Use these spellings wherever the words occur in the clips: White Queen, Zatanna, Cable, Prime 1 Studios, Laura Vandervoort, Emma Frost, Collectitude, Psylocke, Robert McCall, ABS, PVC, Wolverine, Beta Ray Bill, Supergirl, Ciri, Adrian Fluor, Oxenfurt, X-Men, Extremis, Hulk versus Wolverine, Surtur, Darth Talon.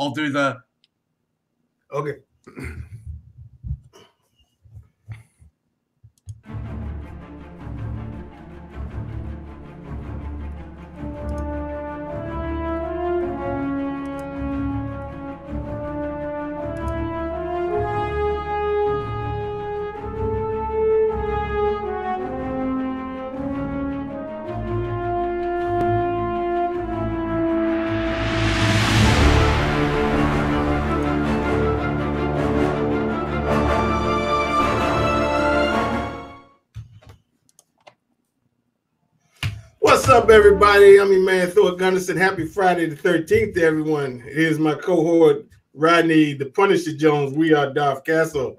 I'll do the... Okay. What's up, everybody? I'm your man, Thor Gunnison. Happy Friday the 13th to everyone. Here's my cohort, Rodney the Punisher Jones. We are Darth Castle.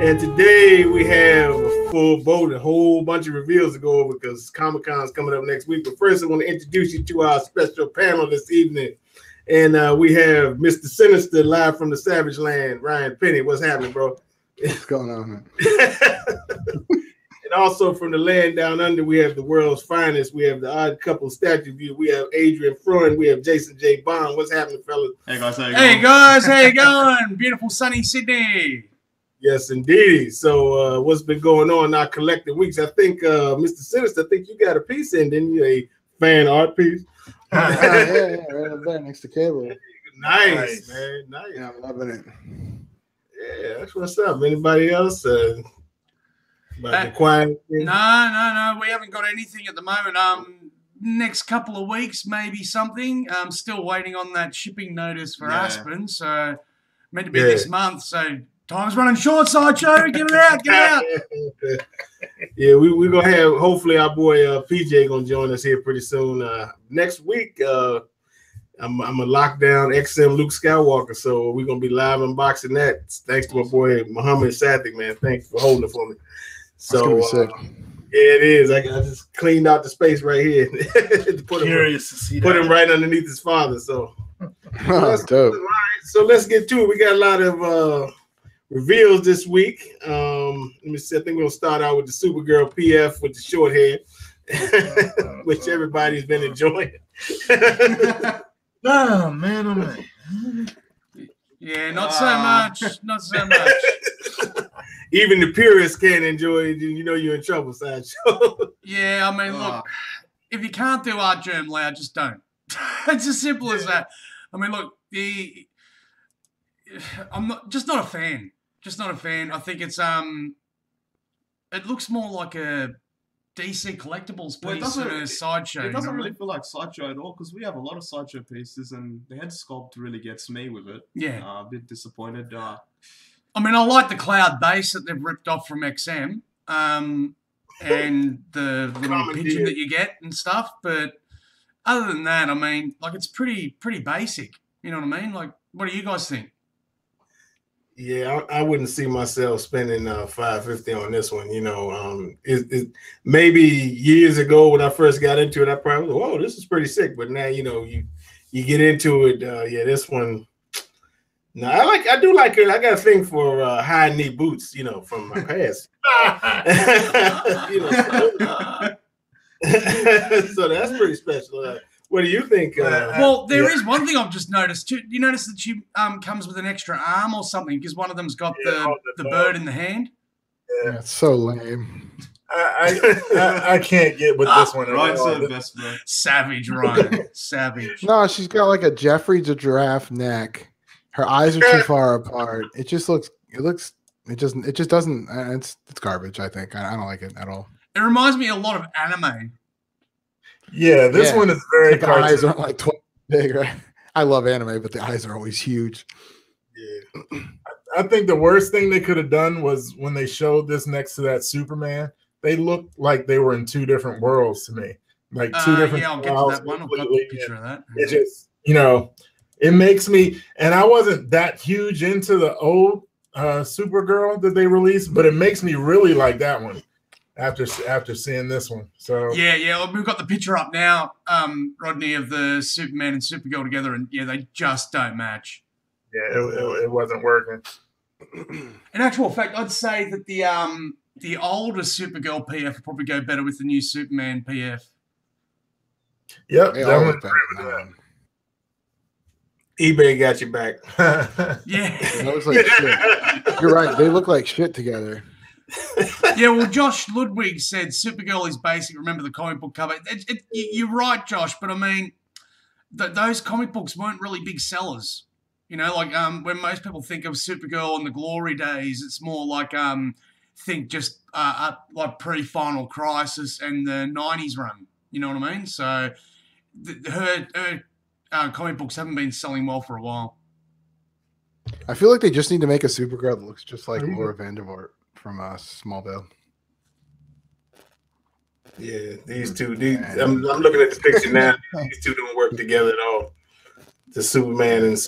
And today we have a full boat, a whole bunch of reveals to go over because Comic-Con is coming up next week. But first, I want to introduce you to our special panel this evening. And we have Mr. Sinister live from the Savage Land, Ryan Penny. What's happening, bro? What's going on, man? And also from the land down under, we have the world's finest. We have the Odd Couple Statue View. We have Adrian Fluor. We have Jason J Bond. What's happening, fellas? Hey, guys. How you going? Beautiful sunny Sydney. Yes, indeed. So what's been going on in our collective weeks? I think, Mr. Sinister, I think you got a piece in, didn't you? A fan art piece. Yeah, right up there next to Cable. Nice, man. Nice. Yeah, I'm loving it. Yeah, that's what's up. Anybody else? No, we haven't got anything at the moment. Next couple of weeks, maybe something. I'm still waiting on that shipping notice for Aspen, so meant to be this month. So time's running short, Sideshow. Get it out, get it out. Yeah, we're gonna have. Hopefully, our boy PJ gonna join us here pretty soon. Next week, I'm gonna lock down XM Luke Skywalker, so we're gonna be live unboxing that. Thanks to my boy Muhammad Sadik, man. Thanks for holding it for me. So yeah, it is. I just cleaned out the space right here. Put him right underneath his father. So, so let's get to it. We got a lot of reveals this week. Let me see. I think we're gonna start out with the Supergirl PF with the short hair, which everybody's been enjoying. Oh man, yeah, not so much. Not so much. Even the purists can't enjoy it. You know you're in trouble, Sideshow. Yeah, I mean, look, if you can't do Art Germ Loud, just don't. It's as simple as that. I mean, look, I'm just not a fan. Just not a fan. I think it's it looks more like a DC Collectibles piece than a Sideshow. It doesn't really feel like Sideshow at all because we have a lot of Sideshow pieces, and the head sculpt really gets me with it. Yeah, a bit disappointed. I mean, I like the cloud base that they've ripped off from XM and the little pigeon that you get and stuff. But other than that, I mean, like, it's pretty basic. You know what I mean? Like, what do you guys think? Yeah, I wouldn't see myself spending $5.50 on this one. You know, maybe years ago when I first got into it, I probably was, whoa, this is pretty sick. But now, you know, you get into it. Yeah, this one. No, I do like it. I got a thing for high knee boots, you know, from my past. You know, so that's pretty special. What do you think? Well, there is one thing I've just noticed too. You notice that she comes with an extra arm or something because one of them's got the bird in the hand. Yeah, it's so lame. I can't get with this one. Ryan's the best, man. Savage, Ryan. Savage. No, she's got like a Jeffrey the giraffe neck. Her eyes are too far apart. It just looks. It just doesn't. It's garbage. I think I don't like it at all. It reminds me a lot of anime. Yeah, this one is very. Like the eyes aren't like big. Right? I love anime, but the eyes are always huge. Yeah, I think the worst thing they could have done was when they showed this next to that Superman. They looked like they were in two different worlds to me. Like two different. Yeah, I'll get to that one. I'll get a picture of that. It just, you know. It makes me, and I wasn't that huge into the old Supergirl that they released, but it makes me really like that one after seeing this one. So yeah, we've got the picture up now, Rodney, of the Superman and Supergirl together, and yeah, they just don't match. Yeah, it wasn't working. In actual fact, I'd say that the older Supergirl PF would probably go better with the new Superman PF. Yep, that one's better. eBay got your back. Yeah. That looks like shit. You're right. They look like shit together. Yeah, well, Josh Ludwig said Supergirl is basic. Remember the comic book cover. You're right, Josh, but I mean, those comic books weren't really big sellers. You know, like when most people think of Supergirl and the glory days, it's more like like pre-Final Crisis and the 90s run. You know what I mean? So her comic books haven't been selling well for a while. I feel like they just need to make a Supergirl that looks just like Laura Vandervoort from Smallville. Yeah, these two. I'm looking at this picture now. These two don't work together at all. The Superman and Supergirl.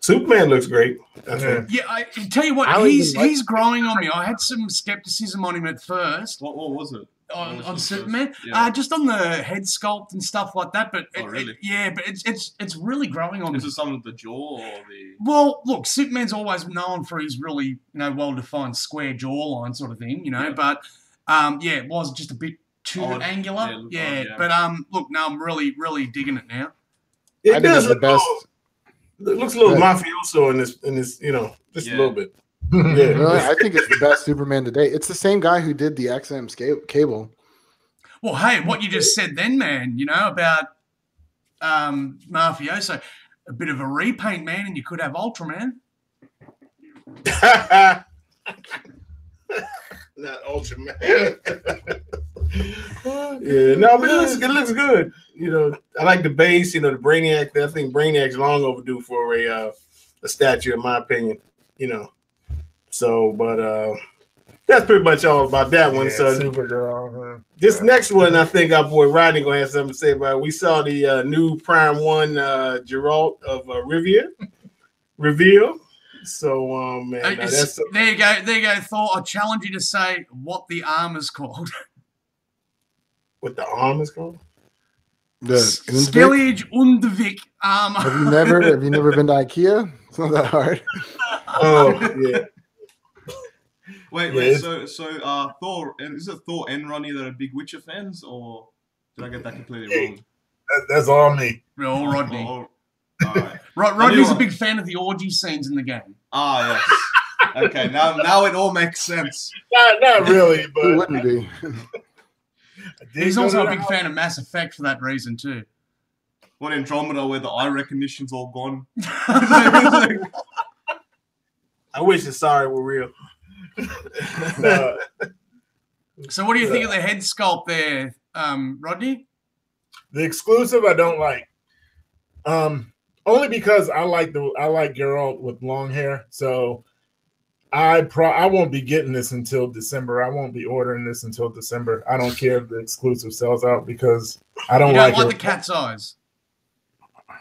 Superman looks great. Yeah, I tell you what, he's growing on me. I had some skepticism on him at first. What was it? On Superman, yeah. Just on the head sculpt and stuff like that. But it's really growing on. Is it some of the jaw or the? Well, look, Superman's always known for his really well-defined square jawline sort of thing, you know. Yeah. But yeah, it was just a bit too angular. Yeah, but look, now I'm really digging it now. It does look the best. It looks a little mafioso in this, you know, just a little bit. Yeah, no, I think it's the best Superman today. It's the same guy who did the XM Cable. Well, hey, what you just said then, man, you know, about mafioso, a bit of a repaint, man, and you could have Ultraman. Not Ultraman. Yeah, no, but it looks good. You know, I like the base, you know, the Brainiac. I think Brainiac's long overdue for a statue, in my opinion, you know. So, but that's pretty much all about that one. Yeah, so, Supergirl. This next one, I think our boy Rodney gonna have something to say about it. We saw the new Prime 1 Geralt of Rivia reveal. So, man, there you go, Thor. I challenge you to say what the arm is called. What the arm is called? The Skellage Undvik armor. Have you never been to IKEA? It's not that hard. Oh yeah. Wait. So, Thor, and is it Thor and Ronnie that are big Witcher fans, or did I get that completely wrong? That's all me. We're all Rodney. All right. Rodney's a big fan of the orgy scenes in the game. Ah, yes. Okay, now it all makes sense. Not really, but it wouldn't be. He's also a big fan of Mass Effect for that reason too. What, Andromeda, where the eye recognition's all gone? I wish the sorry were real. No. So what do you think of the head sculpt there, Rodney? The exclusive I don't like. Only because I like Geralt with long hair. So I won't be getting this until December. I won't be ordering this until December. I don't care if the exclusive sells out because I don't like the cat's eyes.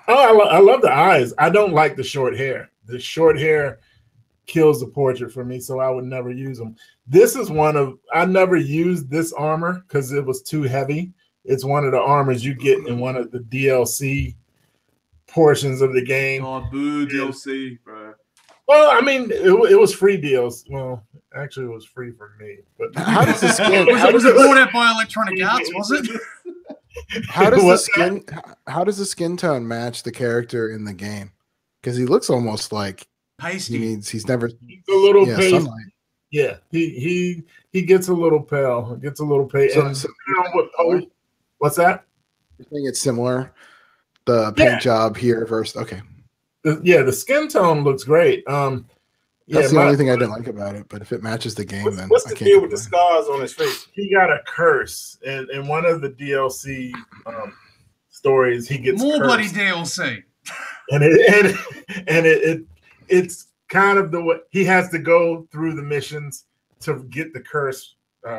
Oh, I love the eyes. I don't like the short hair. The short hair kills the portrait for me, so I would never use them. This is one of, I never used this armor because it was too heavy. It's one of the armors you get in one of the DLC portions of the game. Oh, boo, DLC, bro. Well, I mean, it was free deals. Well, actually, it was free for me. But how does the skin? was it bought out by Electronic Arts? Was it? How does the skin tone match the character in the game? Because he looks almost like pasty. He's a little pasty. Yeah, he gets a little pale. Gets a little pale. What's that? I think it's similar. The paint job here versus okay. Yeah, the skin tone looks great. That's the only thing I didn't like about it. But if it matches the game, then what's the deal with the scars on his face? He got a curse, and in one of the DLC stories, he gets more bloody DLC, and it's kind of the way he has to go through the missions to get the curse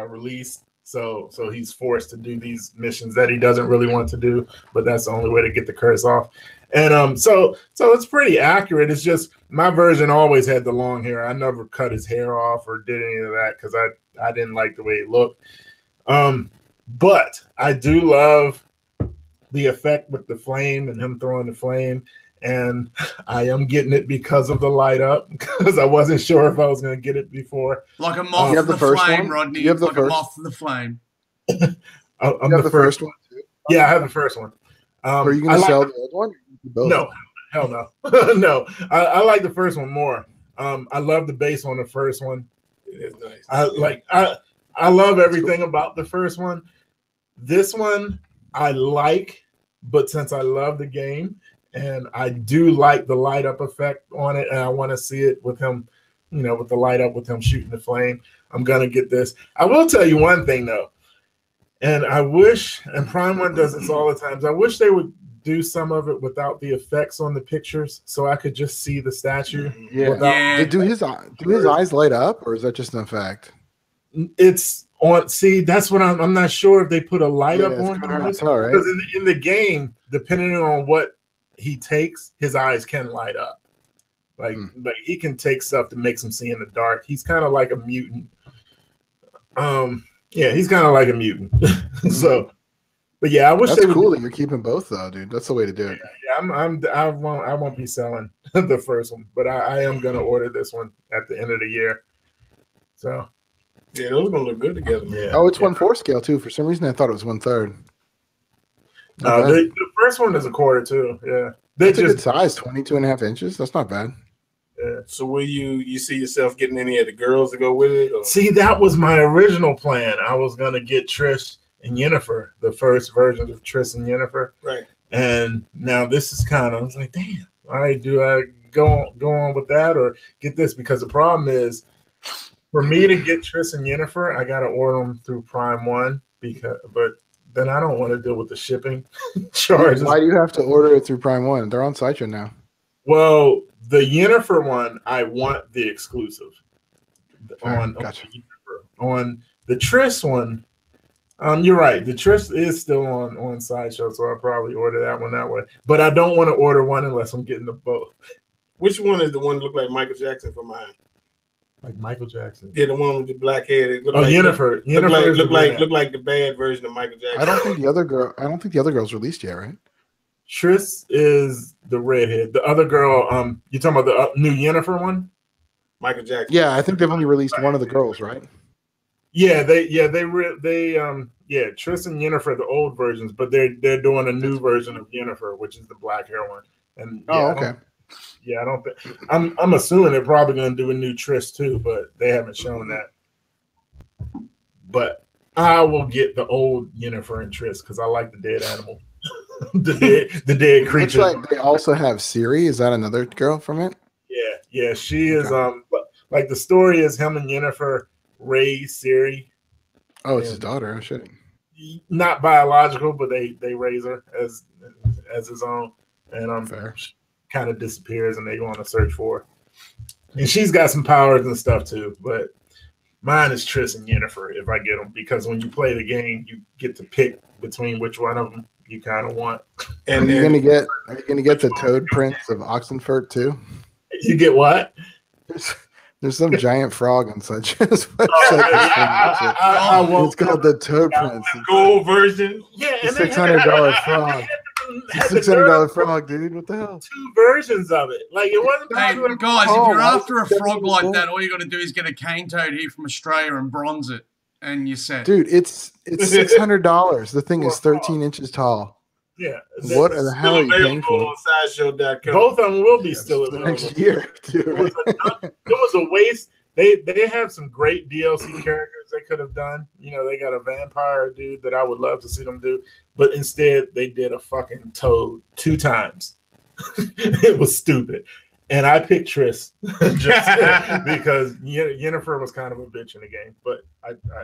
released. So he's forced to do these missions that he doesn't really want to do, but that's the only way to get the curse off. And so it's pretty accurate. It's just my version always had the long hair. I never cut his hair off or did any of that because I didn't like the way it looked. But I do love the effect with the flame and him throwing the flame. And I am getting it because of the light up, because I wasn't sure if I was going to get it before. Like a moth to the flame, Rodney. You have the first one? Like a moth to the flame. I'm the first one, too? Yeah, I have the first one. Are you going to sell the old one? No, Hell no. No. I like the first one more. I love the base on the first one. It is nice. I love everything about the first one. This one I like, but since I love the game and I do like the light up effect on it, and I want to see it with him, you know, with the light up, with him shooting the flame, I'm gonna get this. I will tell you one thing though, and I wish, and Prime 1 does this all the time, I wish they would do some of it without the effects on the pictures, so I could just see the statue. Yeah. Do his eyes light up, or is that just an effect? It's on. See, that's what I'm not sure if they put a light up on him, because right? in the game, depending on what he takes, his eyes can light up. Like, like he can take stuff that makes him see in the dark. He's kind of like a mutant. Yeah, he's kind of like a mutant. So. But yeah, I wish that's cool that you're keeping both though, dude. That's the way to do it. Yeah, I won't be selling the first one, but I am gonna order this one at the end of the year. So yeah, those are gonna look good together. Yeah. Oh, it's 1/4 scale too. For some reason, I thought it was 1/3. No, the first one is 1/4 too. Yeah, that's a good size, 22.5 inches. That's not bad. Yeah. So will you see yourself getting any of the girls to go with it? Or? See, that was my original plan. I was gonna get Trish and Yennefer, the first version of Triss and Yennefer. Right. And now this is kind of, I was like, damn, all right, do I go on with that or get this? Because the problem is, for me to get Triss and Yennefer, I got to order them through Prime 1, but then I don't want to deal with the shipping charges. Why do you have to order it through Prime 1? They're on Sideshow now. Well, the Yennefer one, I want the exclusive. Gotcha. On the Triss one, you're right. The Triss is still on Sideshow, so I'll probably order that one that way. But I don't want to order one unless I'm getting them both. Which one is the one that looked like Michael Jackson for mine? Like Michael Jackson? Yeah, the one with the black head. It looked Yennefer. Looked like the bad version of Michael Jackson. I don't think the other girl's released yet, right? Triss is the redhead. The other girl. You talking about the new Yennefer one? Michael Jackson. Yeah, I think they've only released one of the girls, right? Yeah, Triss and Yennefer, the old versions, but they're doing a new version of Yennefer, which is the black hair one. And I don't think I'm assuming they're probably going to do a new Triss too, but they haven't shown that. But I will get the old Yennefer and Triss because I like the dead animal, the dead creature. Looks like they also have Ciri. Is that another girl from it? Yeah, she is. Like the story is him and Yennefer raise Ciri. Oh, it's his daughter. I'm shitting. Not biological, but they raise her as his own, and she kind of disappears, and they go on a search for her. And she's got some powers and stuff too, but mine is Triss and Yennefer if I get them, because when you play the game, you get to pick between which one of them you kind of want. And are you gonna get the Toad Prince of Oxenfurt too? You get what? There's some giant frog on such. It's called the Toad Prince. The gold version. Yeah, and $600 frog. $600 frog, dude. What the hell? Two versions of it. Like it wasn't. Hey, guys, if you're after a frog like that, all you got to do is get a cane toad here from Australia and bronze it, and you're set. Dude, it's $600. The thing is 13 inches tall. Yeah. What the hell are you paying for? Both of them will be still available next year. Dude. It was a waste. They have some great DLC characters they could have done. You know, they got a vampire dude that I would love to see them do, but instead they did a fucking toad 2 times. It was stupid. And I picked Triss just because Yennefer was kind of a bitch in the game. But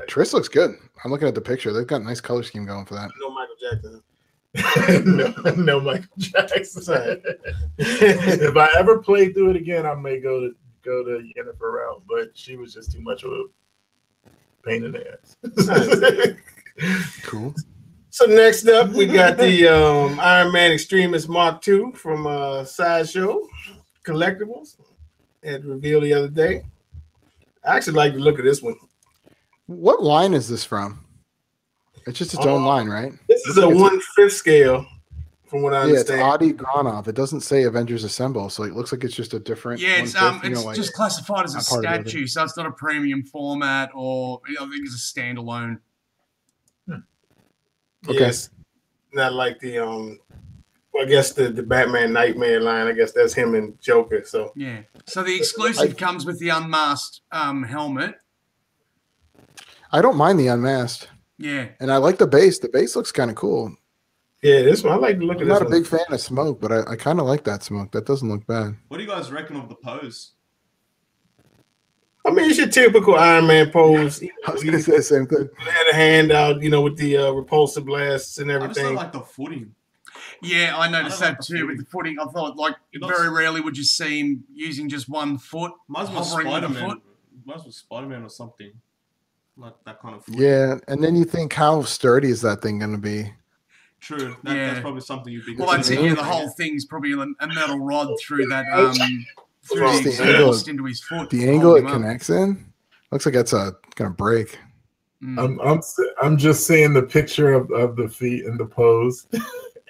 Triss looks good. I'm looking at the picture. They've got a nice color scheme going for that. No Michael Jackson. no Michael Jackson. If I ever play through it again, I may go to Yennefer route, but she was just too much of a pain in the ass. Cool. So next up, we got the Iron Man Extremist Mark II from Sideshow Collectibles. It revealed the other day. I actually like the look of this one. What line is this from? It's just its own line, right? This is a 1/5 scale, from what I understand. Yeah, it's Adi Granov. It doesn't say Avengers Assemble, so it looks like it's just a different. Yeah, it's just classified as a statue, so it's not a premium format, or I think it's a standalone. Okay, yes, not like the I guess the Batman Nightmare line, I guess that's him and Joker. So yeah. So the exclusive comes with the unmasked helmet. I don't mind the unmasked. Yeah. And I like the base. The base looks kind of cool. Yeah, this one. I like the look of this. I'm not a big fan of smoke, but I kind of like that smoke. That doesn't look bad. What do you guys reckon of the pose? I mean, it's your typical Iron Man pose. I was going to say the same thing. Had a hand out, you know, with the repulsor blasts and everything. I just like the footing. Yeah, I noticed that too with the footing. I thought, like, very rarely would you see him using just one foot. Might as well Spider-Man. Might as well Spider-Man or something. Like that kind of footing. Yeah, and then you think, how sturdy is that thing going to be? True. That's probably something you'd be. Well, that's it. Yeah, the whole thing's probably a metal rod through that. Through the angle into his foot. The angle it connects in looks like that's gonna break. Mm. I'm just seeing the picture of the feet and the pose,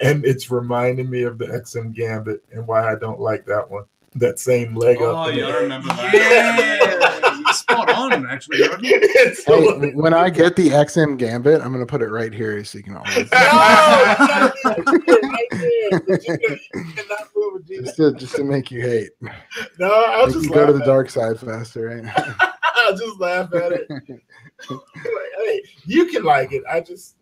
and it's reminding me of the XM Gambit and why I don't like that one. That same leg up. Oh yeah, I remember that. Yeah. Spot on, actually. Hey, when I get the XM Gambit, I'm gonna put it right here so you can always. No, just to make you hate. No, I'll just go to the dark side faster, right? I'll just laugh at it. Like, hey, you can like it. I just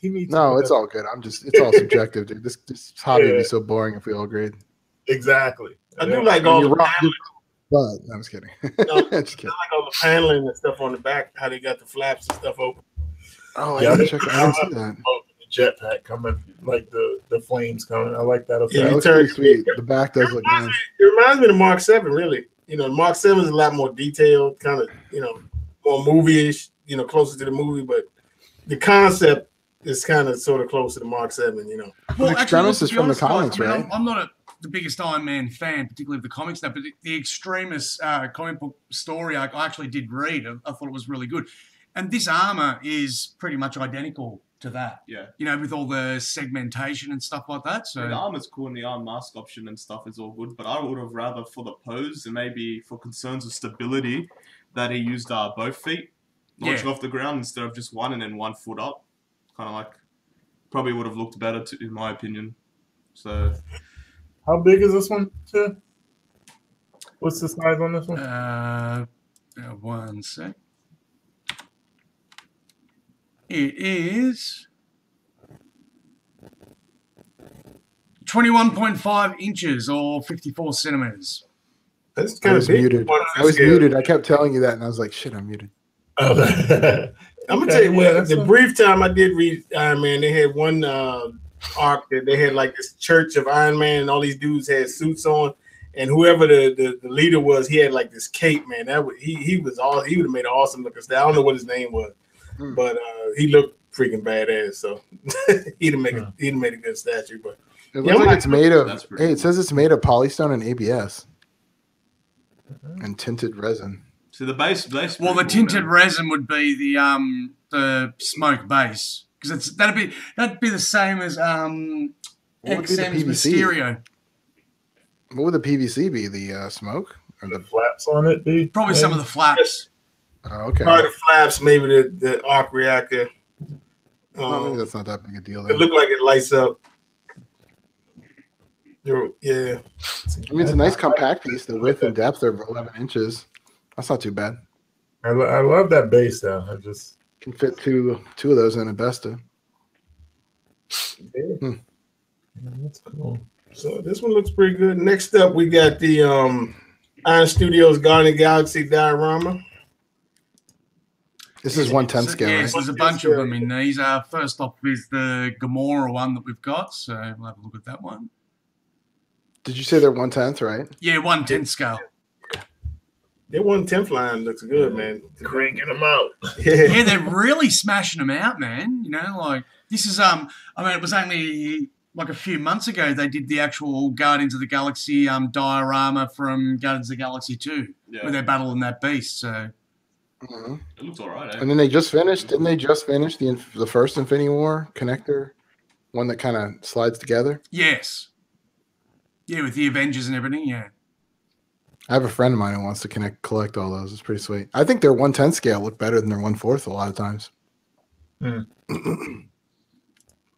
he needs. No, it's all good. It's all subjective, dude. This hobby would be so boring if we all agreed. Exactly. I do like all the paneling. But no, I'm just kidding. I like all the paneling and stuff on the back. How they got the flaps and stuff open. Oh, yeah, I didn't see that. Jetpack coming, like the flames coming. I like that. Yeah, it's very sweet. The back does look nice. It reminds me of Mark 7, really. You know, Mark 7 is a lot more detailed, kind of, you know, more movie-ish, you know, closer to the movie, but the concept is kind of sort of close to the Mark 7, you know. Well, the Extremis is from the comics, right? I'm not the biggest Iron Man fan, particularly of the comics now, but the Extremis comic book story arc I actually did read. I thought it was really good. And this armor is pretty much identical to that, yeah, you know, with all the segmentation and stuff like that. So the armor's cool, and the arm mask option and stuff is all good. But I would have rather, for the pose and maybe for concerns of stability, that he used both feet launching off the ground instead of just one and then one foot up. Kind of like probably would have looked better, in my opinion. So, how big is this one? Too? What's the size on this one? One sec. It is 21.5 inches or 54 centimeters. That's kind of muted. I was muted. I kept telling you that, and I was like, shit, I'm muted. I'm going to tell you what, the brief time I did read Iron Man, they had one arc that they had like this church of Iron Man, and all these dudes had suits on. And whoever the leader was, he had like this cape, man. That would, he would have made an awesome looking style. I don't know what his name was. But he looked freaking badass, so he'd have made a good statue. But it looks like it's made of. Hey, it says it's made of polystone and ABS and tinted resin. So the base. Well, the tinted resin would be the smoke base, because it's that'd be the same as XM's Mysterio. What would the PVC be? The smoke or the flaps on it? Be probably some of the flaps. Oh, okay. Part of the flaps, maybe the arc reactor. Maybe that's not that big a deal. Though. It looked like it lights up. Yeah. I mean, it's a nice compact piece. The width and depth are 11 inches. That's not too bad. I love that base though. I just can fit two of those in a Besta. Yeah. Yeah, that's cool. So this one looks pretty good. Next up, we got the Iron Studios Guardians of the Galaxy diorama. This is 1/10 scale. Yes, right? There's a bunch of them in these. First off is the Gamora one that we've got, so we'll have a look at that one. Did you say they're 1/10, right? Yeah, 1/10 scale. Their 1/10 line looks good, man. Cranking them out. Yeah, they're really smashing them out, man. You know, like this is I mean, it was only like a few months ago they did the actual Guardians of the Galaxy diorama from Guardians of the Galaxy 2, where they're battling that beast. So. Mm-hmm. It looks all right. And then they just finished, didn't they just finish the first Infinity War connector, one that kind of slides together? Yes. Yeah, with the Avengers and everything, yeah. I have a friend of mine who wants to collect all those. It's pretty sweet. I think their 1/10 scale look better than their 1/4 a lot of times. Mm.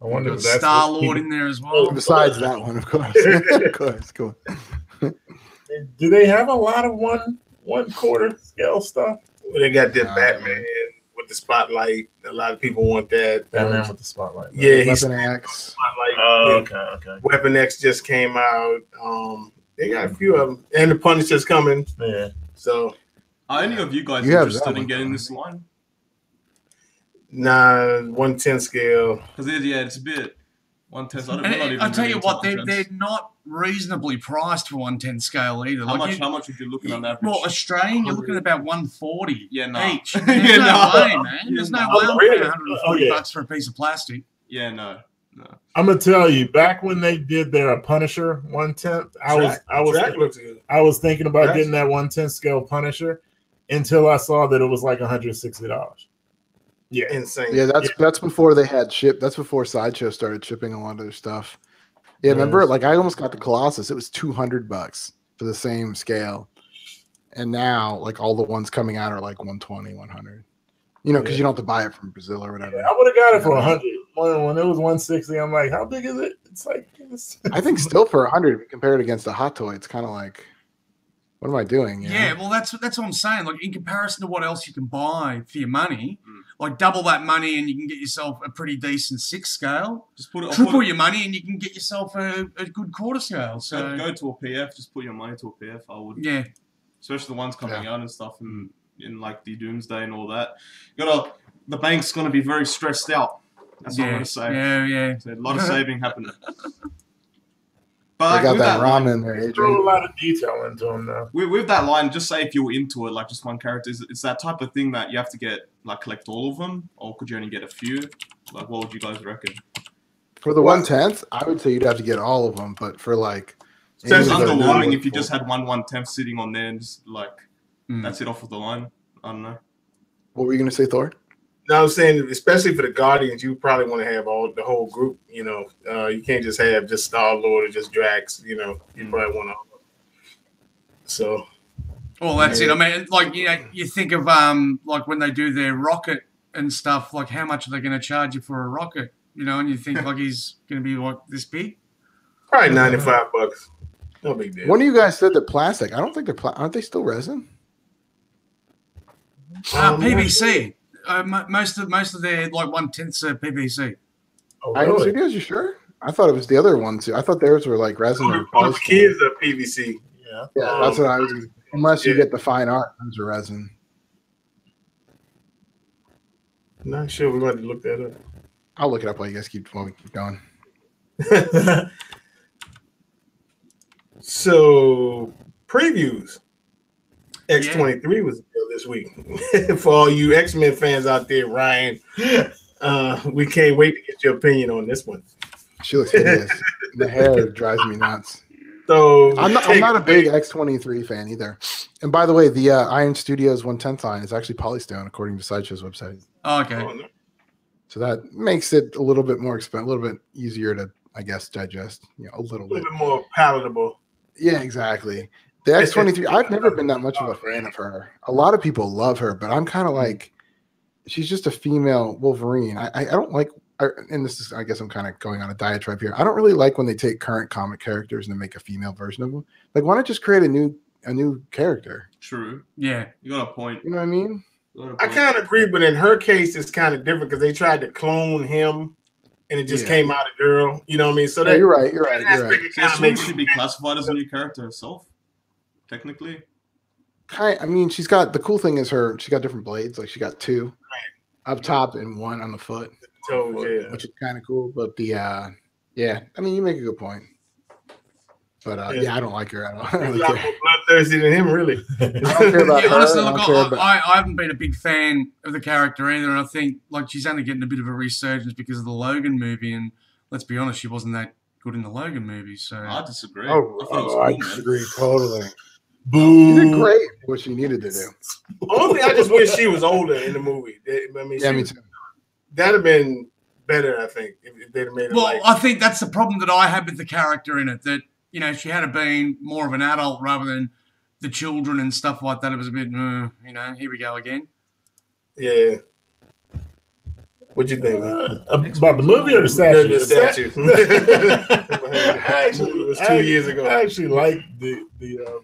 I wonder if that's Star-Lord in there as well. Besides that one, of course. Of course, cool. Do they have a lot of one quarter scale stuff? Well, they got that Batman with the spotlight. A lot of people want that. Batman with the spotlight. Right? Yeah, Weapon X. Okay. Weapon X just came out. They got a few of them, and the Punisher's coming. Yeah. So, are any of you guys interested in getting this line? Nah, 1/10 scale. Because it's a bit 1/10. I'll tell you what, they're not reasonably priced for 1/10 scale either. How much would you look at on average? Well, Australian, you're looking at about 140 each. There's no way, man. There's no way I'm paying 140 bucks for a piece of plastic. Yeah, no. I'm gonna tell you, back when they did their Punisher 1/10, I was thinking about getting that 1/10 scale Punisher until I saw that it was like $160. Yeah, insane. Yeah, that's before they had ship. That's before Sideshow started shipping a lot of their stuff. Yeah, remember, like I almost got the Colossus. It was $200 for the same scale, and now like all the ones coming out are like 120, 100. You know, because you don't have to buy it from Brazil or whatever. Yeah, I would have got it for 100. When it was 160, I'm like, how big is it? It's like I think still for 100, if you compare it against a hot toy, it's kind of like, what am I doing? Yeah, well, that's what I'm saying. Like, in comparison to what else you can buy for your money, like double that money and you can get yourself a pretty decent 6 scale. Just put it triple your money and you can get yourself a good quarter scale. So go to a PF. Just put your money to a PF. I would. Yeah. Especially the ones coming out and stuff, and in like the Doomsday and all that. The bank's gonna be very stressed out. That's what I'm going to say. Yeah. So a lot of saving happening. But they got that ramen there, Adrian. Threw a lot of detail into them, though. With that line, just say if you were into it, like just one character, it's that type of thing that you have to get, like collect all of them, or could you only get a few? Like, what would you guys reckon? For the 1/10, I would say you'd have to get all of them, but for like... So it's underwhelming if you just had 1/10 sitting on there and just like, that's it off of the line. I don't know. What were you going to say, Thor? No, I'm saying, especially for the Guardians, you probably want to have the whole group. You know, you can't just have just Star-Lord or just Drax. You know, you probably want to. So, well, that's it. I mean, like you think of like when they do their rocket and stuff. Like, how much are they going to charge you for a rocket? You know, and you think like he's going to be like this big. Probably $95. No big deal. One of you guys said that plastic. I don't think they're aren't they still resin? PVC. Most of their like 1/10 are PVC. Oh, really? I don't see those. You sure? I thought it was the other ones too. I thought theirs were like resin. All the kids are PVC. Yeah, that's what I was. Unless you get the fine art, those are resin. Not sure. We're going to look that up. I'll look it up while you guys keep going. So previews. X-23 was this week. For all you X-Men fans out there, Ryan, we can't wait to get your opinion on this one. She looks hideous. The hair drives me nuts. So I'm not a big X-23 fan either. And by the way, the Iron Studios 1/10 line is actually polystone, according to Sideshow's website. Oh, okay. Oh, no. So that makes it a little bit more expensive, a little bit easier to, I guess, digest. You know, a little bit more palatable. Yeah, exactly. The X-23, I've never been that much of a fan of her. A lot of people love her, but I'm kind of like, she's just a female Wolverine. I don't like, and this is, I guess I'm kind of going on a diatribe here. I don't really like when they take current comic characters and they make a female version of them. Like, why not just create a new character? True. Yeah, you got a point. You know what I mean? I kind of agree, but in her case, it's kind of different because they tried to clone him. And it just came out a girl. You know what I mean? So that, you're right. She should be classified as a new character herself. Technically, I mean, she's got the cool thing is she got different blades. Like she got 2 up top and 1 on the foot, which is kind of cool. But the I mean, you make a good point. But yeah, I don't like her. I don't really care. More bloodthirsty than him, really. I don't care about her. Honestly, look, I haven't been a big fan of the character either, and I think like she's only getting a bit of a resurgence because of the Logan movie. And let's be honest, she wasn't that good in the Logan movie. So I disagree. I disagree totally. Boo. She did great what she needed to do. Only I just wish she was older in the movie. I mean, yeah, me too. That'd have been better, I think, if they'd have made it. Well, I think that's the problem that I had with the character in it. That, you know, she had been more of an adult rather than the children and stuff like that. It was a bit, you know, here we go again. Yeah. What you think? About the movie or the statue? The statue. Actually, it was two years ago. I actually like the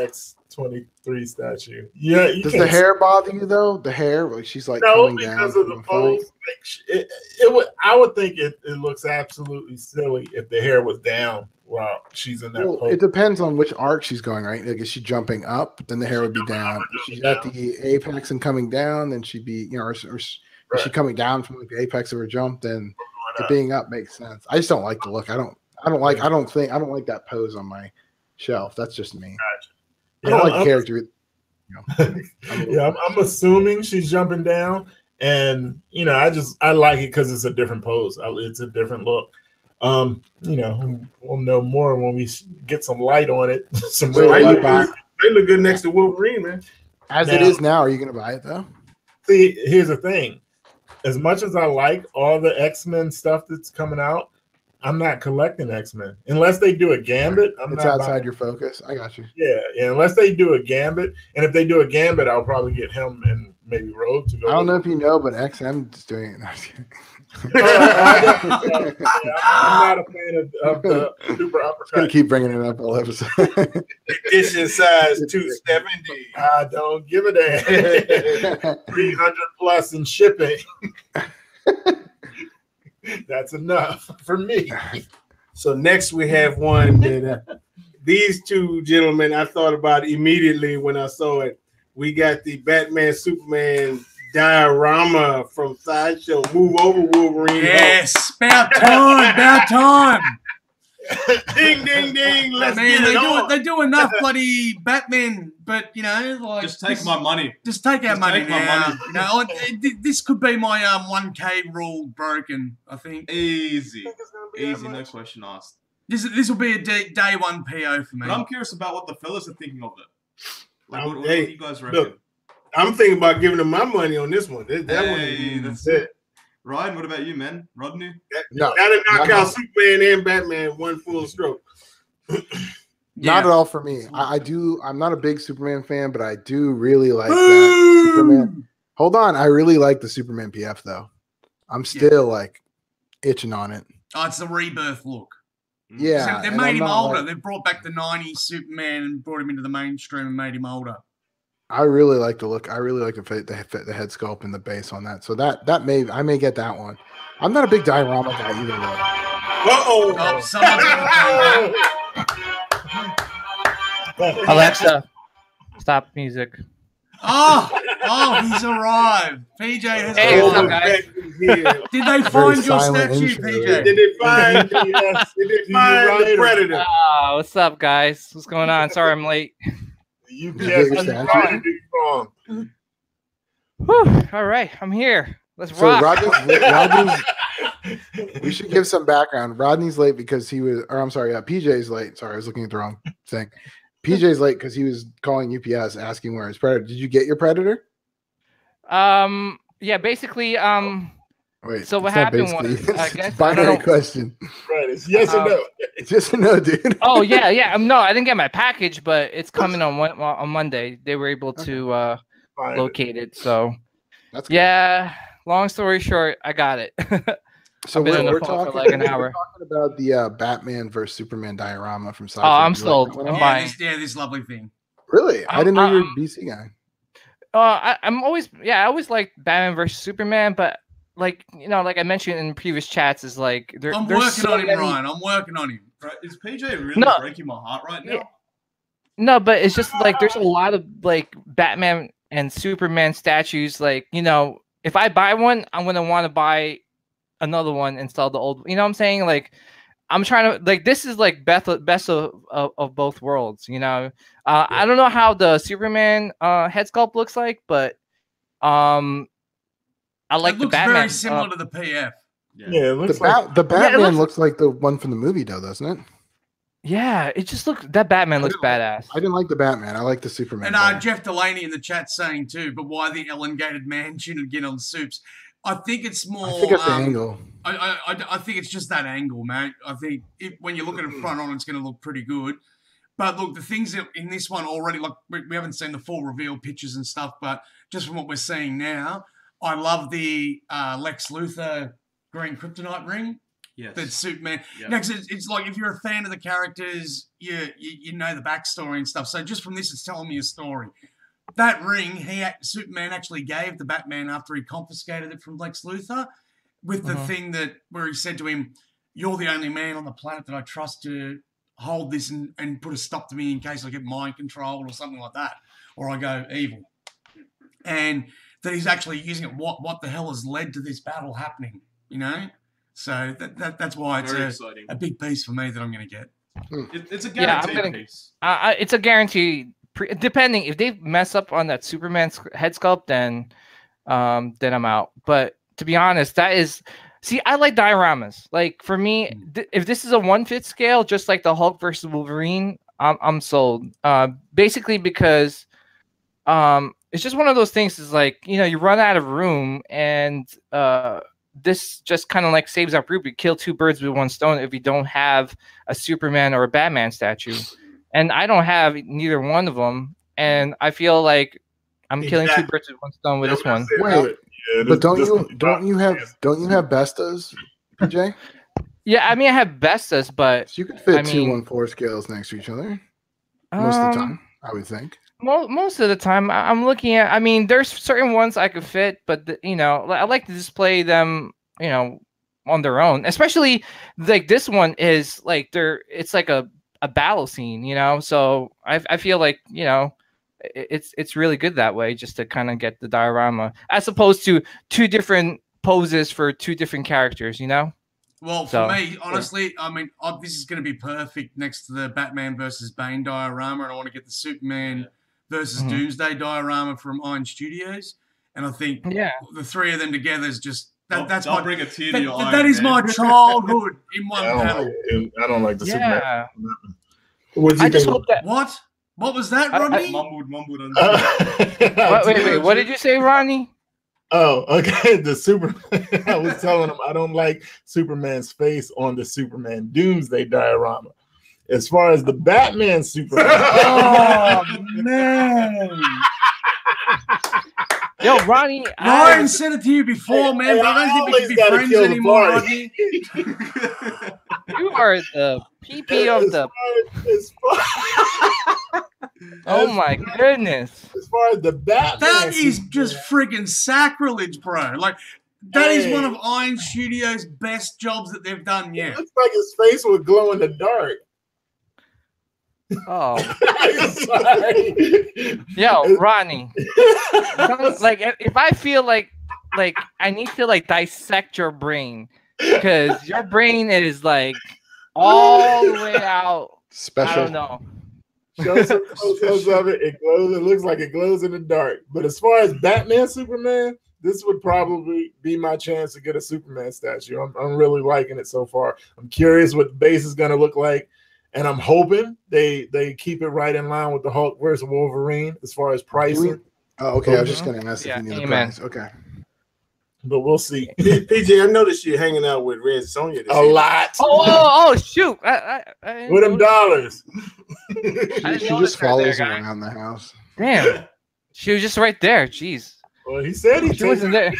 X-23 statue. Yeah. Does the hair bother you though? The hair, like she's like no, because of the pose. Like, it would. I would think it looks absolutely silly if the hair was down while she's in that pose. It depends on which arc she's going, right? Like, is she jumping up? Then the hair would be down. If she's at the apex and coming down, then she'd be, you know, or right. She coming down from the apex of her jump, then the being up makes sense. I just don't like the look. I don't like that pose on my shelf. That's just me. Gotcha. I don't like character. I'm assuming she's jumping down, and you know, I like it because it's a different pose. It's a different look. You know, we'll know more when we get some light on it. Some real light. They look good next to Wolverine, man. As it is now, are you gonna buy it though? See, here's the thing. As much as I like all the X-Men stuff that's coming out, I'm not collecting X-Men. Unless they do a Gambit, it's outside your focus. I got you. Yeah, unless they do a Gambit. And if they do a Gambit, I'll probably get him and maybe Rogue to go. I don't know if you know, but XM is doing it. No, I'm not a fan of the super uppercut. I'm going to keep bringing it up all episode. Edition size 270. I don't give a damn. 300 plus in shipping. That's enough for me. So next we have one that these two gentlemen I thought about immediately when I saw it. We got the Batman Superman diorama from Sideshow. Move over, Wolverine. Yes, about time, about time. Ding, ding, ding. They do enough bloody Batman, but you know, like just take our money now. You know, this could be my 1K rule broken. I think easy, no question asked. This will be a day one PO for me. But I'm curious about what the fellas are thinking of it. Like, what do you guys reckon? Look, I'm thinking about giving them my money on this one. That's it. Ryan, what about you, man? Rodney? That'll knock out Superman and Batman one full stroke. Not at all for me. I'm not a big Superman fan, but I do really like that Superman. Hold on. I really like the Superman PF, though. I'm still, like, itching on it. Oh, it's the rebirth look. Yeah. So they made him older. They brought back the 90s Superman and brought him into the mainstream and made him older. I really like the look. I really like the head sculpt and the base on that. So I may get that one. I'm not a big diorama guy either. Uh-oh. Alexa, stop music. Oh, he's arrived. PJ has arrived. Did they find your statue, PJ? Did they find the predator? What's up, guys? What's going on? Sorry I'm late. You wrong. Whew, all right, I'm here. Let's rock. We should give some background. Rodney's late because he was, or I'm sorry, PJ's late. Sorry, I was looking at the wrong thing. PJ's late because he was calling UPS asking where his predator. Did you get your predator? Yeah. Basically. Wait. So what happened was, I guess, binary question. Right. It's yes or no. It's yes or no, dude. Oh yeah, yeah. No, I didn't get my package, but it's coming on Monday. They were able to locate it. So that's good. Yeah. Long story short, I got it. So we're talking like an hour about the Batman versus Superman diorama from Sci-Fi. Oh, I'm sold. Like, I'm buying. This lovely thing. Really? I didn't know you were a DC guy. I always liked Batman versus Superman, but. Like, you know, like I mentioned in previous chats, is like I'm working on him, Ryan. I'm working on him. Is PJ really breaking my heart right now? No, but it's just like there's a lot of like Batman and Superman statues. Like, you know, if I buy one, I'm gonna want to buy another one and sell the old. You know what I'm saying? Like, I'm trying to like this is like best of both worlds. You know, I don't know how the Superman head sculpt looks like, but I like it the looks Batman. Very similar to the PF. Yeah, it looks the Batman looks like the one from the movie, though, doesn't it? Yeah, it just looks that Batman looks badass. I didn't like the Batman. I like the Superman. And Jeff Delaney in the chat saying too, but why the elongated mansion again on Supes? I think it's more. I think it's the angle. I think it's just that angle, man. I think when you look at it front on, it's going to look pretty good. But look, the things that in this one already, like we haven't seen the full reveal pictures and stuff, but just from what we're seeing now. I love the Lex Luthor green kryptonite ring. Yes. That's Superman. Yep. No, 'cause it's like if you're a fan of the characters, you know the backstory and stuff. So just from this, it's telling me a story. That ring, Superman actually gave the Batman after he confiscated it from Lex Luthor, with the thing that where he said to him, "You're the only man on the planet that I trust to hold this and put a stop to me in case I get mind controlled or something like that, or I go evil." And that he's actually using it. What the hell has led to this battle happening? You know, so that's why it's a big piece for me that I'm going to get. It's a guaranteed piece. It's a guaranteed. Depending if they mess up on that Superman head sculpt, then I'm out. But to be honest, that is. See, I like dioramas. Like for me, if this is a 1/5 scale, just like the Hulk versus Wolverine, I'm sold. Basically because it's just one of those things. Is like you run out of room, and this just kind of like saves up room. You kill two birds with one stone if you don't have a Superman or a Batman statue, and I don't have neither one of them. And I feel like I'm killing two birds with one stone with this one. Wait. Yeah, but don't you have Bestas, PJ? Yeah, I mean I have Bestas, but so you could fit 2 1/4 scales next to each other most of the time, I would think. Most of the time, I'm looking at. I mean, there's certain ones I could fit, but I like to display them, on their own. Especially like this one is like it's like a battle scene, So I feel like it's really good that way, just to kind of get the diorama as opposed to two different poses for two different characters, Well, for me, honestly, I mean, this is going to be perfect next to the Batman versus Bane diorama, and I want to get the Superman versus Doomsday diorama from Prime 1 Studios, and I think the three of them together is just that's my bring a tear to your eye. That is my childhood in one panel. I don't like the Superman. What do you think? What? What was that, Rodney? Wait, what did you say, Rodney? Oh, okay. The Superman. I was telling him I don't like Superman's face on the Superman Doomsday diorama. As far as the Batman Superman. Oh, man. Yo, Rodney. Ryan said it to you before, man. I don't think we can be friends anymore, Rodney. You are the PP of the... Oh my goodness! As far as the Batman, that is just freaking sacrilege, bro. Like that is one of Iron Studios' best jobs that they've done yet. It looks like his face would glow in the dark. Oh, sorry. Yo, Ronnie. Like if I feel like I need to like dissect your brain because your brain is like all the way out. Special. I don't know. Show some photos of it. It glows. It looks like it glows in the dark. But as far as Batman, Superman, this would probably be my chance to get a Superman statue. I'm really liking it so far. I'm curious what the base is going to look like, and I'm hoping they keep it right in line with the Hulk versus Wolverine as far as pricing. Oh, okay. I was just going to ask if you knew the price. Okay. But we'll see. PJ, I noticed you're hanging out with Red Sonja this year. Lot. Oh, shoot. I with them dollars. she just follows him around the house. Damn. She was just right there. Jeez. Well, he said she wasn't there.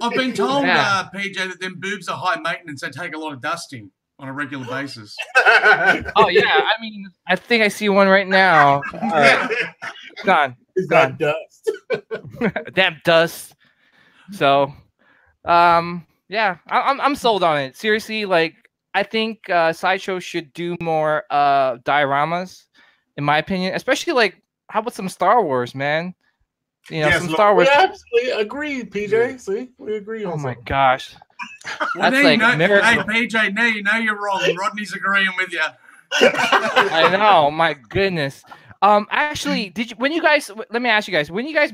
I've been told, PJ, that them boobs are high maintenance. They take a lot of dusting on a regular basis. Oh, yeah. I mean, I think I see one right now. Gone. It's got dust. Damn dust. So, yeah, I'm sold on it. Seriously, like I think Sideshow should do more dioramas, in my opinion. Especially like, how about some Star Wars, man? Some Star Wars. We absolutely agree, PJ. See, we agree. Oh my gosh. Well, that's like hey, PJ, now you know you're wrong. Rodney's agreeing with you. I know. My goodness. Actually, let me ask you guys, when you guys,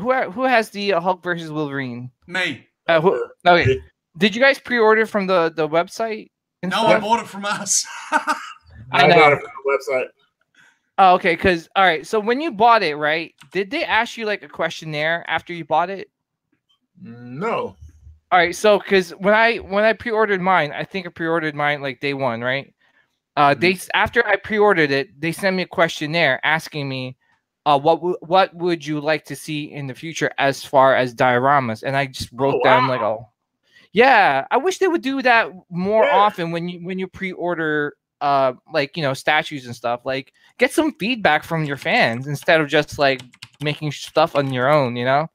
who has the Hulk versus Wolverine? Me. Okay. Did you guys pre-order from the website? No, stuff? I bought it from us. I bought it from the website. Oh, okay. All right. So when you bought it, right, did they ask you like a questionnaire after you bought it? No. All right. So, when I pre-ordered mine, I think I pre-ordered mine like day one, right? After I pre-ordered it, they sent me a questionnaire asking me what would you like to see in the future as far as dioramas? And I just wrote down like, yeah, I wish they would do that more often when you pre-order like, you know, statues and stuff. Like, get some feedback from your fans instead of just like making stuff on your own, you know?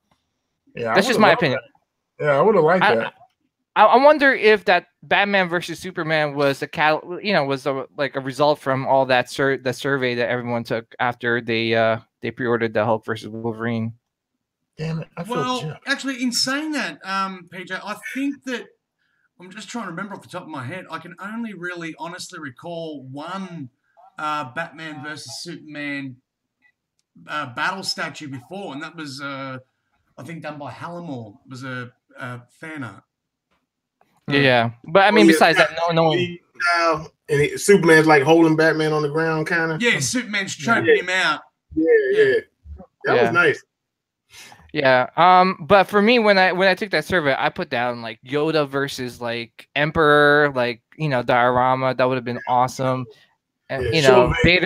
Yeah, that's just my opinion. That. Yeah, I would have liked that. I wonder if that Batman versus Superman was a like a result from all that survey that everyone took after they pre-ordered the Hulk versus Wolverine. Damn it! Well, actually, in saying that, PJ, I think that I'm just trying to remember off the top of my head. I can only really honestly recall one Batman versus Superman battle statue before, and that was I think done by Hallamore. It was a fan art. Yeah, but I mean, besides that, no one. And Superman's like holding Batman on the ground, kind of. Yeah, Superman's choking him out. Yeah. That was nice. Yeah, but for me, when I took that survey, I put down like Yoda versus like Emperor, like, you know, diorama. That would have been awesome. And you know, Vader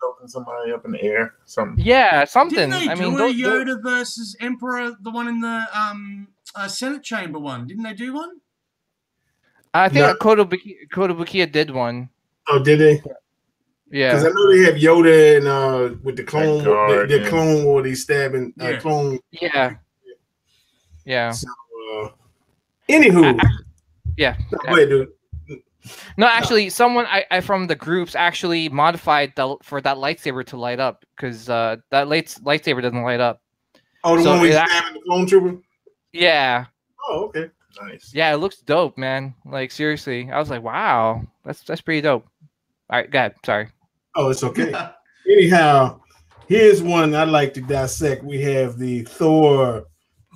choking somebody up in the air, something. Yeah, something. Didn't they do Yoda versus Emperor, the one in the Senate chamber one? Didn't they do one? I think Kotobukiya did one. Oh, did they? Yeah, because I know they have Yoda and with the clone, the Clone War, they stabbing clone. Yeah. So, anywho, No, actually, someone I from the groups actually modified for that lightsaber to light up because that lightsaber doesn't light up. Oh, the one we stabbing the clone trooper. Yeah. Oh, okay. Nice. Yeah, it looks dope, man. Like, seriously, I was like, wow, that's pretty dope. All right, go ahead. Sorry. Oh, it's okay. Anyhow, here's one I'd like to dissect. We have the Thor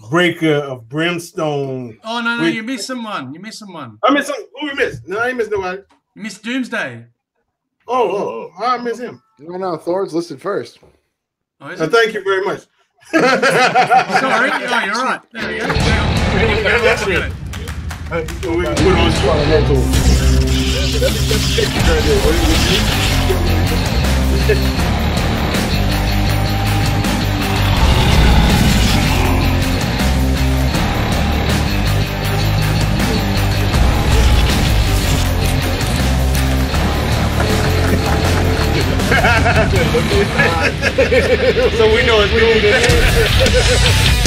Breaker of Brimstone. Oh, no, you missed someone. You missed someone. I missed someone. Who we missed? No, I ain't missed nobody. You missed Doomsday. Oh, I missed him. No, Thor's listed first. Oh, is it? Thank you very much. Sorry. Oh, you're right. There we go. That's it. So we know it's real.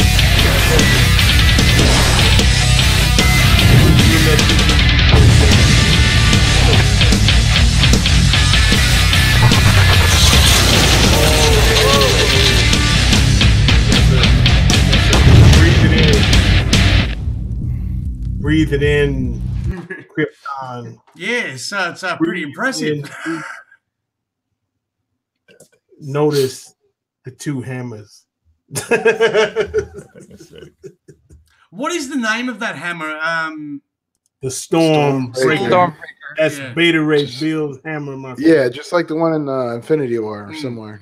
Breathe it in, Krypton. Yeah, so it's pretty impressive. Notice the two hammers. What is the name of that hammer? The Stormbreaker. That's Beta Ray Bill's hammer, my friend. Yeah, just like the one in Infinity War or somewhere.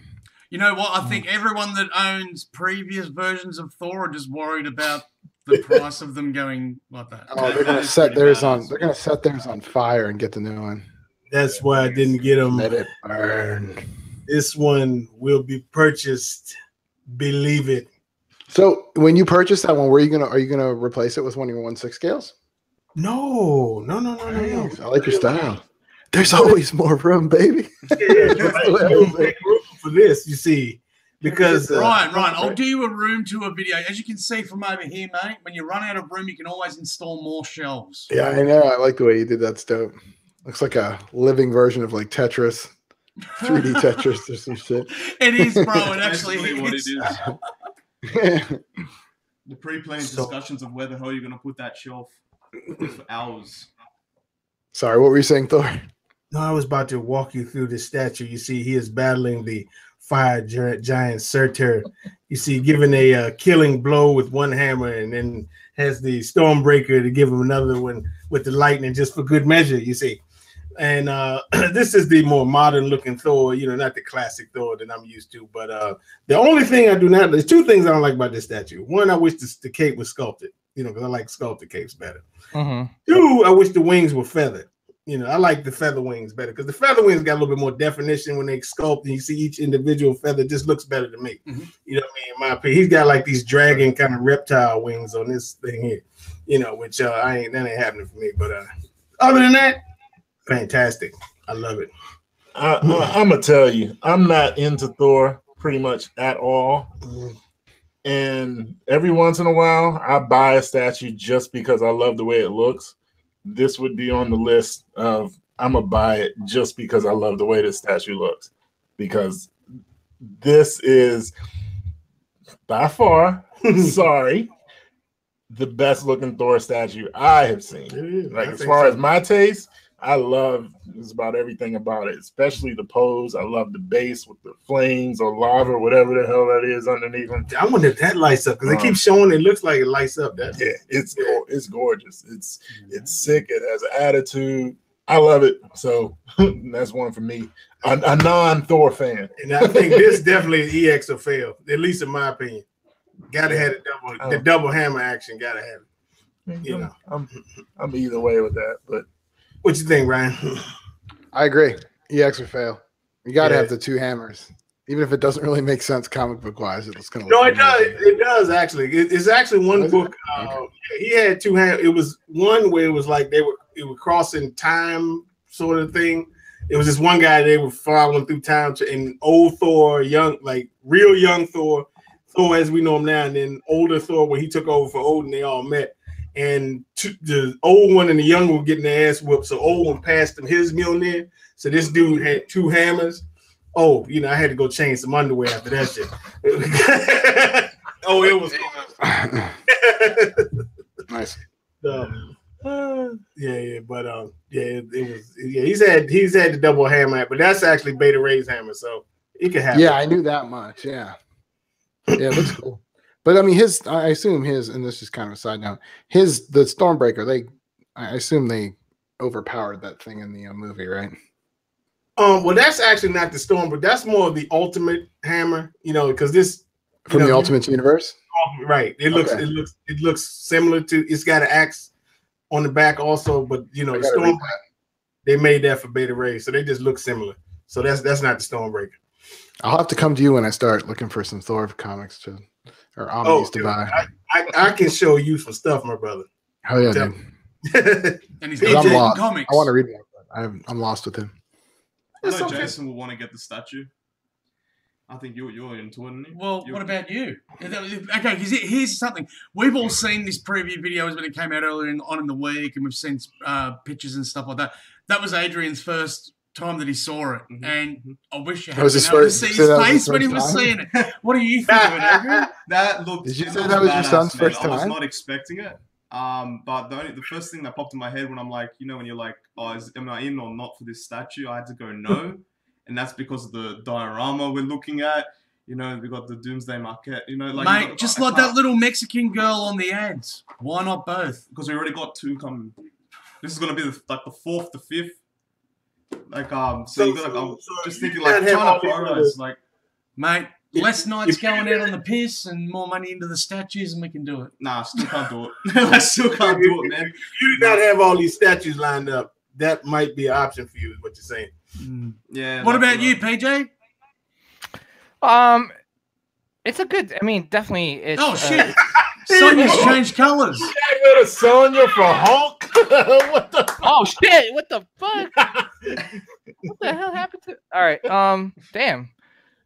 You know what? I think everyone that owns previous versions of Thor are just worried about the price of them going like that. Oh, they're gonna set theirs on. They're gonna set theirs on fire and get the new one. That's why I didn't get them. Let it burn. This one will be purchased. Believe it. So when you purchase that one, are you gonna replace it with one of your 1/6 scales? No. I like your style. There's always more room, baby. There's room for this, you see. Because Ryan, I'll do you a room tour video. As you can see from over here, mate, when you run out of room, you can always install more shelves. Yeah, I know. I like the way you did that. Dope. Looks like a living version of like Tetris, 3D Tetris or some shit. It is, bro. It actually is what it is. The pre-planned discussions of where the hell you're going to put that shelf for hours. Sorry, what were you saying, Thor? No, I was about to walk you through this statue. You see, he is battling the fire giant Surtur, you see, giving a killing blow with one hammer, and then has the Stormbreaker to give him another one with the lightning, just for good measure, you see. And this is the more modern looking Thor, you know, not the classic Thor that I'm used to. But the only thing I do not, there's two things I don't like about this statue. One, I wish the cape was sculpted, you know, because I like sculpted capes better. Two, I wish the wings were feathered. you know, I like the feather wings better because the feather wings got a little bit more definition when they sculpt, and you see each individual feather just looks better to me. Mm-hmm. You know what I mean? In my opinion, he's got like these dragon kind of reptile wings on this thing here, you know, which that ain't happening for me. But other than that, fantastic. I love it. I'm gonna tell you, I'm not into Thor pretty much at all. Mm-hmm. And every once in a while, I buy a statue just because I love the way it looks. This would be on the list of I'm going to buy it just because I love the way this statue looks, because this is by far, sorry, the best looking Thor statue I have seen. Like, as far as my taste, I love just about everything about it, especially the pose. I love the base with the flames or lava, whatever the hell that is underneath them. I wonder if that lights up, because it keeps showing it looks like it lights up. That yeah, it's gorgeous. It's sick. It has an attitude. I love it. So that's one for me. A non-Thor fan. And I think this definitely is EX or fail, at least in my opinion. Gotta have the double hammer action. Gotta have it. You know, I'm either way with that, but. What you think, Ryan? I agree. EX or fail. You got to have the two hammers, even if it doesn't really make sense comic book wise. It's gonna look it does. It does actually. It's actually one book. He had two hammers. It was one where it was like it were crossing time sort of thing. It was this one guy they were following through time to an old Thor, real young Thor, Thor as we know him now, and then older Thor when he took over for Odin. They all met. And the old one and the young one were getting their ass whooped. So old one passed him his Mjolnir. So this dude had two hammers. Oh, you know, I had to go change some underwear after that shit. Oh, it was nice. He's had the double hammer, but that's actually Beta Ray's hammer, so it could happen. Yeah, I knew that much. Yeah, yeah, it looks cool. But I mean, I assume his, and this is kind of a side note, the Stormbreaker, I assume they overpowered that thing in the movie, right? Well, that's actually not the Storm, but that's more of the ultimate hammer, you know, because this from the Ultimate Universe, right? It looks similar to. It's got an axe on the back also, but you know, the Storm, they made that for Beta Ray, so they just look similar. So that's not the Stormbreaker. I'll have to come to you when I start looking for some Thor comics too. Or omnis to buy. I can show you some stuff, my brother. Oh yeah, dude. And he's got lost. Comics. I want to read that, but I'm lost with him. I know Jason will want to get the statue. I think you're into it, isn't you? Well, what about you? Okay, because here's something. We've all seen this preview video when it came out earlier in the week, and we've seen pictures and stuff like that. That was Adrian's first time that he saw it, and I wish you had been able to see his face when he was seeing it. What do you think of it, Adrian? That looked. Did you say that was your son's first time? I was not expecting it. But the first thing that popped in my head when I'm like, you know, when you're like, oh, am I in or not for this statue? I had to go no, and that's because of the diorama we're looking at. You know, we got the Doomsday Market. You know, like mate, just like that little Mexican girl on the ads. Why not both? Because we already got two coming. This is gonna be the fourth, the fifth. Like just thinking like trying to prioritize like mate, less nights going out on the piss and more money into the statues and we can do it. Nah, still can't do it. I still can't do it, man. You do not have all these statues lined up. That might be an option for you, is what you're saying. Yeah. What about you, PJ? It's a good. I mean, definitely. It's, oh shit! Sonya's changed colors. You gotta go to Sonya for Hulk. What the? Fuck? Oh shit! What the fuck? What the hell happened to? All right. Damn.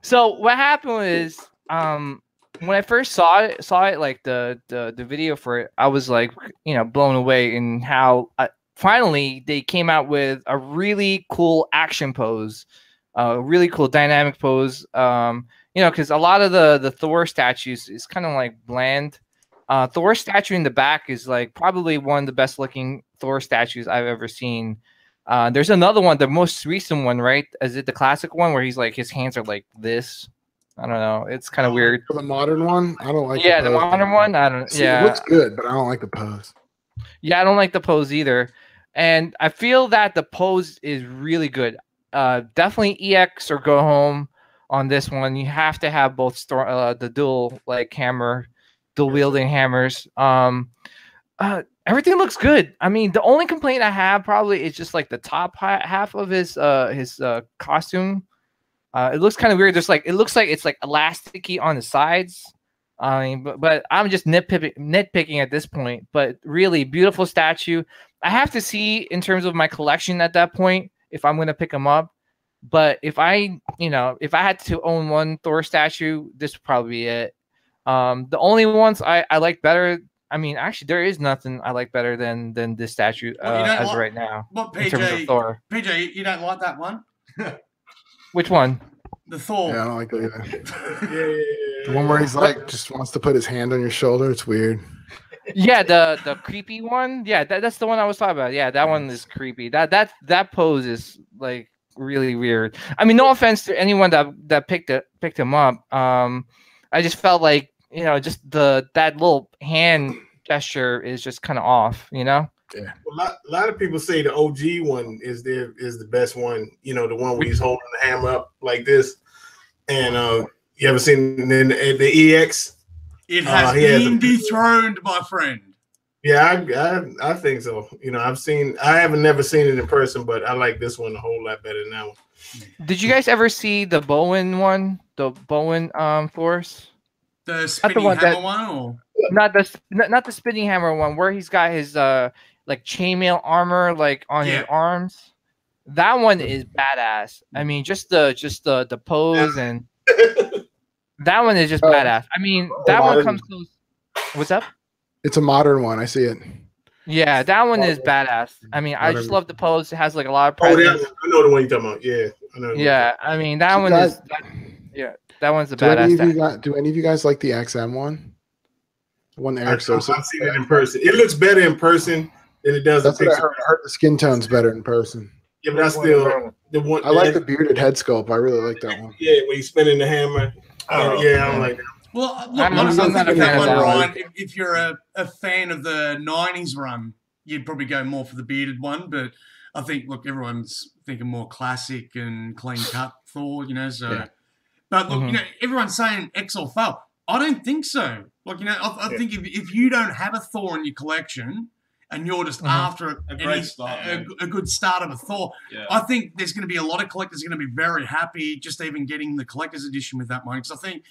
So what happened was, when I first saw it like the video for it, I was like, you know, blown away in how finally they came out with a really cool action pose, a really cool dynamic pose. You know, because a lot of the Thor statues is kind of like bland. Thor statue in the back is like probably one of the best looking Thor statues I've ever seen. There's another one, the most recent one, right? Is it the classic one where he's like his hands are like this? I don't know. It's kind of weird. The modern one, I don't like. Yeah, the modern one, I don't. See, yeah, it looks good, but I don't like the pose. Yeah, I don't like the pose either, and I feel that the pose is really good. Definitely EX or go home on this one. You have to have both the dual wielding hammers. Everything looks good. I mean, the only complaint I have probably is just like the top half of his costume. It looks kind of weird. There's like it looks like it's like elasticy on the sides. I mean, but I'm just nitpicking at this point. But really beautiful statue. I have to see in terms of my collection at that point if I'm gonna pick them up. But if I, you know, if I had to own one Thor statue, this would probably be it. The only ones I like better. I mean, actually, there is nothing I like better than this statue as of right now. But PJ, in terms of Thor. PJ, you don't like that one? Which one? The Thor. Yeah, I don't like that either. Yeah. The one where he's like just wants to put his hand on your shoulder. It's weird. Yeah, the creepy one. Yeah, that's the one I was talking about. Yeah, that one is creepy. That pose is like really weird. I mean, no offense to anyone that picked him up. I just felt like, you know, just that little hand gesture is just kind of off, you know. Yeah. Well, a lot of people say the OG one is the best one. You know, the one where he's holding the hammer up like this. And you ever seen the EX? It has been dethroned, my friend. Yeah, I think so. You know, I haven't seen it in person, but I like this one a whole lot better than that one. Did you guys ever see the Bowen one? The Bowen force? The spinning hammer one? Not the spinning hammer one where he's got his like chainmail armor like on his arms. That one is badass. I mean, just the pose and that one is just badass. I mean, that one comes to what's up? It's a modern one. I see it. Yeah, that one is badass. I mean, I just love the pose. It has like a lot of presence. I know the one you're talking about. Yeah. I know. Yeah, I mean that one is. Yeah, that one's a badass. Do any of you guys like the XM one? One Eric Sosa. I've seen it in person. It looks better in person than it does. That's in picture. I heard the skin tone's better in person. Yeah, but I still the one. I like the bearded head sculpt. I really like that one. Yeah, when he's spinning the hammer. Oh yeah, I don't like that. Well, look, I'm not a fan of that one, Ryan. If you're a fan of the '90s run, you'd probably go more for the bearded one. But I think, look, everyone's thinking more classic and clean cut Thor, you know. So, but look, you know, everyone's saying X or fail. I don't think so. Like, you know, I think if you don't have a Thor in your collection and you're just after a good start of a Thor, I think there's going to be a lot of collectors are going to be very happy just even getting the collector's edition with that one. Because I think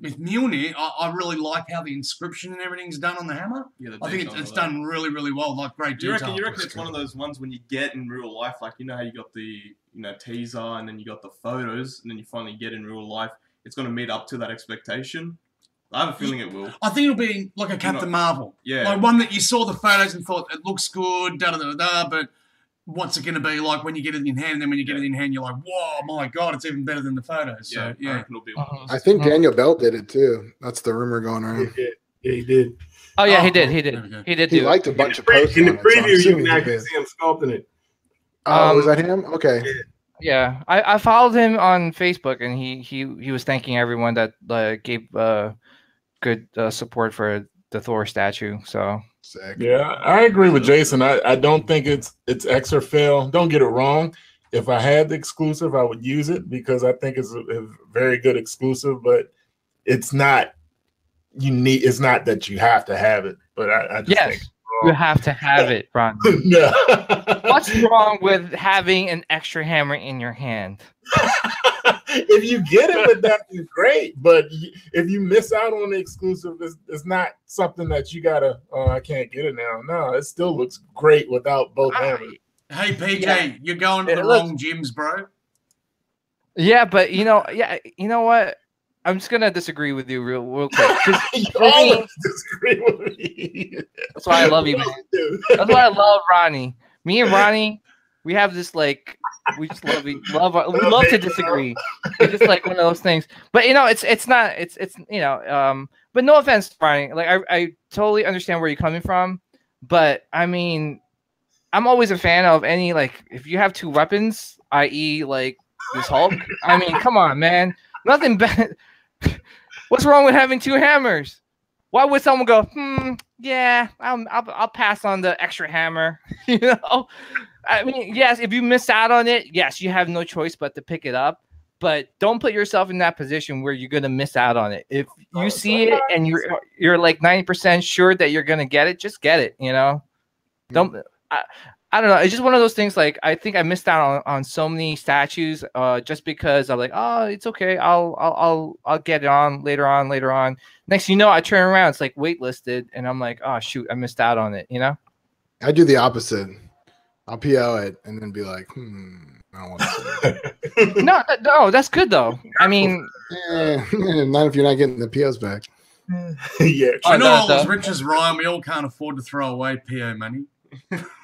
with Mjolnir, I really like how the inscription and everything's done on the hammer. Yeah, I think it's done really, really well. Like, great detail. You reckon it's one of those ones when you get in real life, like, you know how you got the, you know, teaser and then you got the photos and then you finally get in real life, it's going to meet up to that expectation? I have a feeling it will. I think it'll be like a Captain Marvel. Yeah. Like one that you saw the photos and thought, it looks good, da-da-da-da, but what's it going to be like when you get it in hand? And then when you get it in hand, you're like, whoa, my God, it's even better than the photos. So, yeah. I think Daniel Bell did it too. That's the rumor going around. Yeah, he did. Oh, yeah, he did. He liked a bunch of posts. In the preview, you can actually see him sculpting it. Oh, was that him? Okay. Yeah. Yeah, I followed him on Facebook, and he was thanking everyone that gave good support for the Thor statue. So sick. Yeah, I agree with Jason. I don't think it's X or fail. Don't get it wrong. If I had the exclusive, I would use it because I think it's a very good exclusive. But it's not unique. It's not that you have to have it. But I just think you have to have it, Ron. No. What's wrong with having an extra hammer in your hand? If you get it with that, it's great. But if you miss out on the exclusive, it's not something that you gotta. Oh, I can't get it now. No, it still looks great without both hammers. Hey, PJ, you're going to the wrong gyms, bro. Yeah, but you know, you know what? I'm just gonna disagree with you real quick. You always disagree with me. That's why I love you, man. That's why I love Ronnie. Me and Ronnie, we have this like we just love we love to disagree. It's just like one of those things. But you know, it's not you know, but no offense, Ronnie. Like I totally understand where you're coming from, but I mean I'm always a fan of any like if you have two weapons, i.e. like this Hulk. I mean, come on, man. Nothing bad. What's wrong with having two hammers? Why would someone go, yeah, I'll pass on the extra hammer, you know? I mean, yes, if you miss out on it, yes, you have no choice but to pick it up. but don't put yourself in that position where you're going to miss out on it. If you see it and you're like 90% sure that you're going to get it, just get it, you know? Don't I don't know. It's just one of those things. Like, I think I missed out on so many statues just because I'm like, oh, it's okay. I'll get it on later on. Next, you know, I turn around, it's like waitlisted, and I'm like, oh shoot, I missed out on it. You know, I do the opposite. I'll PO it and then be like, I don't want to. no, that's good though. I mean, not if you're not getting the POs back. Yeah, I know all as rich as Ryan. We all can't afford to throw away PO money.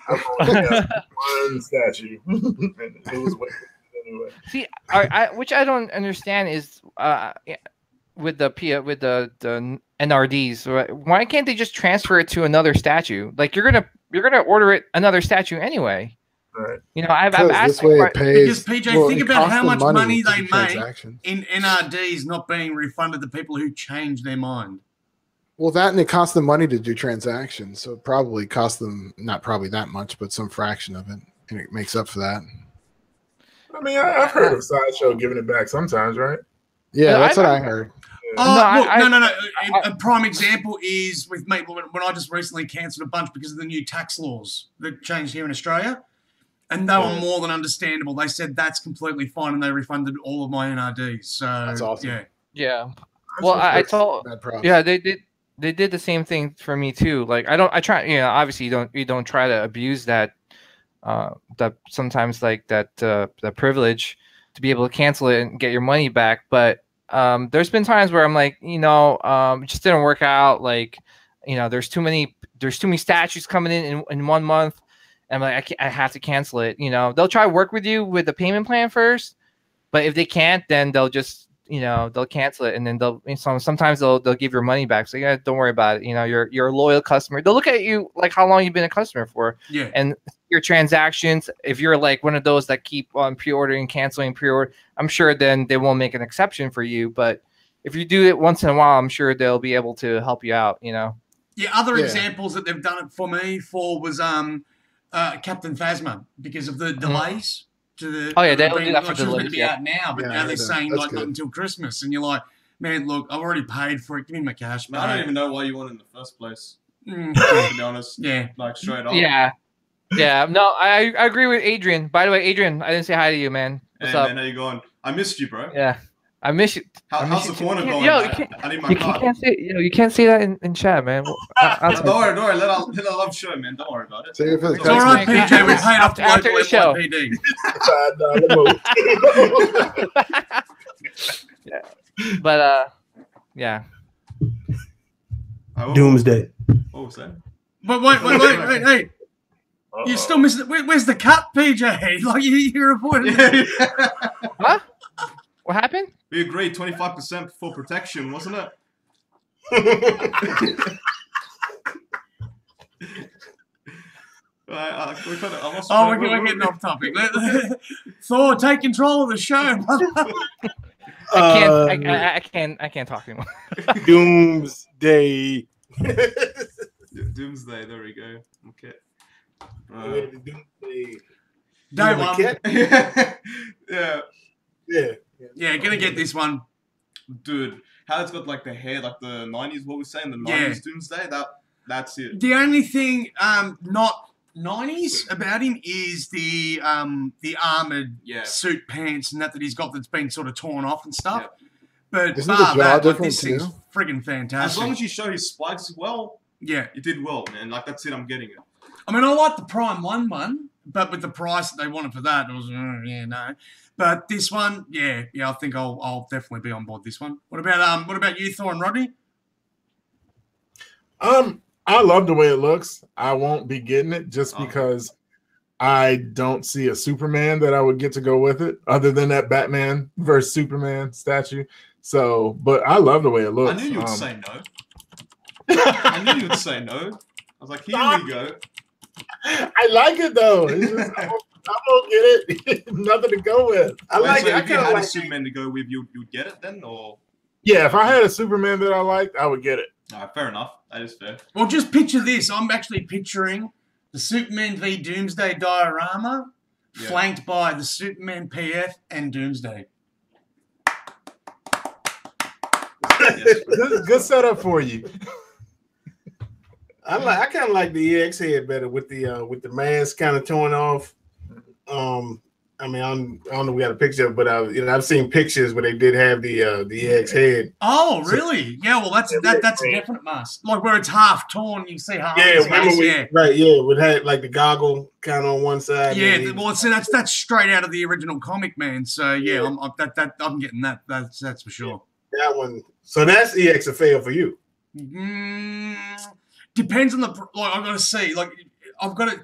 One statue. It was anyway. See, which I don't understand is with the NRDs, right? Why can't they just transfer it to another statue? Like you're gonna order it another statue anyway. Right. You know, I've asked this way it pays, because PJ, well, think about how much money they make in NRDs not being refunded to people who change their mind. Well, that, and it costs them money to do transactions, so it probably costs them not probably that much, but some fraction of it, and it makes up for that. I mean, I've heard of Sideshow giving it back sometimes, right? Yeah, that's what I heard. Oh, look, no. A prime example is with me when I just recently cancelled a bunch because of the new tax laws that changed here in Australia, and they were more than understandable. They said that's completely fine, and they refunded all of my NRDs. So that's awesome. Yeah. Well, I told. Yeah, they did. They did the same thing for me too. Like I try, you know, obviously you don't try to abuse that sometimes like that privilege to be able to cancel it and get your money back. But there's been times where I'm like, you know, it just didn't work out. Like, you know, there's too many statues coming in 1 month, and I'm like, I have to cancel it. You know, they'll try to work with you with the payment plan first, but if they can't, then they'll just, you know, they'll cancel it, and then sometimes they'll give your money back. So yeah, don't worry about it. You know, you're a loyal customer. They'll look at you like how long you've been a customer for. Yeah. And your transactions, if you're like one of those that keep on pre-ordering, canceling pre-order, I'm sure then they won't make an exception for you. But if you do it once in a while, I'm sure they'll be able to help you out, you know. Yeah, other examples that they've done it for me for was Captain Phasma, because of the delays. The, oh yeah, they'll do that for the delivery. Out now, but now they're saying that's like good. Not until Christmas, and you're like, man, look, I've already paid for it. Give me my cash, man. I don't even know why you want it in the first place. To be honest, like straight on. Yeah. No, I agree with Adrian. By the way, Adrian, I didn't say hi to you, man. What's up? Man, how you going? I missed you, bro. Yeah, I miss you. How's the corner going? Yo, I need my card. You can't say that in chat, man. Don't worry. Let our love show, man. Don't worry about it. It's all right, PJ. We're paying off after the show. Yeah. But yeah. Doomsday. What was that? But wait, hey. You still missed it. Where's the cut, PJ? Like you're avoiding it. Huh? What happened? We agreed 25% for protection, wasn't it? We're getting off topic. Thor, take control of the show. I can't talk anymore. Doomsday. Doomsday. There we go. Okay. Doomsday. Day one. Yeah, gonna get this one, dude. How it's got like the hair, like the 90s. What we're saying, the 90s Doomsday. That's it. The only thing, not 90s about him is the armored suit pants and that he's got that's been sort of torn off and stuff. Yeah. But isn't the jaw different this too? Thing's friggin' fantastic. As long as you show his spikes well, you did well, man. Like that's it. I'm getting it. I mean, I like the Prime 1 one, but with the price that they wanted for that, it was no. But this one, I think I'll definitely be on board this one. What about you, Thor and Rodney? I love the way it looks. I won't be getting it just because I don't see a Superman that I would get to go with it, other than that Batman versus Superman statue. So, but I love the way it looks. I knew you would say no. I knew you would say no. I was like, here we go. I like it though. It's just, I'm gonna get it. Nothing to go with. I like it. If you had a Superman to go with, you'd get it then, or if I had a Superman that I liked, I would get it. Alright, fair enough. That is fair. Well, just picture this. I'm actually picturing the Superman v Doomsday diorama, flanked by the Superman PF and Doomsday. Good setup for you. I kind of like the EX head better with the mask kind of torn off. I mean, I don't know if we got a picture, but you know, I've seen pictures where they did have the EX head. Oh, really? So, yeah. Well, that's a different mask. Like where it's half torn, you see half. Yeah, right. Yeah, it had like the goggle kind of on one side. Yeah. Well, see, that's straight out of the original comic, man. So yeah, I'm getting that. That's for sure. Yeah, that one. So that's EX a fail for you. Depends on the like. I've got to see. Like I've got to.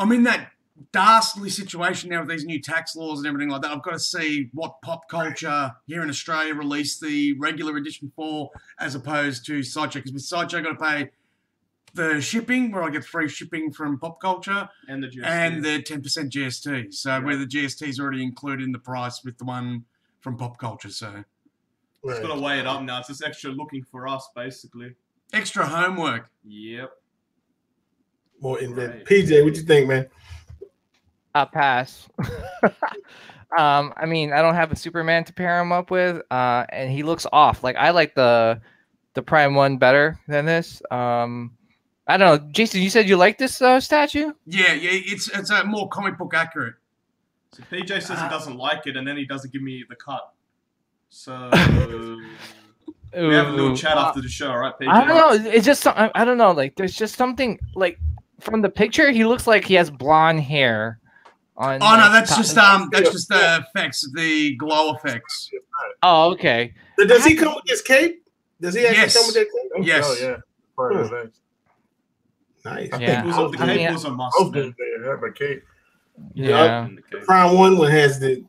I'm in that dastardly situation now with these new tax laws and everything like that. I've got to see what pop culture here in Australia released the regular edition for, as opposed to Sideshow. Because with Sideshow, I've got to pay the shipping, where I get free shipping from pop culture, and the GST. And the 10% GST. So where the GST is already included in the price with the one from pop culture. So it's got to weigh it up now. It's just extra looking for us, basically. Extra homework. Yep. More in depth. PJ, what you think, man? I'll pass. I mean, I don't have a Superman to pair him up with, and he looks off. Like I like the Prime 1 better than this. I don't know, Jason. You said you like this statue? Yeah, yeah. It's a more comic book accurate. So PJ says he doesn't like it, and then he doesn't give me the cut. So. We have a little chat after the show, right, PJ? I don't know. It's just I don't know. Like, there's just something like from the picture, he looks like he has blonde hair. On oh no, that's top. Just that's just the effects, the glow effects. Oh, okay. So does he come with this cape? Does he actually come with that cape? Okay. Yes. Oh yeah. Cool. Nice. Yeah. I think the cape was a must. Yeah, the Prime 1 has the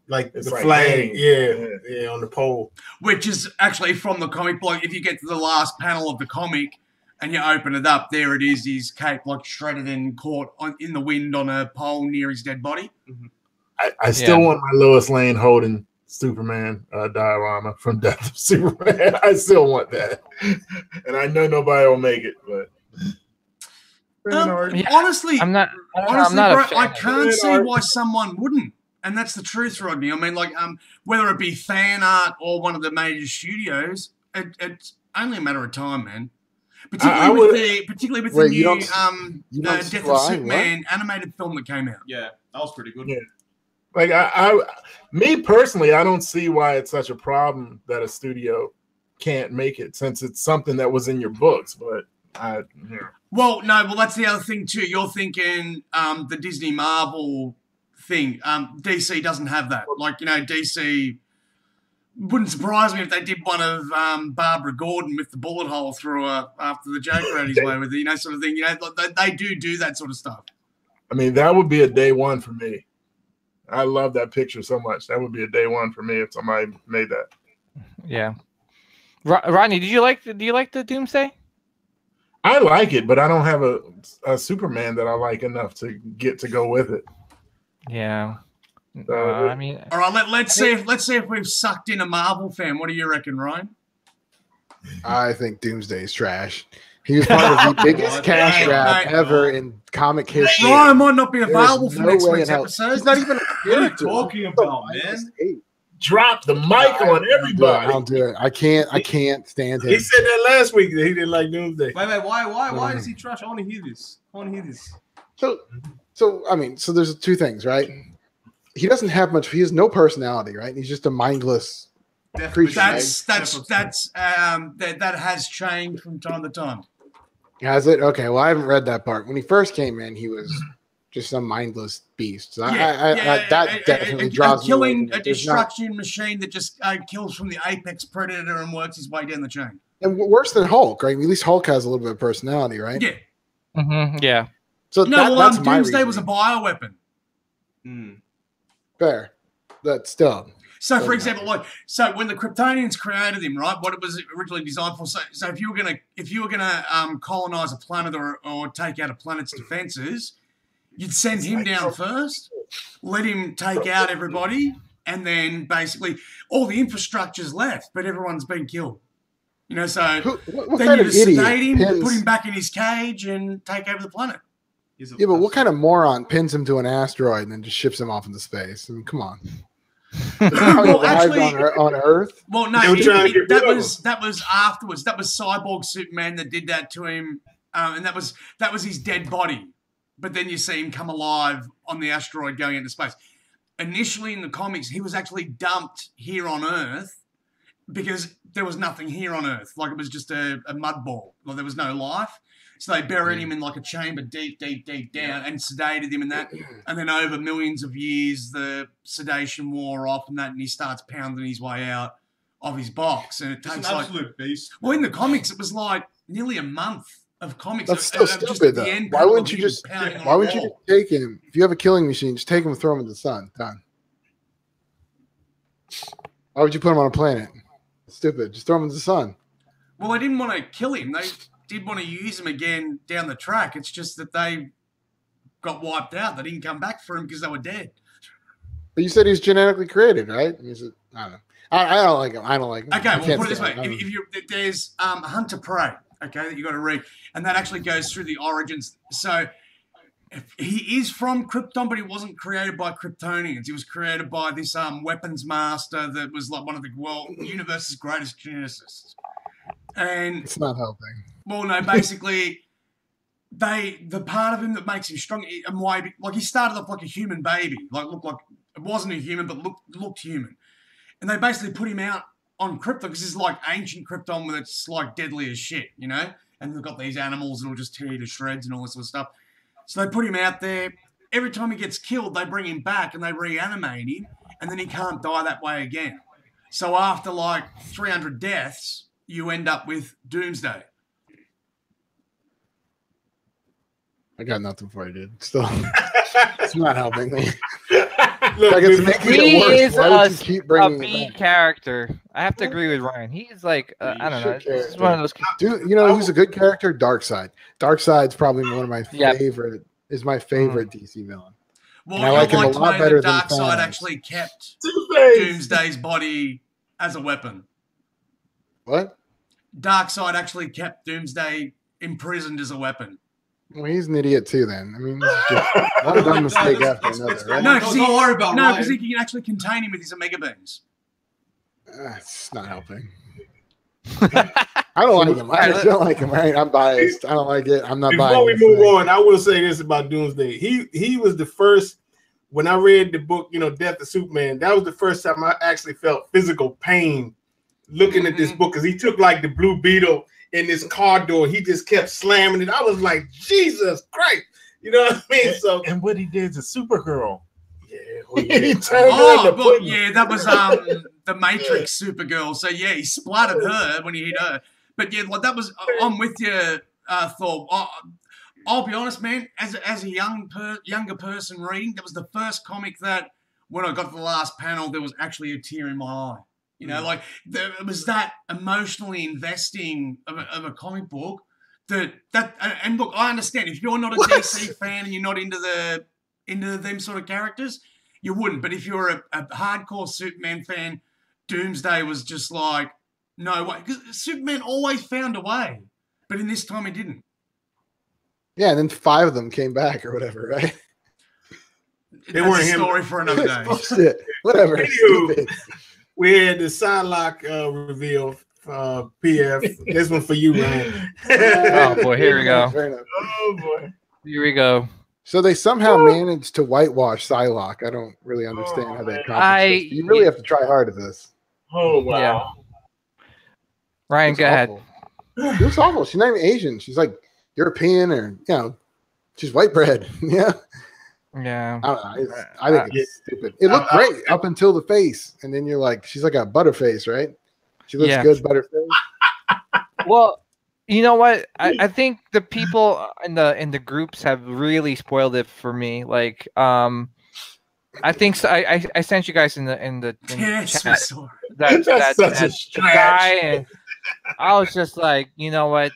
flag, yeah, on the pole, which is actually from the comic book. If you get to the last panel of the comic and you open it up, there it is, his cape like shredded and caught in the wind on a pole near his dead body. I still want my Lois Lane holding Superman diorama from Death of Superman. I still want that, and I know nobody will make it, but. Honestly, I'm not, bro, I can't see why someone wouldn't, and that's the truth, Rodney. I mean, like, whether it be fan art or one of the major studios, it's only a matter of time, man. Particularly with the new Death of Superman animated film that came out. Yeah, that was pretty good. Yeah. Like, me personally, I don't see why it's such a problem that a studio can't make it, since it's something that was in your books, but. Well, that's the other thing too. You're thinking the Disney Marvel thing. DC doesn't have that. Like, you know, DC wouldn't surprise me if they did one of Barbara Gordon with the bullet hole through her after the Joker had his way with it, you know, sort of thing. You know, they do that sort of stuff. I mean, that would be a day one for me. I love that picture so much. That would be a day one for me if somebody made that. Yeah. Rodney, do you like the Doomsday? I like it, but I don't have a Superman that I like enough to get to go with it. Yeah, I mean, all right. Let's see if we've sucked in a Marvel fan. What do you reckon, Ryan? I think Doomsday's trash. He was part of the biggest cash grab ever in comic history. Ryan might not be available for next week's episode. He's not even talking about, man. Drop the mic on everybody. I'll do it. I can't stand him. He said that last week that he didn't like Doomsday. Wait, why is he trash? I want to hear this. So there's two things, right? He doesn't have much. He has no personality, right? He's just a mindless creature. That has changed from time to time. Has it? Okay. Well, I haven't read that part. When he first came in, he was. Just some mindless beast. So that definitely draws me. A destruction machine that just kills from the apex predator and works his way down the chain. And worse than Hulk, right? I mean, at least Hulk has a little bit of personality, right? Yeah. Mm-hmm, yeah. So Doomsday was a bioweapon. Mm. Fair. But still. So, for example, when the Kryptonians created him, right? What it was originally designed for. So if you were gonna colonize a planet or take out a planet's defenses. You'd send him down first, let him take out everybody, and then basically all the infrastructure's left, but everyone's been killed. You know, so then you just sedate him, put him back in his cage, and take over the planet. Yeah, but what kind of moron pins him to an asteroid and then just ships him off into space? I mean, come on. Well, actually, on Earth. Well, no, that was afterwards. That was Cyborg Superman that did that to him, and that was his dead body. But then you see him come alive on the asteroid going into space. Initially in the comics, he was actually dumped here on Earth because there was nothing here on Earth. Like, it was just a mud ball. Like, there was no life. So they buried him in like a chamber deep down and sedated him and that. And then over millions of years, the sedation wore off and that, and he starts pounding his way out of his box. And it takes an absolute beast. Well, in the comics, it was like nearly a month of comics. That's still stupid, though. Why wouldn't you just take him? If you have a killing machine, just take him and throw him in the sun. Done. Why would you put him on a planet? Stupid. Just throw him in the sun. Well, I didn't want to kill him. They did want to use him again down the track. It's just that they got wiped out. They didn't come back for him because they were dead. But you said he was genetically created, right? I don't know. I don't like him. I don't like him. Okay, well, put it this way. There's Hunter Prey, okay, that you got to read. And that actually goes through the origins. So he is from Krypton, but he wasn't created by Kryptonians. He was created by this weapons master that was like one of the universe's greatest geneticists. And it's not helping. Well, no, basically, the part of him that makes him strong and why, like, he started off like a human baby, like looked like it wasn't a human, but looked human, and they basically put him out on Krypton because it's like ancient Krypton where it's like deadly as shit, you know, and they've got these animals that'll just tear you to shreds and all this sort of stuff. So they put him out there. Every time he gets killed, they bring him back and they reanimate him, and then he can't die that way again. So after like 300 deaths, you end up with Doomsday. I got nothing for you, dude. Still, it's not helping me. He is a B character. I have to agree with Ryan. He's like, I don't know. This is one of those. Dude, you know who's a good character? Darkseid. Darkseid's probably one of my favorite. Is my favorite DC villain. Well, I like him a lot better than Darkseid. Actually, kept Doomsday's body as a weapon. What? Darkseid actually kept Doomsday imprisoned as a weapon. Well, he's an idiot too, then. I mean, this is just not a dumb mistake after another, right? No, because he can actually contain him with his Omega Beams. It's not helping. I don't like him. I just don't like him, right? I'm biased. I don't like it. I'm not biased. Before we move on, I will say this about Doomsday. He was the first, when I read the book, you know, Death of Superman, that was the first time I actually felt physical pain looking at this book, because he took like the Blue Beetle in this car door, he just kept slamming it. I was like, Jesus Christ, you know what I mean? So, and what he did to Supergirl, that was the Matrix Supergirl. So yeah, he splattered her when he hit her. But yeah, like that was. I'm with you, Thor. I'll be honest, man. As a younger person reading, that was the first comic that when I got to the last panel, there was actually a tear in my eye. You know, like it was that emotionally investing of a comic book that and look, I understand if you're not a DC fan and you're not into them sort of characters, you wouldn't. But if you're a hardcore Superman fan, Doomsday was just like no way, because Superman always found a way, but in this time he didn't. Yeah, and then 5 of them came back or whatever, right? That's a story for another day. Bullshit. Whatever. We had the Psylocke reveal, PF. This one for you, Ryan. Oh, boy. Here we go. Oh, boy. Here we go. So they somehow managed to whitewash Psylocke. I don't really understand how they accomplished this. You really have to try hard at this. Oh, wow. Yeah. Ryan, go ahead. It was awful. She's not even Asian. She's like European or, you know, she's white bread. Yeah. Yeah, I think it's stupid. It looked great up until the face, and then you're like, she's like a butterface, right? She looks good, butterface. Well, you know what? I think the people in the groups have really spoiled it for me. Like, I think so, I sent you guys in the chat that guy, and I was just like, you know what?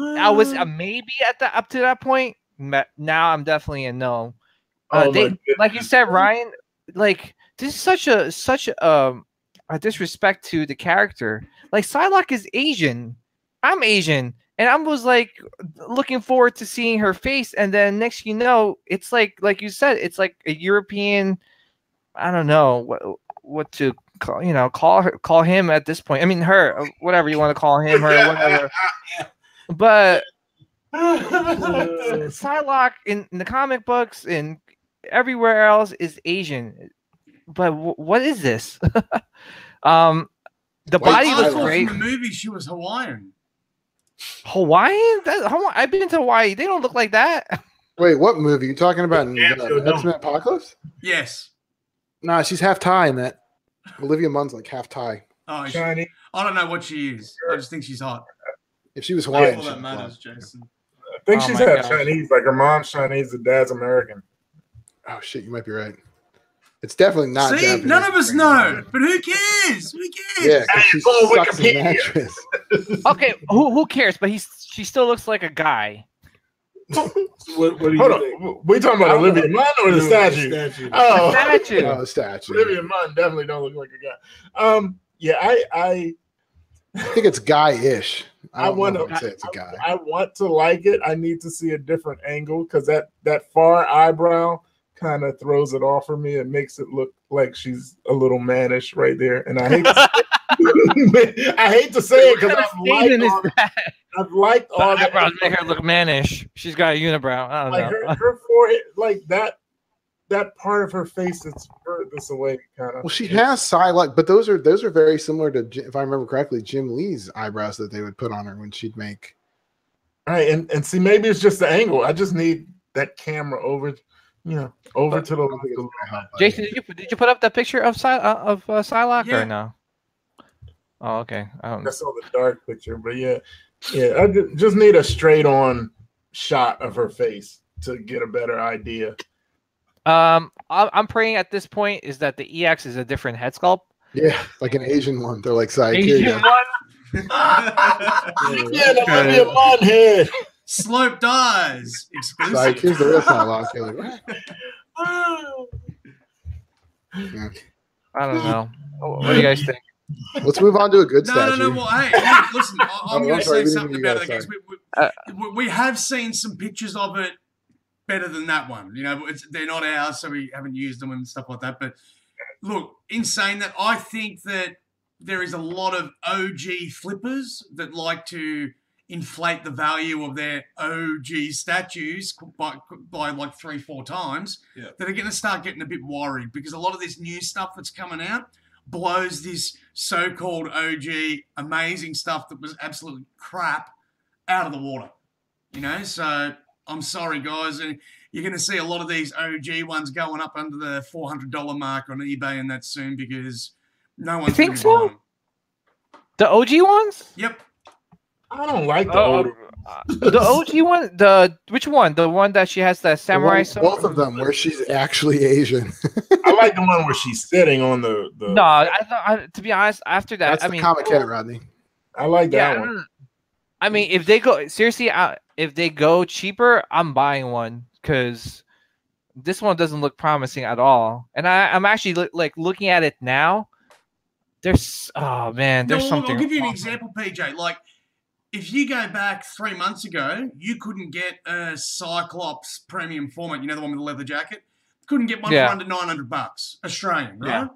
I was a maybe up to that point. Now I'm definitely a no. Like you said, Ryan, like this is such a disrespect to the character. Like Psylocke is Asian. I'm Asian, and I was like looking forward to seeing her face, and then next you know, it's like you said, it's like a European. I don't know. what to call, you know, call him at this point. I mean, her, whatever you want to call him, her, whatever. But Psylocke in the comic books and everywhere else is Asian. But what is this? The body looks great. In the movie, she was Hawaiian. Hawaiian? I've been to Hawaii. They don't look like that. Wait, what movie? You talking about X-Men Apocalypse? Yes. Nah, she's half Thai in that. Olivia Munn's like half Thai. Oh, Chinese. I don't know what she is. I just think she's hot. If she was Hawaiian, all that matters, Jason. I think she's half Chinese. Like her mom's Chinese, the dad's American. Oh shit, you might be right. It's definitely not. See, Japanese. None of us know, but who cares? Who cares? Yeah, she sucks as an actress. Okay, who cares? But she still looks like a guy. What do you think? We're talking about Olivia Munn or the statue? Oh, the statue. Olivia Munn definitely don't look like a guy. Yeah, I think it's guy-ish. I want to say it's a guy. I want to like it. I need to see a different angle because that far eyebrow kind of throws it off for me. It makes it look like she's a little mannish right there, and I hate to I hate to say it because I've liked all the eyebrows make her look mannish. She's got a unibrow. I don't know. Her forehead, like that part of her face that's furthest away, kind of. Well, she has Psylocke, but those are very similar to, if I remember correctly, Jim Lee's eyebrows that they would put on her when she'd make. All right, and see, maybe it's just the angle. I just need that camera over, you know, over to the. Jason, did you put up that picture of Psylocke or no? Oh, okay. I saw the dark picture, but yeah. I just need a straight-on shot of her face to get a better idea. I'm praying at this point is that the EX is a different head sculpt. Yeah, like an Asian one. They're like side Asian one. Yeah, that might be a blonde head. Sloped eyes. Exclusive. Like here's the real Psylocke. Yeah. I don't know. What do you guys think? Let's move on to a good statue. No. Well, hey, listen, I'm going to say something about it because we have seen some pictures of it better than that one. You know, they're not ours, so we haven't used them and stuff like that. But look, in saying that, I think that there is a lot of OG flippers that like to inflate the value of their OG statues by like 3-4 times that are going to start getting a bit worried because a lot of this new stuff that's coming out blows this so-called OG amazing stuff that was absolutely crap out of the water, you know. So I'm sorry, guys, and you're going to see a lot of these OG ones going up under the $400 mark on eBay, and that soon because no one's. You think so? The OG ones? Yep. I don't like the old. The OG one, which one? The one that she has the samurai sword? Both of them, where she's actually Asian. I like the one where she's sitting on the. No, I to be honest, after that, that's I mean, comic cat, Rodney. I like that one. I mean, if they go seriously, if they go cheaper, I'm buying one because this one doesn't look promising at all. And I'm actually like looking at it now. There's something. I'll give you an example, PJ. Like. If you go back 3 months ago, you couldn't get a Cyclops premium format. You know, the one with the leather jacket? Couldn't get one for under $900 Australian, right? Yeah.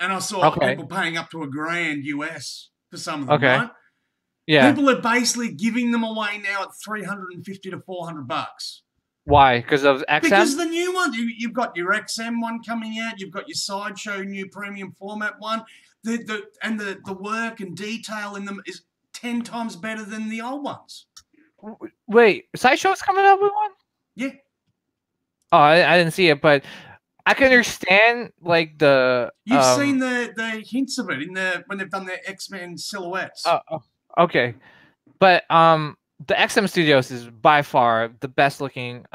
And I saw people paying up to $1,000 US for some of them, right? Yeah. People are basically giving them away now at $350 to $400. Why? Because of XM? Because the new ones. You've got your XM one coming out. You've got your Sideshow new premium format one. And the work and detail in them is 10 times better than the old ones. Wait, Sideshow's coming up with one? Yeah. Oh, I didn't see it, but I can understand like the. You've seen the hints of it in when they've done their X-Men silhouettes. Okay, but the XM Studios is by far the best looking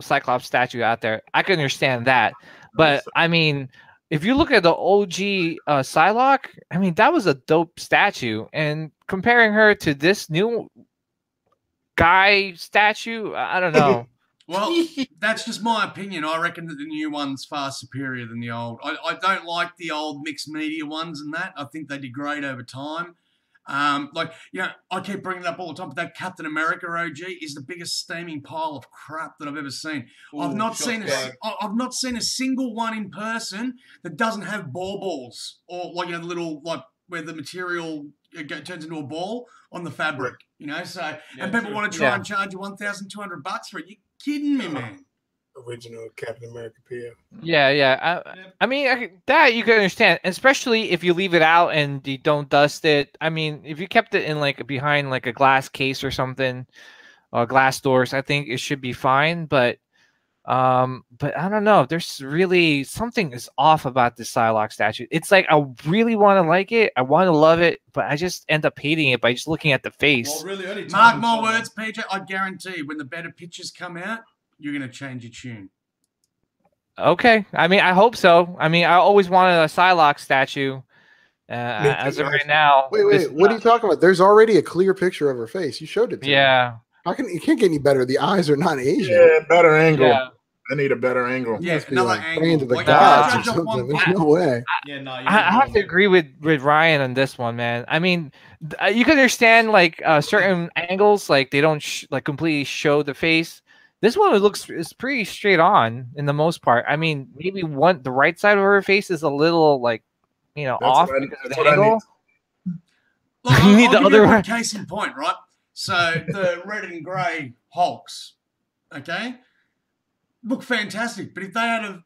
Cyclops statue out there. I can understand that, but I mean. If you look at the OG Psylocke, I mean, that was a dope statue. And comparing her to this new guy statue, I don't know. Well, that's just my opinion. I reckon that the new one's far superior than the old. I don't like the old mixed media ones and that. I think they degrade over time. Like, you know, I keep bringing it up all the time, but that Captain America OG is the biggest steaming pile of crap that I've ever seen. Ooh, I've not seen a single one in person that doesn't have ball balls, or like, you know, the little, like, where the material turns into a ball on the fabric, you know. So, yeah, and people want to try and charge you $1,200 for it. You kidding me, man? Original Captain America PF. Yeah, yeah. I mean, that you can understand, especially if you leave it out and you don't dust it. I mean, if you kept it in like behind like a glass case or something, or glass doors, I think it should be fine. But I don't know. There's really something is off about this Psylocke statue. It's like I really want to like it, I want to love it, but I just end up hating it by just looking at the face. Well, really, mark my words, PJ. I guarantee when the better pictures come out, you're gonna change your tune. Okay. I mean, I hope so. I mean, I always wanted a Psylocke statue. As of right now. Wait. What are you talking about? There's already a clear picture of her face. You showed it to me. Yeah. You can't get any better. The eyes are not Asian. Yeah, better angle. Yeah. I need a better angle. Yeah, another like angle. Like, no way. Yeah, no. I have to agree with Ryan on this one, man. I mean, you can understand like certain angles, like they don't completely show the face. This one is pretty straight on in the most part. I mean, maybe the right side of her face is a little like, you know, off because of the angle. Look, you need the other one. Case in point, right? So the red and grey Hulks, okay, look fantastic. But if they had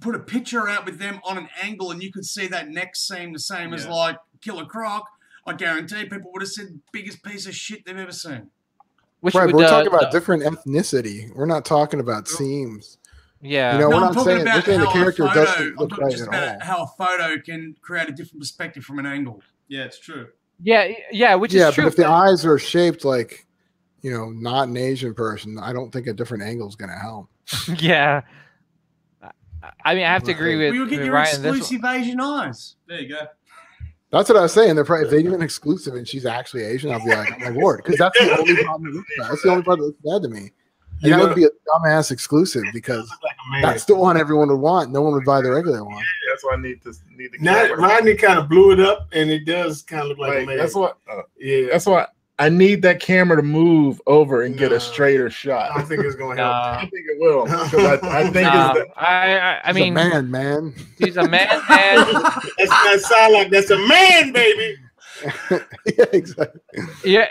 put a picture out with them on an angle and you could see that neck seam the same as like Killer Croc, I guarantee people would have said biggest piece of shit they've ever seen. Which right, we're talking about different ethnicity. We're not talking about seams. Yeah, you know, no, we're saying the character doesn't look right at all. How a photo can create a different perspective from an angle. Yeah, it's true. Yeah, which is true. But if the eyes are shaped like, you know, not an Asian person, I don't think a different angle is going to help. Yeah. I mean, I have to agree with Ryan. Well, you get your exclusive Asian eyes. There you go. That's what I was saying. They're probably, if they do an exclusive and she's actually Asian, I'll be like, oh, my Lord, because that's the only problem that looks bad. That's the only part that looks bad to me. And that would be a dumbass exclusive because that's the one everyone would want. No one would buy the regular one. Yeah, that's why I need to. Now Rodney kind of blew it up, and it does kind of look like a man. That's what. Yeah, that's why I need that camera to move over and get a straighter shot. I think it's going to help. I think it will. I think it's I mean, he's a man. He's a man. That's not Psylocke. That's a man, baby. Yeah, exactly. Yeah.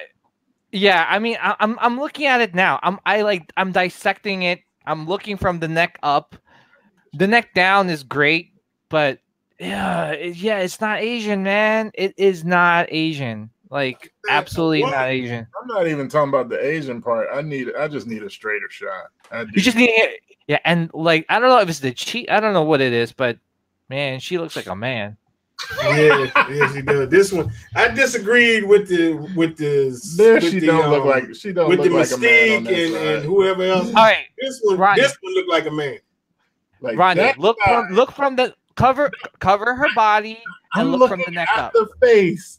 Yeah, I mean, I'm looking at it now. I'm dissecting it. I'm looking from the neck up. The neck down is great, but yeah, it's not Asian, man. It is not Asian. Like absolutely not Asian. I'm not even talking about the Asian part. I just need a straighter shot. You just need, and like I don't know if it's the cheek. I don't know what it is, but man, she looks like a man. Yes, she does. This one, I disagreed with the Mystique and whoever else. All right, this one looked like a man. Like Rodney, look from the cover her body, and I'm looking from the neck up. The face.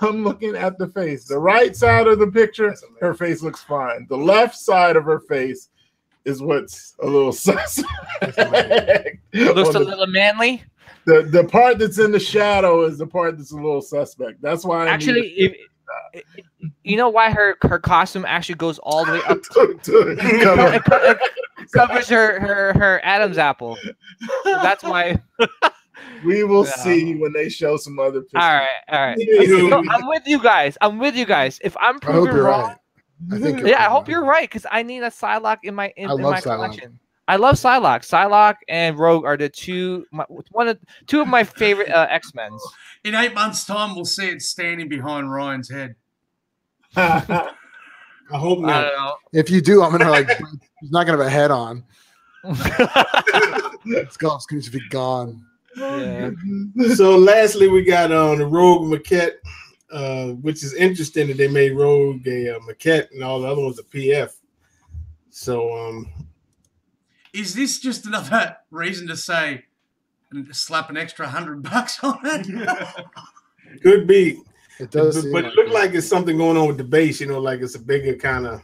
I'm looking at the face. The right side of the picture, her face looks fine. The left side of her face is what's a little suspect. It looks a little manly. The part that's in the shadow is the part that's a little suspect. That's why you know why her costume actually goes all the way up to it covers her Adam's apple. So that's why. We will see when they show some other pictures. All right. No, I'm with you guys. If I'm proven wrong, right. I hope you're right because I need a Psylocke in my collection. I love Psylocke. Psylocke and Rogue are the two of my favorite X-Men's. In 8 months' time, we'll see it standing behind Ryan's head. I hope not. I don't know. If you do, I'm gonna like. He's not gonna have a head on. Sculpt's gonna be gone. Yeah. So, lastly, we got the Rogue maquette, which is interesting that they made Rogue a maquette and all the other ones a PF. So, is this just another reason to say and slap an extra $100 on it? Could be. It does, but it looks like it's something going on with the base. You know, like it's a bigger kind of.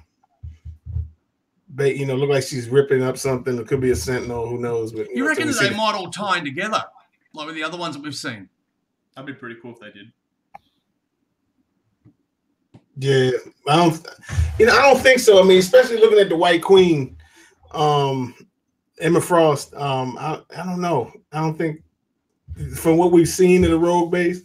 You know, look like she's ripping up something. It could be a Sentinel. Who knows? But you reckon that they might all tie in together, like with the other ones that we've seen? That'd be pretty cool if they did. Yeah, I don't think so. I mean, especially looking at the White Queen, Emma Frost. I don't know. I don't think from what we've seen in the Rogue base,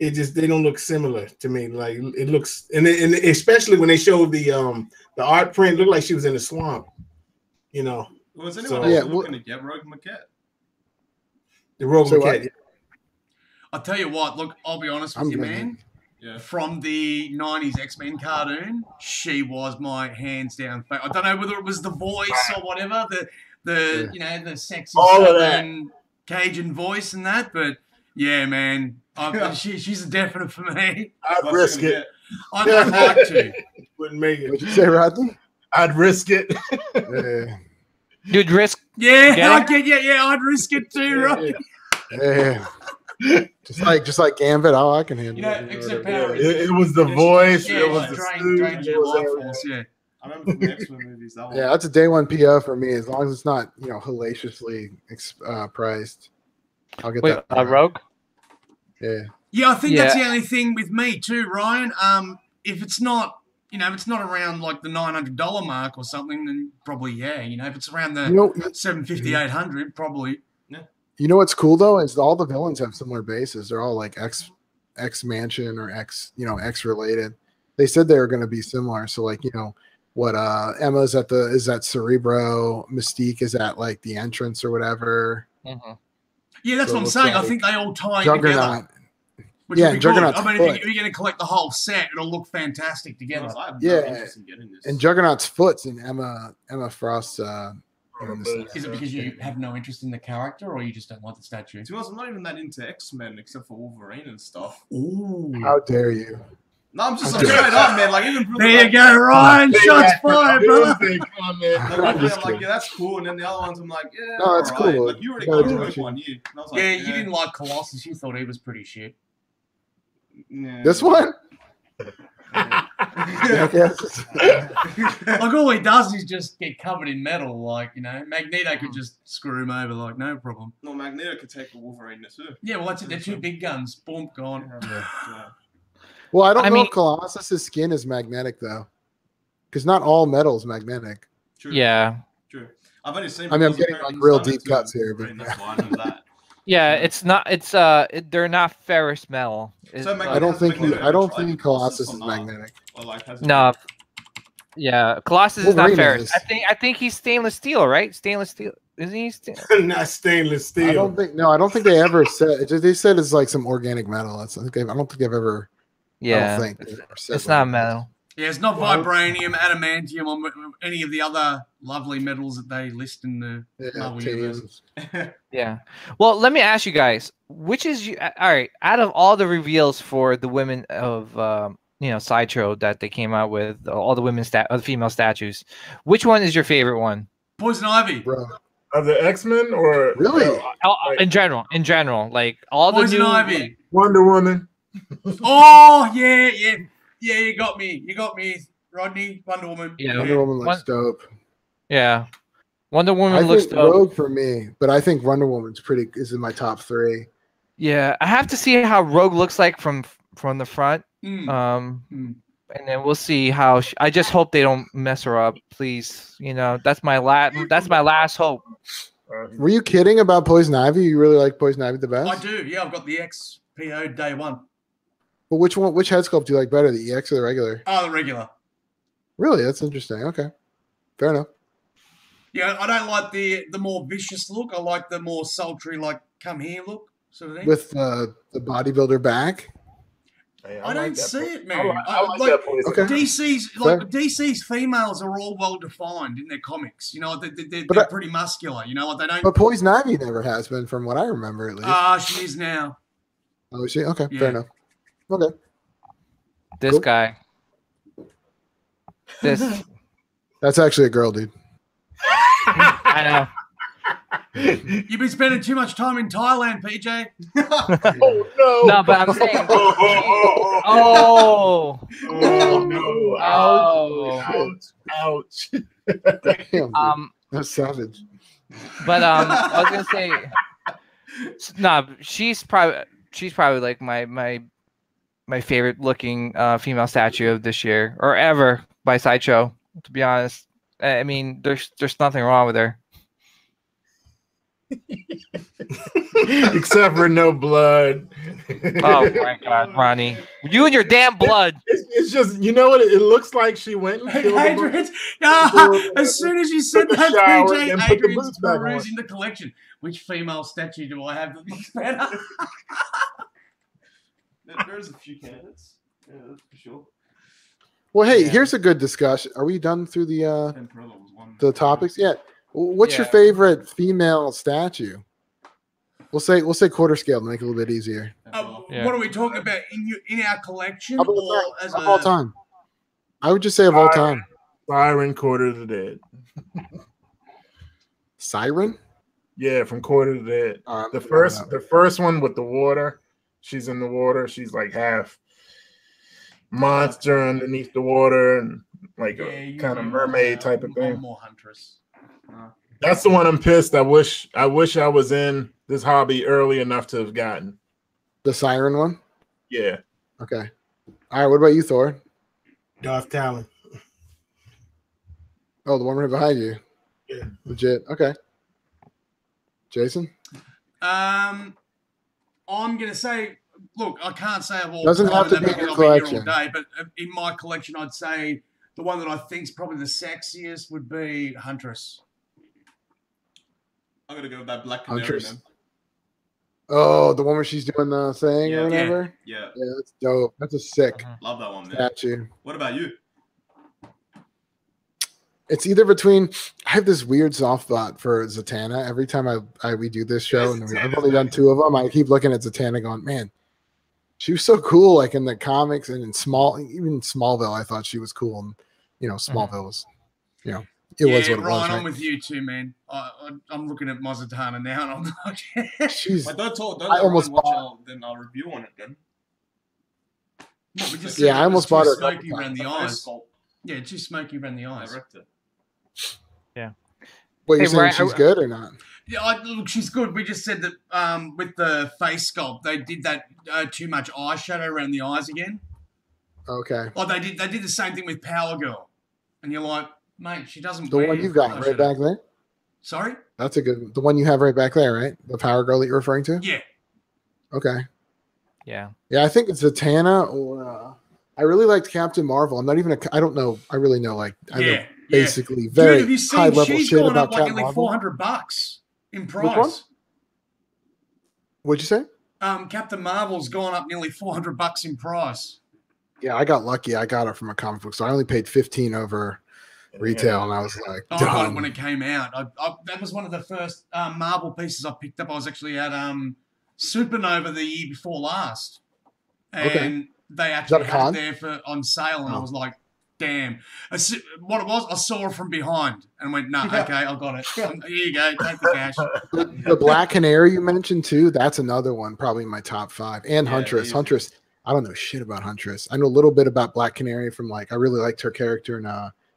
it just they don't look similar to me. Like it looks, and especially when they showed the art print, it looked like she was in the swamp. You know. Was anyone looking to get Rogue Maquette? The Rogue Maquette. I'll tell you what. Look, I'll be honest with you, man. Yeah. From the 90s X-Men cartoon, she was my hands down favorite. I don't know whether it was the voice or whatever, the you know, the sexy Southern Cajun voice and that, but yeah, man, she's a definite for me. I'd risk it. I'd like to. Wouldn't make it. What'd you say, Rodney? I'd risk it. You'd risk? Yeah, I'd get I'd risk it too, Rodney. Yeah. Just like Gambit, I can handle it. Except it was the voice. Yeah, it was the I remember the X-Men movies. That one. Yeah, that's a day one PO for me. As long as it's not hellaciously priced, I'll get that. Rogue. Yeah. Yeah, I think that's the only thing with me too, Ryan. If it's not around like the $900 mark or something, then probably if it's around the $750, $800, probably. You know what's cool though is all the villains have similar bases. They're all like X Mansion or X, X related. They said they were going to be similar. So like, Emma's at is at Cerebro, Mystique is at like the entrance or whatever. Mm-hmm. Yeah, that's what I'm saying. Like I think they all tie together. Which would be Juggernaut's cool. I mean, if you're going to collect the whole set, it'll look fantastic together. Well, and Juggernaut's foot's in Emma Frost's. Is it because you have no interest in the character, or you just don't want the statue? To be honest, I'm not even that into X-Men except for Wolverine and stuff. Ooh, how dare you! No, I'm just straight up, man. Like even there, you go, Ryan. Shots fired, brother. Like, yeah, that's cool. And then the other ones, I'm like, yeah, no, that's cool. Like you already got to one year. Yeah, you didn't like Colossus. You thought he was pretty shit. Yeah. This one. Like all he does is just get covered in metal, like Magneto could just screw him over, like no problem. No, Magneto could take a Wolverine too. Yeah, well that's it. They're two big guns. Boom, gone. Well, I don't know if Colossus's skin is magnetic though, because not all metal is magnetic. True. Yeah. True. I've only seen. I mean, I'm getting like real deep cuts here, but. Yeah, it's not. It's they're not ferrous metal. So I don't think Colossus is magnetic. No. Yeah, Colossus is not ferrous. I think he's stainless steel, right? Stainless steel, isn't he? Not stainless steel. I don't think they ever said. They said it's like some organic metal. That's, I don't think they've ever. Yeah. I don't think it's not metal. Yeah, it's not vibranium, adamantium, or any of the other lovely metals that they list in the Marvel universe. Yeah. Well, let me ask you guys, which is all right? Out of all the reveals for the women of Sideshow that they came out with, all the women the female statues, which one is your favorite one? Poison Ivy. Bro. Of the X-Men or really? Like, in general, like all Poison Ivy, like, Wonder Woman. Oh yeah. Yeah, you got me, Rodney. Wonder Woman. Yeah, Wonder Woman looks dope. Yeah, Wonder Woman looks dope. Rogue for me, but I think Wonder Woman's is in my top three. Yeah, I have to see how Rogue looks like from the front, and then we'll see how. I just hope they don't mess her up, please. That's my last hope. Were you kidding about Poison Ivy? You really like Poison Ivy the best? I do. Yeah, I've got the XPO day one. But which head sculpt do you like better, the EX or the regular? Oh, the regular. Really? That's interesting. Okay. Fair enough. Yeah, I don't like the more vicious look. I like the more sultry, like, come here look sort of thing. With the bodybuilder back? Yeah, I don't see it, man. I like DC's, DC's females are all well-defined in their comics. They're pretty muscular. But Poison Ivy never has been, from what I remember, at least. She is now. Oh, is she? Okay, fair enough. Okay. This guy. This. That's actually a girl, dude. I know. You've been spending too much time in Thailand, PJ. Oh, no. No, but I'm saying. Oh no. Ouch. Ouch. Damn, that's savage. But I was gonna say, she's probably like my my favorite looking female statue of this year or ever by Sideshow, to be honest. I mean, there's nothing wrong with her. Except for no blood. Oh my God, Ronnie! You and your damn blood. It's just, you know what? It looks like she went and killed Adrian's. As soon as you said that, PJ, Adrian's perusing the collection. Which female statue do I have that looks better? There's a few candidates, yeah, that's for sure. Well, hey, here's a good discussion. Are we done through the topics? Yeah. What's your favorite female statue? We'll say quarter scale to make it a little bit easier. What are we talking about in our collection? Of all time, I would just say of all time. Siren, Quarter to the Dead. Siren? Yeah, from Quarter to the Dead. The first one with the water. She's in the water. She's like half monster underneath the water and like a kind of mermaid type of thing. More huntress. That's the one I'm pissed. I wish I was in this hobby early enough to have gotten the Siren one. Yeah. Okay. All right. What about you, Thor? Darth Talon. Oh, the one right behind you. Yeah. Legit. Okay. Jason. I'm gonna say, look, I can't say I've all doesn't have to be your collection, day, but in my collection, I'd say the one that I think is probably the sexiest would be Huntress. I'm gonna go with that Black Canary. Oh, the one where she's doing the thing or whatever. Yeah. Yeah, that's dope. That's a sick. Love that one. Statue. What about you? It's either between. I have this weird soft spot for Zatanna. Every time we do this show, and I've only done two of them, I keep looking at Zatanna, going, "Man, she was so cool!" Like in the comics and in Smallville, I thought she was cool, and you know, Smallville was, you know, it was what it was. Right? I'm with you too, man. I'm looking at Zatanna now, and I'm like, "She's." I almost bought it. Then I'll review on it then. No, I almost bought her. Smoky around the eyes. Yeah, too smoky around the eyes. Yeah. Well, you're saying she's good or not? Yeah, look, she's good. We just said that with the face sculpt, they did that too much eyeshadow around the eyes again. Okay. Oh, they did the same thing with Power Girl, and you're like, mate, she doesn't. The one you've got right back there. Sorry. That's a good. The one you have right back there, right? The Power Girl that you're referring to. Yeah. Okay. Yeah. Yeah, I think it's Zatanna or I really liked Captain Marvel. I'm not even. I don't know. I really know like. Basically, very high level shit about Captain Marvel. She's gone up like $400 in price. Which one? What'd you say? Captain Marvel's gone up nearly $400 in price. Yeah, I got lucky. I got it from a comic book, so I only paid $15 over retail, and I was like, I got it when it came out. That was one of the first Marvel pieces I picked up. I was actually at Supernova the year before last, and they actually had it there on sale, and I was like. Damn. What it was, I saw her from behind and went, no, okay, I got it. Here you go. Take the cash. The Black Canary you mentioned too, that's another one probably in my top 5. And Huntress. Huntress, I don't know shit about Huntress. I know a little bit about Black Canary from like, I really liked her character in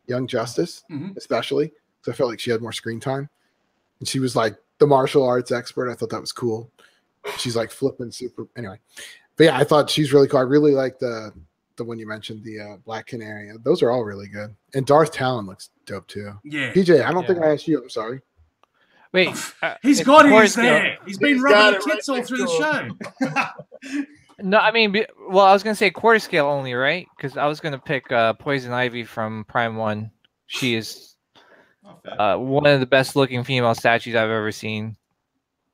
Young Justice, especially. So I felt like she had more screen time. And she was like the martial arts expert. I thought that was cool. She's like flipping super. Anyway. But yeah, I thought she's really cool. I really like the one you mentioned, the Black Canary. Those are all really good. And Darth Talon looks dope too. Yeah. PJ, I don't think I asked you. I'm sorry. Wait. He's got it. He's there. He's been rubbing tits all through the show. No, I mean, well, I was going to say quarter scale only, right? Because I was going to pick Poison Ivy from Prime 1. She is one of the best looking female statues I've ever seen.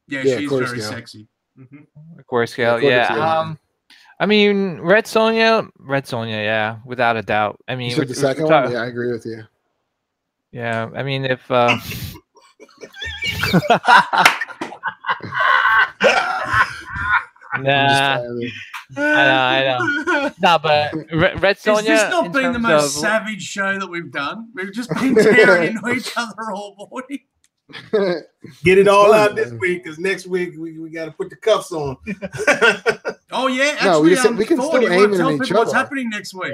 Yeah, she's very sexy. Quarter scale, yeah. I mean, Red Sonja, yeah, without a doubt. I mean, the second one? Yeah, I agree with you. Yeah, I mean, if I know. No, but Red Sonja. Has this not been the most savage show that we've done? We've just been tearing into each other all morning. Get it all out this week, because next week we got to put the cuffs on. Oh yeah, actually, no, we can still aim at each other. What's happening next week?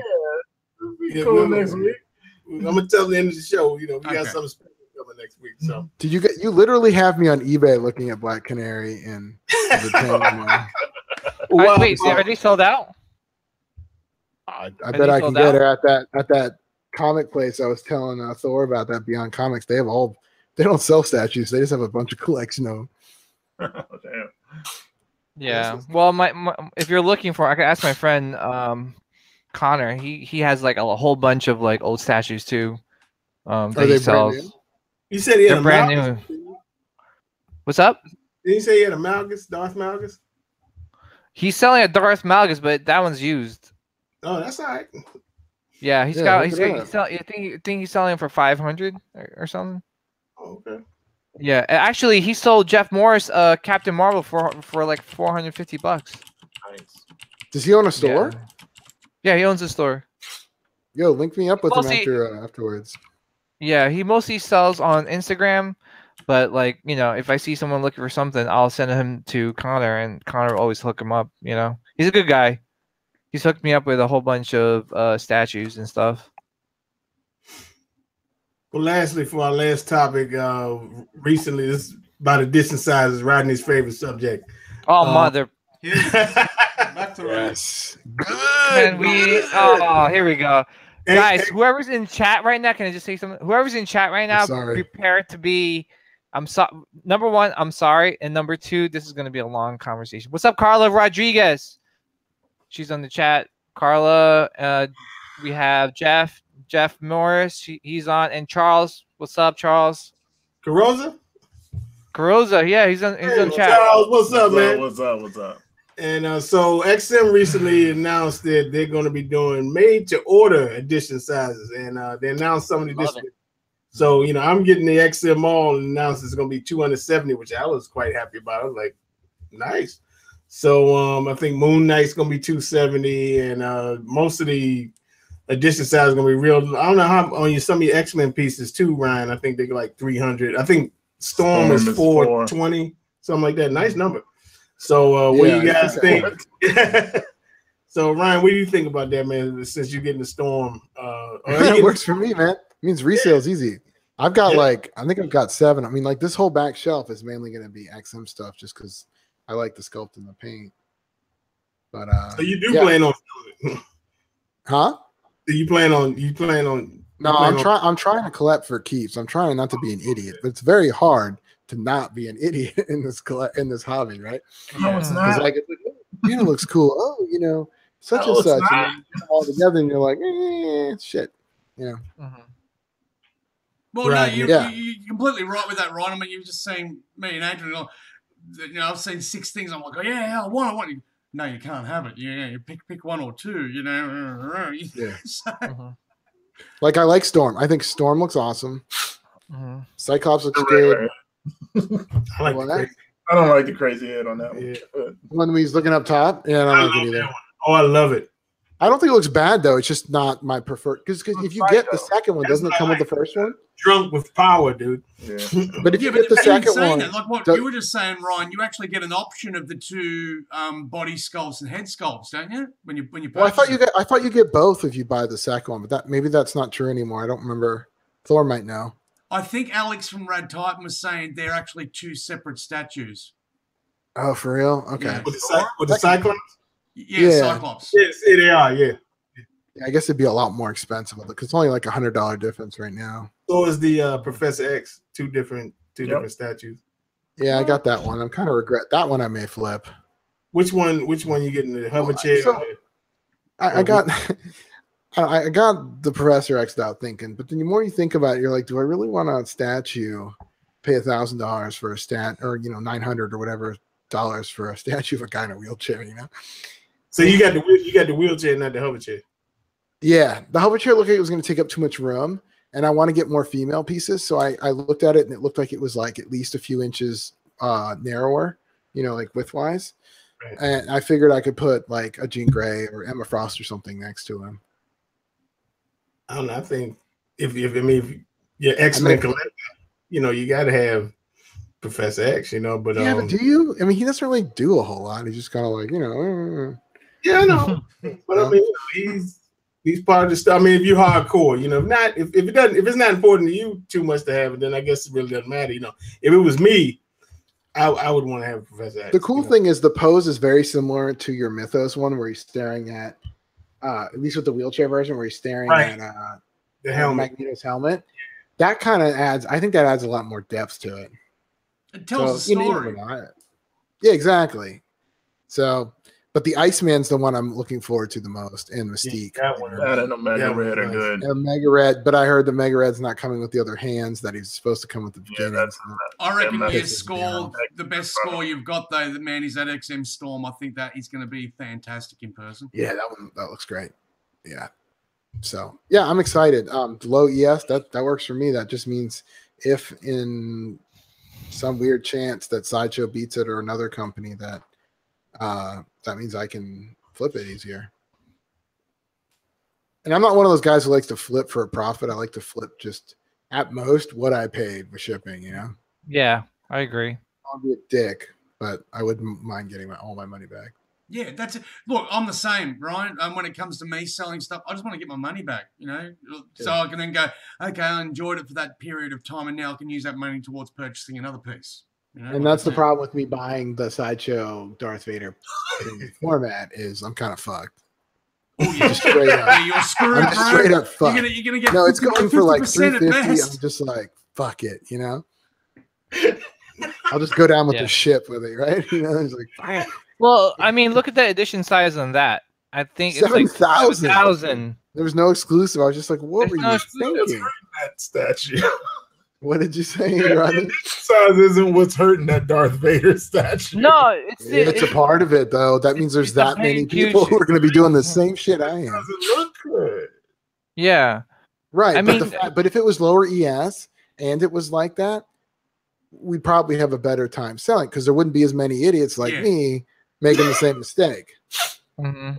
Yeah, cool. Next week. I'm gonna tell the end of the show. You know, we got something special coming next week. So, did you get? You literally have me on eBay looking at Black Canary and. Wait, are they sold out? I bet I can get her at that comic place I was telling Thor about, that Beyond Comics. They have all, they don't sell statues. They just have a bunch of collection of them. Damn. Yeah. Well, my if you're looking for, I could ask my friend Connor. He has like a whole bunch of like old statues too. That he sells. You said he had a brand new. What's up? Did he say he had a Malgus, Darth Malgus? He's selling a Darth Malgus, but that one's used. Oh, that's all right. Yeah, I think he's selling for $500 or something. Oh, okay. Yeah, actually, he sold Jeff Morris Captain Marvel for like $450. Nice. Does he own a store? Yeah, he owns a store. Yo, link me up with him afterwards. Yeah, he mostly sells on Instagram, but like, you know, if I see someone looking for something, I'll send him to Connor, and Connor will always hook him up. You know, he's a good guy. He's hooked me up with a whole bunch of statues and stuff. Well, lastly, for our last topic, recently, this is about a distant size, is Rodney's favorite subject. Oh, mother. Back to yes. Good. Oh, here we go. Guys, whoever's in chat right now, can I just say something? Whoever's in chat right now, prepare to be. I'm sorry. Number one, I'm sorry. And number two, this is going to be a long conversation. What's up, Carla Rodriguez? She's on the chat. Carla, we have Jeff Morris. He's on. And Charles, what's up, Charles? Carroza, yeah, he's on chat. Charles, what's up, man? What's up? And so XM recently announced that they're going to be doing made-to-order edition sizes, and they announced some of the edition. So, you know, I'm getting the XM all announced. It's going to be 270, which I was quite happy about. I was like, nice. So I think Moon Knight's gonna be 270, and most of the edition size is gonna be real. I don't know how on some of your X-Men pieces too, Ryan. I think they're like 300. I think Storm is 420, something like that. Nice number. So what do you guys think? So Ryan, what do you think about that, man? Since you're getting the Storm, it works for me, man. It means resale's easy. I've got like I think I've got 7. I mean, like this whole back shelf is mainly gonna be XM stuff, just because I like the sculpt and the paint, but so you do plan on doing it, huh? You plan on? No, I'm trying to collect for keeps. I'm trying not to be an idiot, but it's very hard to not be an idiot in this hobby, right? No, it's not. Like, you know, looks cool. Oh, you know, such and such. And all together, and you're like, shit, you know. Well, right. No, you're completely right with that, Ryan. I mean, you were just saying me and Adrian. You know, I've seen 6 things. I'm like, oh, yeah, I want. No, you can't have it. You know, you pick one or two. You know, yeah. So. Like I like Storm. I think Storm looks awesome. Cyclops looks good. I like that. I don't like the crazy head on that one. When he's looking up top, yeah, I don't like it either. Oh, I love it. I don't think it looks bad though. It's just not my preferred. Because if you get the second one, doesn't it come with the first one? Drunk with power, dude. Yeah. But if you get the second one, like what you were just saying, Ryan, you actually get an option of the two body sculpts and head sculpts, don't you? When you purchase. Well, I thought you get both if you buy the second one, but that maybe that's not true anymore. I don't remember. Thor might know. I think Alex from Rad Titan was saying they're actually two separate statues. Oh, for real? Okay. Yeah. With the Cyclops. Yeah, Cyclops. Yes, they are. Yeah. I guess it'd be a lot more expensive because it's only like $100 difference right now. So is the Professor X two different statues? Yeah, I got that one. I'm kind of regret that one. I may flip. Which one you getting, the hover chair? So I got the Professor X without thinking, but then the more you think about it, you're like, do I really want a statue? Pay $1,000 for a stat, or you know, $900 or whatever dollars for a statue of a guy in a wheelchair, you know. So you got the wheelchair, not the hover chair. Yeah, the hover chair looked like it was going to take up too much room, and I want to get more female pieces. So I looked at it, and it looked like it was like at least a few inches narrower, you know, like width wise. Right. And I figured I could put like a Jean Grey or Emma Frost or something next to him. I don't know. I think if your X-Men collector, you know, you got to have Professor X, you know. But yeah, but do you? I mean, he doesn't really do a whole lot. He's just kind of like, you know. Yeah, I know. But I mean, he's part of the stuff. I mean, if you're hardcore, you know, if it's not important to you too much to have it, then I guess it really doesn't matter. You know, if it was me, I would want to have Professor X. The cool thing is the pose is very similar to your Mythos one, where he's staring at at least with the wheelchair version where he's staring at the helmet. Magneto's helmet. That kind of adds, I think that adds a lot more depth to it. It tells the story. Yeah, exactly. So, but the Iceman's the one I'm looking forward to the most, and Mystique. Yeah, that one. That and Omega Red are good. Omega Red, but I heard the Omega Red's not coming with the other hands that he's supposed to come with the beginning. I reckon his score, the best score you've got, though, the man is that XM Storm. I think that he's going to be fantastic in person. Yeah, that one, that looks great. Yeah. So, yeah, I'm excited. Low ES, that works for me. That just means if in some weird chance that Sideshow beats it or another company, that that means I can flip it easier. And I'm not one of those guys who likes to flip for a profit. I like to flip just at most what I paid for shipping, you know? Yeah, I agree. I'll be a dick, but I wouldn't mind getting all my money back. Yeah, that's it. Look, I'm the same, Ryan. When it comes to me selling stuff, I just want to get my money back, you know? So I can then go, okay, I enjoyed it for that period of time, and now I can use that money towards purchasing another piece. You know, and that's the problem with me buying the Sideshow Darth Vader format is I'm kind of fucked. Oh, yeah. Straight up. Yeah, you're screwed, I'm just straight up fucked. You're gonna get no, it's going for like 350. I'm just like, fuck it, you know? I'll just go down with the ship with it, right? You know, it's like, fine. Well, I mean, look at the edition size on that. I think it's 7,000. Like 7,000. There was no exclusive. I was just like, what were you thinking? That statue. What did you say, Rodney? Size isn't what's hurting that Darth Vader statue. No, it's a part of it, though. That means there's that many people who are going to be doing the same shit I am. It doesn't look good. Yeah. Right. I mean, but if it was lower ES and it was like that, we'd probably have a better time selling because there wouldn't be as many idiots like me making the same mistake. Mm-hmm.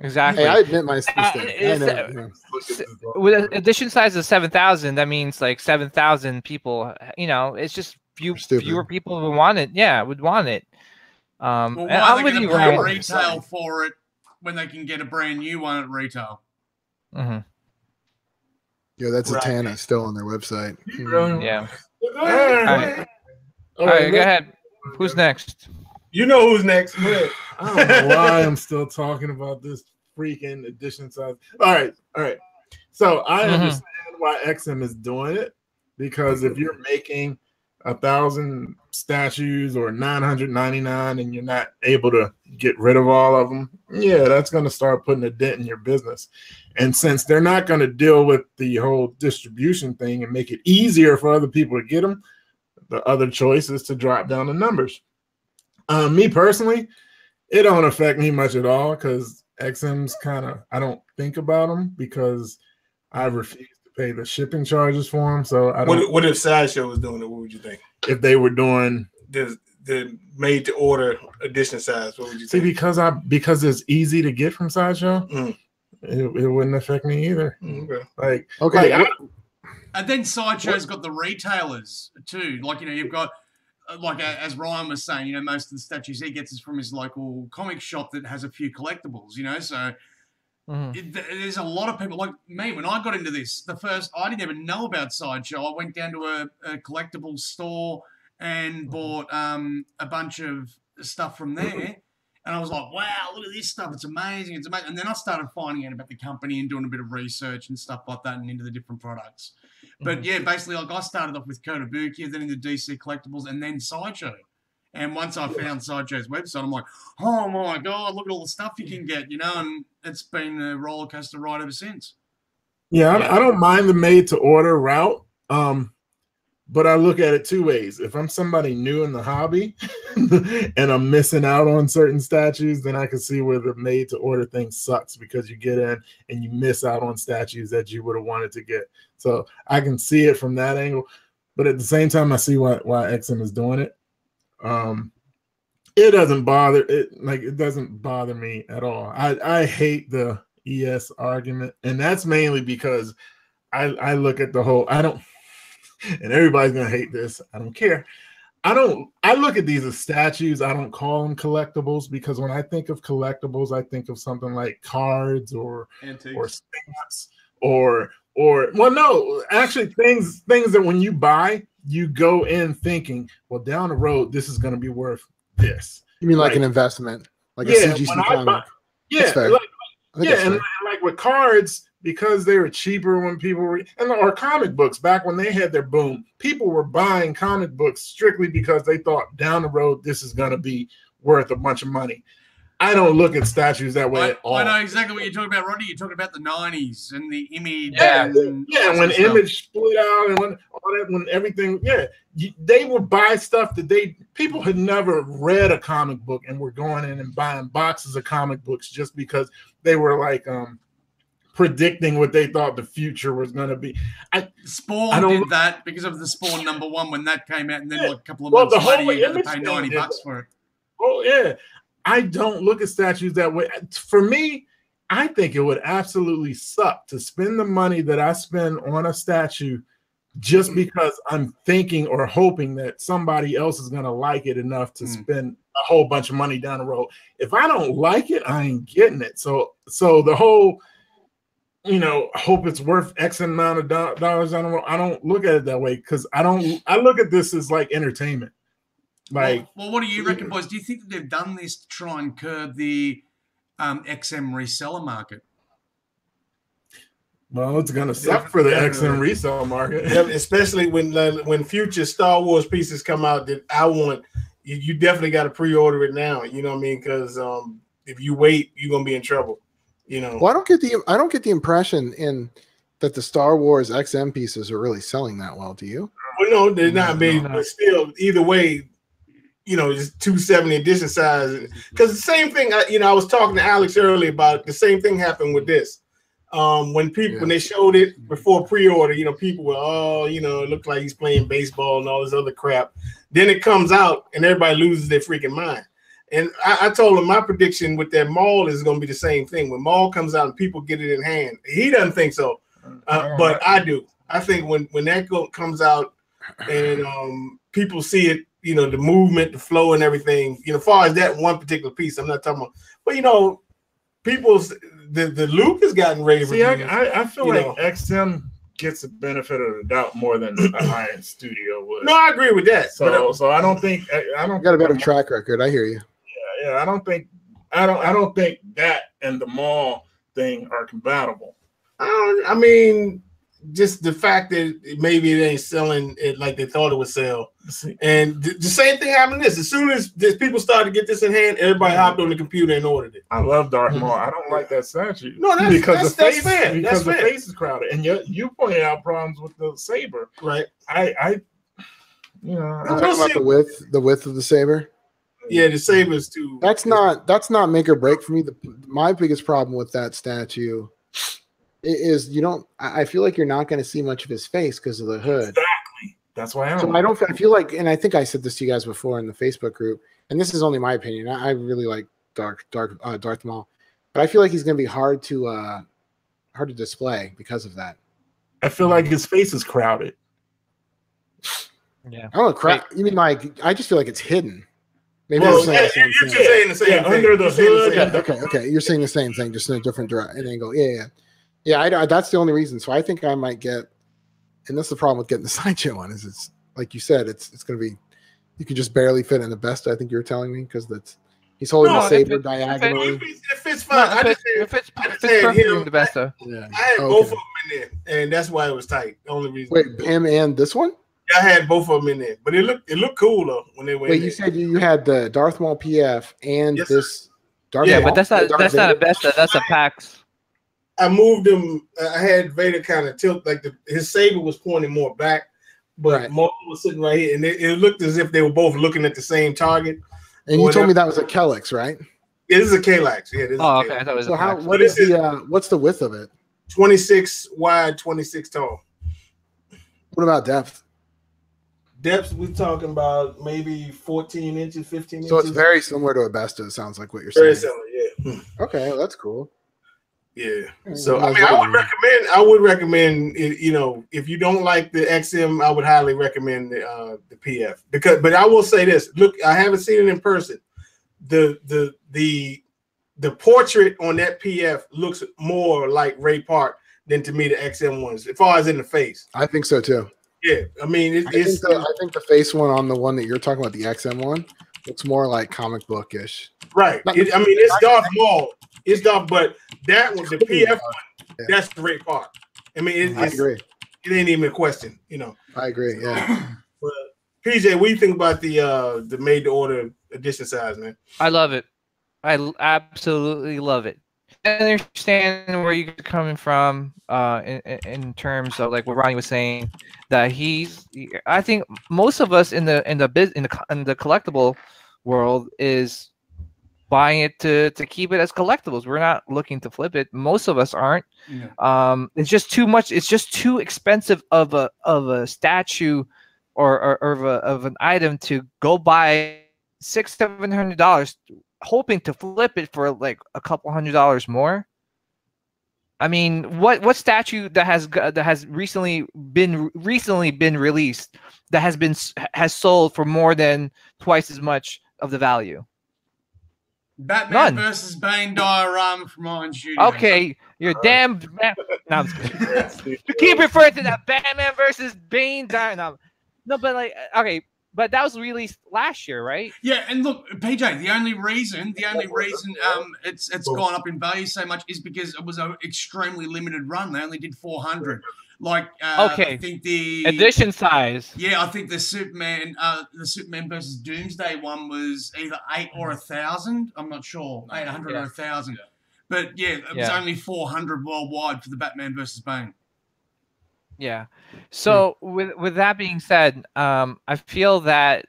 Exactly. Hey, I admit my mistake. With an edition size of 7,000, that means like 7,000 people. You know, it's just fewer people who want it. Yeah, would want it. Well, why are they going to pay retail for it when they can get a brand new one at retail? Mm-hmm. Yeah, that's a Tana still on their website. Yeah. All right, go ahead. Who's next? You know who's next. I don't know why I'm still talking about this freaking edition size. All right. So I understand why XM is doing it, because if you're making 1,000 statues or 999 and you're not able to get rid of all of them, yeah, that's going to start putting a dent in your business. And since they're not going to deal with the whole distribution thing and make it easier for other people to get them, the other choice is to drop down the numbers. Me personally, it don't affect me much at all because XM's kind of, I don't think about them because I refuse to pay the shipping charges for them. So I don't. What if Sideshow was doing it? What would you think? If they were doing the made to order edition size, what would you think? See, because it's easy to get from Sideshow, it wouldn't affect me either. Okay. And then Sideshow's got the retailers too. Like, you know, you've got, like as Ryan was saying, you know, most of the statues he gets is from his local comic shop that has a few collectibles, you know, so there's a lot of people like me. When I got into this, I didn't even know about Sideshow. I went down to a collectible store and bought a bunch of stuff from there. And I was like, wow, look at this stuff. It's amazing. It's amazing. And then I started finding out about the company and doing a bit of research and stuff like that and into the different products. But, yeah, basically, like, I started off with Kotobuki, then into DC Collectibles, and then Sideshow. And once I found Sideshow's website, I'm like, oh, my God, look at all the stuff you can get, you know, and it's been a roller coaster ride ever since. Yeah, I don't mind the made-to-order route, but I look at it two ways. If I'm somebody new in the hobby and I'm missing out on certain statues, then I can see where the made-to-order thing sucks because you get in and you miss out on statues that you would have wanted to get. So I can see it from that angle. But at the same time, I see why XM is doing it. It doesn't bother it doesn't bother me at all. I hate the ES argument, and that's mainly because I look at the whole and everybody's gonna hate this. I don't care. I look at these as statues. I don't call them collectibles because when I think of collectibles, I think of something like cards or antiques or stamps or well, no, actually things that when you buy, you go in thinking, well, down the road, this is gonna be worth this. You mean like an investment, like a CGC comic? Yeah, And like with cards, because they were cheaper when people were, and or comic books back when they had their boom, people were buying comic books strictly because they thought down the road this is going to be worth a bunch of money. I don't look at statues that way at all. I know exactly what you're talking about, Rodney. You're talking about the 90s and the Image. Yeah, when Image split out and when all that, when everything, they would buy stuff that people had never read a comic book and were going in and buying boxes of comic books just because they were like predicting what they thought the future was going to be. Spawn did that because of the Spawn #1 when that came out, and then like a couple of months later you had to pay $90 for it. Oh yeah. I don't look at statues that way. For me, I think it would absolutely suck to spend the money that I spend on a statue just because I'm thinking or hoping that somebody else is going to like it enough to spend a whole bunch of money down the road. If I don't like it, I ain't getting it. So the whole, you know, hope it's worth X amount of dollars down the road, I don't look at it that way because I look at this as like entertainment. Like, well, what do you reckon, boys? Do you think that they've done this to try and curb the XM reseller market? Well, it's going to suck for the XM reseller market. Yeah, especially when future Star Wars pieces come out that I want, you definitely got to pre-order it now. You know what I mean? Because if you wait, you're going to be in trouble. You know. Well, I don't get the impression that the Star Wars XM pieces are really selling that well. Do you? Well, no, they're not. But still, either way. You know, just 270 edition size. Because the same thing, you know, I was talking to Alex earlier about it. The same thing happened with this. When they showed it before pre-order, you know, people were, oh, you know, it looked like he's playing baseball and all this other crap. Then it comes out and everybody loses their freaking mind. And I told him my prediction with that Maul is going to be the same thing. When Maul comes out and people get it in hand, he doesn't think so, but I do. I think when that comes out and people see it, you know, the movement, the flow and everything, you know, as far as that one particular piece, I'm not talking about, but, you know, the loop has gotten rave. See, I feel like XM gets the benefit of the doubt more than a high-end studio would. No, I agree with that. So I don't think, I got a better track record. I hear you. Yeah. I don't think that and the mall thing are compatible. I mean, just the fact that maybe it ain't selling it like they thought it would sell. And the same thing happened as soon as people started to get this in hand, everybody hopped on the computer and ordered it. I love Darth Maul. I don't like that statue. No, that's fair. Because the face is crowded. And you pointed out problems with the saber. Right. I'm talking about the width of the saber. Yeah, the saber's too. That's not make or break for me. My biggest problem with that statue is I feel like you're not going to see much of his face because of the hood. Exactly. That's why I feel like, and I think I said this to you guys before in the Facebook group, and this is only my opinion. I really like Darth Maul, but I feel like he's going to be hard to display because of that. I feel like his face is crowded. Yeah. Oh crap! You mean like I just feel like it's hidden. Maybe you're saying the same thing. Under the hood. The okay. You're saying the same thing, just in a different angle. Yeah. Yeah, that's the only reason. So I think I might get, and that's the problem with getting the Sideshow one is it's like you said, it's going to be, you can just barely fit in the best. I think you were telling me because he's holding the saber diagonally. It fits fine. I just said the best. Yeah. I had both of them in there, and that's why it was tight. The only reason. Wait, him and this one? I had both of them in there, but it looked cool though when they went. Wait, you said you had the Darth Maul PF and this Darth Maul. Yeah, but that's not a Besta. That's a PAX. I moved him. I had Vader kind of tilt, like his saber was pointing more back, but Maul was sitting right here, and it looked as if they were both looking at the same target. And you told me that was a Kellex, right? It is a Kellex. Yeah. Okay. I thought it was what's the width of it? 26 wide, 26 tall. What about depth? Depth, we're talking about maybe 14 inches, 15 inches. So it's very similar to a Besta. It sounds like what you're saying. Very similar. Yeah. Okay, well, that's cool. Yeah, so I mean, I would recommend it, you know, if you don't like the XM, I would highly recommend the PF but I will say this: look, I haven't seen it in person. The portrait on that PF looks more like Ray Park than to me the XM ones, as far as in the face. I think so too. Yeah, I mean, I think the face one on the one that you're talking about, the XM one, It's more like comic book-ish. Right. I mean, it's Darth Maul. It's Darth, but that one, the PF one, yeah. That's the great part. I mean, I agree. It ain't even a question, you know. I agree, yeah. But PJ, what do you think about the made-to-order edition size, man? I love it. I absolutely love it. I understand where you're coming from in terms of like what Ronnie was saying, that I think most of us in the collectible world is buying it to keep it as collectibles. We're not looking to flip it. Most of us aren't. Yeah. It's just too much. It's just too expensive of a statue or of an item to go buy $600-700. Hoping to flip it for like a couple $100 more. I mean, what statue that has recently been released that has sold for more than twice as much of the value? Batman versus Bane diorama from Prime Studios. Okay, you're damn. No, I'm just kidding. Keep referring to that Batman versus Bane diorama. No, but like, okay. But that was released last year, right? Yeah, and look, PJ, the only reason it's gone up in value so much is because it was an extremely limited run. They only did 400. Like, okay, I think the edition size. Yeah, I think the Superman versus Doomsday one was either 800 or 1,000. I'm not sure, 800 or 1,000. But yeah, it was only 400 worldwide for the Batman versus Bane. Yeah. So with that being said, I feel that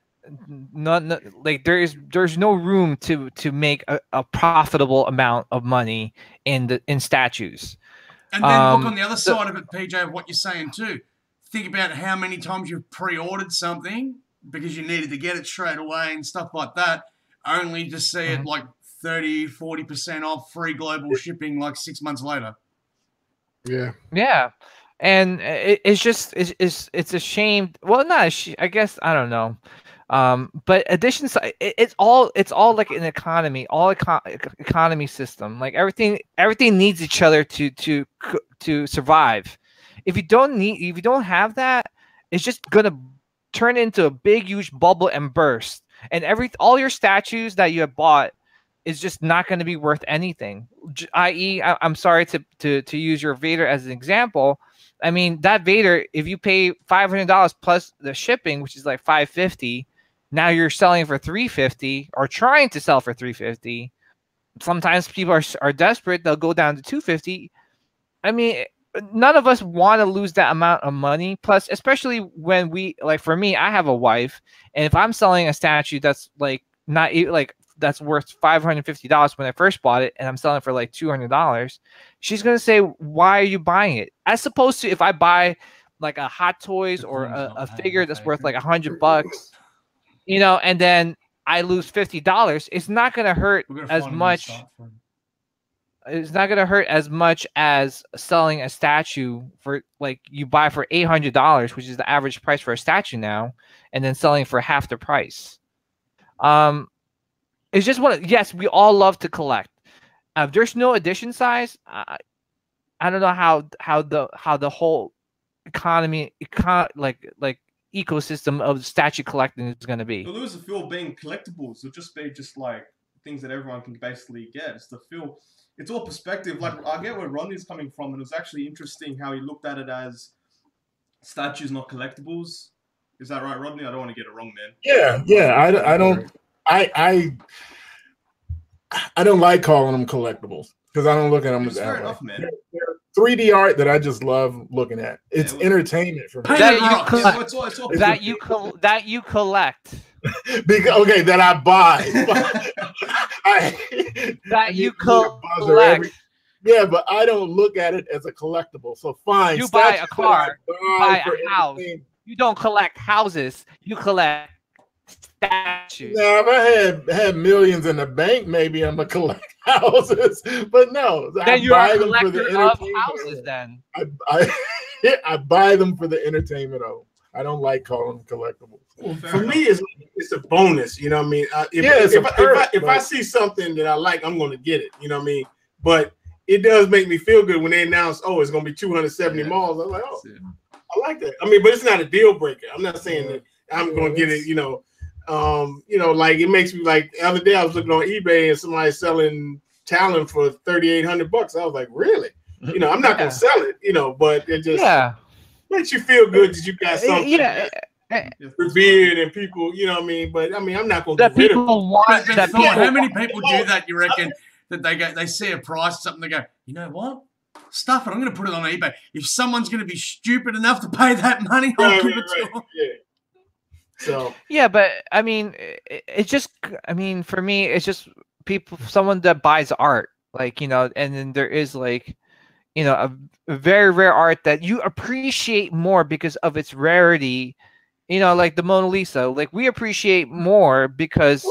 there's no room to make a profitable amount of money in statues. And then look on the other side of it, PJ, of what you're saying too. Think about how many times you've pre-ordered something because you needed to get it straight away and stuff like that, only to see it like 30-40% off free global shipping like 6 months later. Yeah. Yeah. And it's a shame. Well, not. I guess I don't know. But editions, it's all like an economy, economy system. Like everything needs each other to survive. If you don't have that, it's just gonna turn into a big, huge bubble and burst. And all your statues that you have bought is just not going to be worth anything. I.e., I'm sorry to use your Vader as an example. I mean, that Vader, if you pay $500 plus the shipping, which is like $550, now you're selling for $350 or trying to sell for $350. Sometimes people are desperate. They'll go down to $250. I mean, none of us want to lose that amount of money. Plus, especially when like for me, I have a wife. And if I'm selling a statue that's like that's worth $550 when I first bought it, and I'm selling it for like $200. She's gonna say, "Why are you buying it?" As opposed to if I buy like a Hot Toys or a figure that's worth like $100, you know, and then I lose $50. It's not gonna hurt as much. It's not gonna hurt as much as selling a statue for like you buy for $800, which is the average price for a statue now, and then selling for half the price. It's just one. Yes, we all love to collect. If there's no edition size, I don't know how the whole like ecosystem of statue collecting is going to be. Well, there was a feel being collectibles. It'll just be like things that everyone can basically get. It's the feel. It's all perspective. Like I get where Rodney's coming from, and it was actually interesting how he looked at it as statues, not collectibles. Is that right, Rodney? I don't want to get it wrong, man. Yeah, yeah. I don't. I don't like calling them collectibles because I don't look at them as that way. Man. They're 3D art that I just love looking at. It's entertainment for me. That you collect. Because, okay, that I buy. That you collect. Yeah, but I don't look at it as a collectible. So fine. You buy a car, buy a house. You don't collect houses. You collect statues. Now, if I had millions in the bank, maybe I'm gonna collect houses. But no, then you are a collector of houses. Then I buy them for the entertainment of them. I don't like calling them collectibles. Well, for me, it's a bonus. You know what I mean? If I see something that I like, I'm gonna get it. You know what I mean? But it does make me feel good when they announce, oh, it's gonna be 270 malls. I'm like, oh, I like that. I mean, but it's not a deal breaker. I'm not saying that I'm gonna get it. You know. You know, like it makes me like the other day I was looking on eBay and somebody selling Talon for $3,800. I was like, really? You know, I'm not gonna sell it, you know, but it just makes you feel good that you got something revered and people, you know what I mean? But I mean, I'm not gonna that get people rid of want that people how many people do that, you reckon? That they go, they see a price, something, they go, you know what? Stuff it. I'm going to put it on eBay. If someone's going to be stupid enough to pay that money, I'll give it to them. Yeah. So. Yeah, but I mean, it's just, I mean, for me, it's just people, someone that buys art, like, you know, and then there is like, you know, a very rare art that you appreciate more because of its rarity, you know, like the Mona Lisa, like we appreciate more because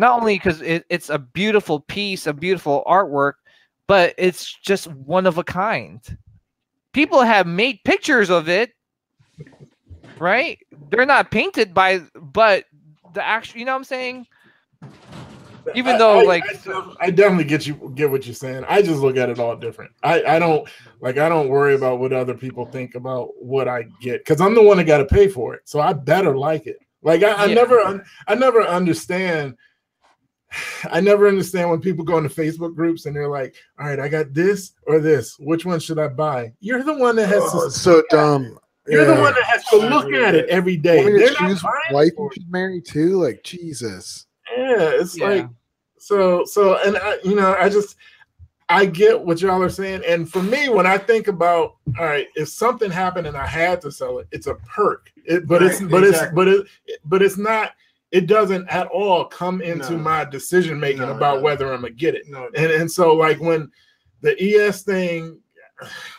not only because it's a beautiful piece, a beautiful artwork, but it's just one of a kind. People have made pictures of it, right? They're not painted by, but the actual, you know what I'm saying? Even though, I definitely get what you're saying. I just look at it all different. I don't worry about what other people think about what I get because I'm the one that got to pay for it, so I better like it. Like I never understand. I never understand when people go into Facebook groups and they're like, all right, I got this or this. Which one should I buy? You're the one that has to so dumb. You're the one that has to look at it every day. They're not wife you should marry too? Like, Jesus. Yeah, it's like so and I, you know, I get what y'all are saying. And for me, when I think about all right, if something happened and I had to sell it, it's a perk. But it's not. It doesn't at all come into my decision making about whether I'm gonna get it. No, and so like when the ES thing,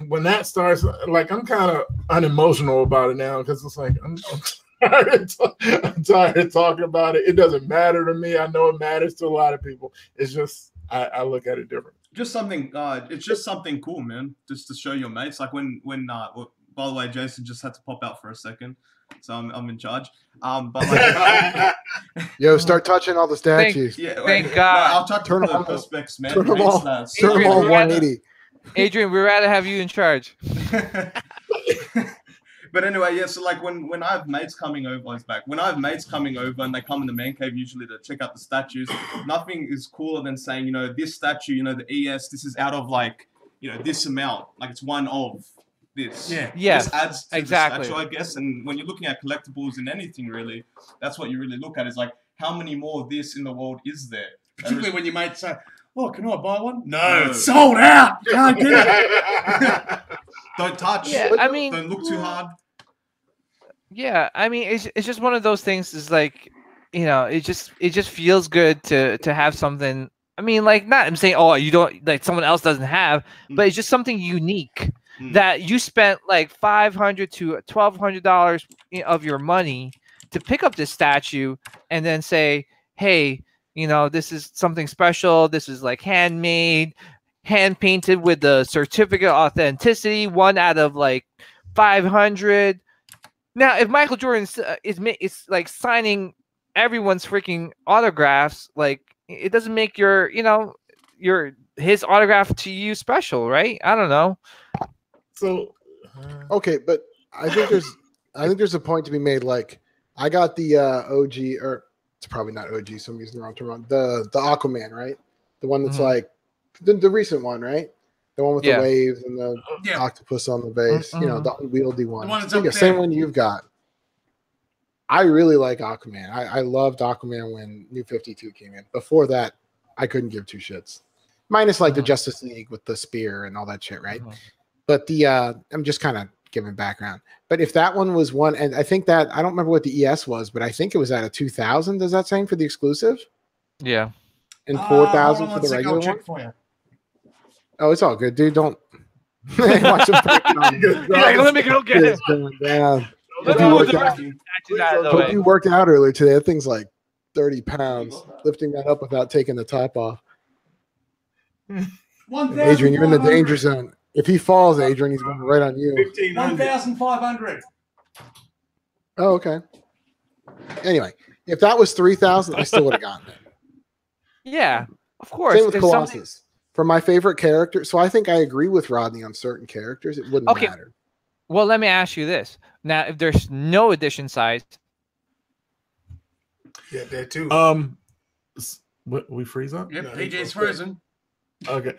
when that starts, like I'm kind of unemotional about it now because it's like I'm tired of talking about it. It doesn't matter to me. I know it matters to a lot of people. It's just I look at it different. Just something. It's just something cool, man. Just to show your mates. Like by the way, Jason just had to pop out for a second. So I'm in charge. But like, yo, start touching all the statues. Thank God. No, I'll touch turn all the specs, man. Turn them all 180. Adrian, we'd rather have you in charge. But anyway, yeah. So like when I have mates coming over, when I have mates coming over and they come in the man cave usually to check out the statues, nothing is cooler than saying, you know, this statue, you know, the ES, this is out of like, you know, this amount, like it's one of. This. Yeah, this adds to the statue, I guess. And when you're looking at collectibles and anything really, that's what you really look at is like how many more of this in the world is there? Particularly when your mates say, "Oh, can I buy one?" No, it's sold out. Can't get it. Don't touch. Yeah, I mean, don't look too hard. Yeah, I mean, it's just one of those things. Is like, you know, it just feels good to have something. I mean, like not I'm saying, oh, you don't like someone else doesn't have, but it's just something unique. That you spent like $500 to $1,200 of your money to pick up this statue and then say, hey, you know, this is something special. This is like handmade, hand painted with the certificate of authenticity, 1 out of like 500. Now, if Michael Jordan is like signing everyone's freaking autographs, like it doesn't make your, you know, his autograph to you special, right? I don't know. So okay, but I think there's a point to be made. Like I got the OG, or it's probably not OG, so I'm using the wrong term. The Aquaman, right? The one that's like the recent one, right? The one with the waves and the octopus on the base. You know, the unwieldy one. The one that's the same one you've got. I really like Aquaman. I loved Aquaman when New 52 came in. Before that, I couldn't give two shits. Minus like the Justice League with the spear and all that shit, right? But the I'm just kind of giving background. But if that one was one, and I think that I don't remember what the ES was, but I think it was at a 2,000. Does that same for the exclusive? Yeah, and 4,000 for the regular one. For you. Oh, it's all good, dude. Don't watch them. Let me go get it. Hope you worked out earlier today. That thing's like 30 pounds. Lifting that up without taking the top off. Adrian, you're in the danger zone. If he falls, Adrian, he's going to right on you. 1,500. Oh, okay. Anyway, if that was 3,000, I still would have gotten it. Yeah, of course. Same with Colossus. Something... For my favorite character, so I think I agree with Rodney on certain characters. It wouldn't matter. Well, let me ask you this. Now, if there's no edition size, Yeah, that too. What, we freeze up? Yep, no, AJ's frozen. Okay.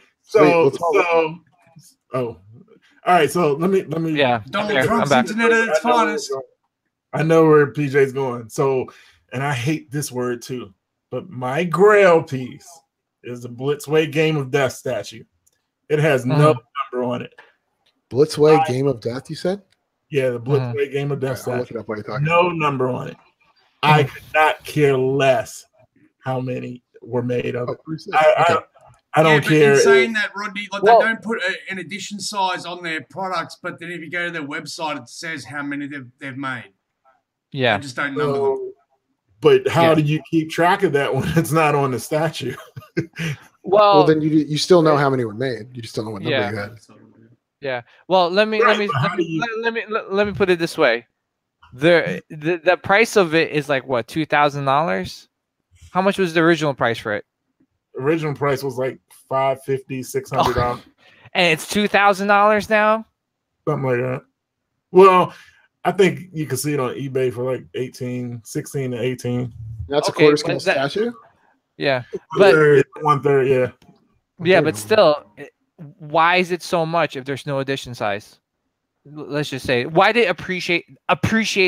All right, so let me Donald Trump's internet at its finest. I know where PJ's going. So, and I hate this word too, but my grail piece is the Blitzway Game of Death statue. It has no number on it. Blitzway Game of Death, you said? Yeah, the Blitzway Game of Death statue. Look it up, no number on it. I could not care less how many were made of it. I don't care. It's insane that Rodney, like, they don't put an edition size on their products, but then if you go to their website, it says how many they've made. Yeah, I just don't number them. But how do you keep track of that when it's not on the statue? well, then you still know how many were made. You just don't know what number you had. Yeah. Well, let me put it this way: the price of it is like what, $2,000? How much was the original price for it? Original price was like $550, $600, and it's $2,000 now. Something like that. Well, I think you can see it on eBay for like 18, 16 to 18. That's a quarter scale statue. Yeah, but 1/3. Yeah. Yeah, but still, why is it so much if there's no edition size? Let's just say, why did appreciate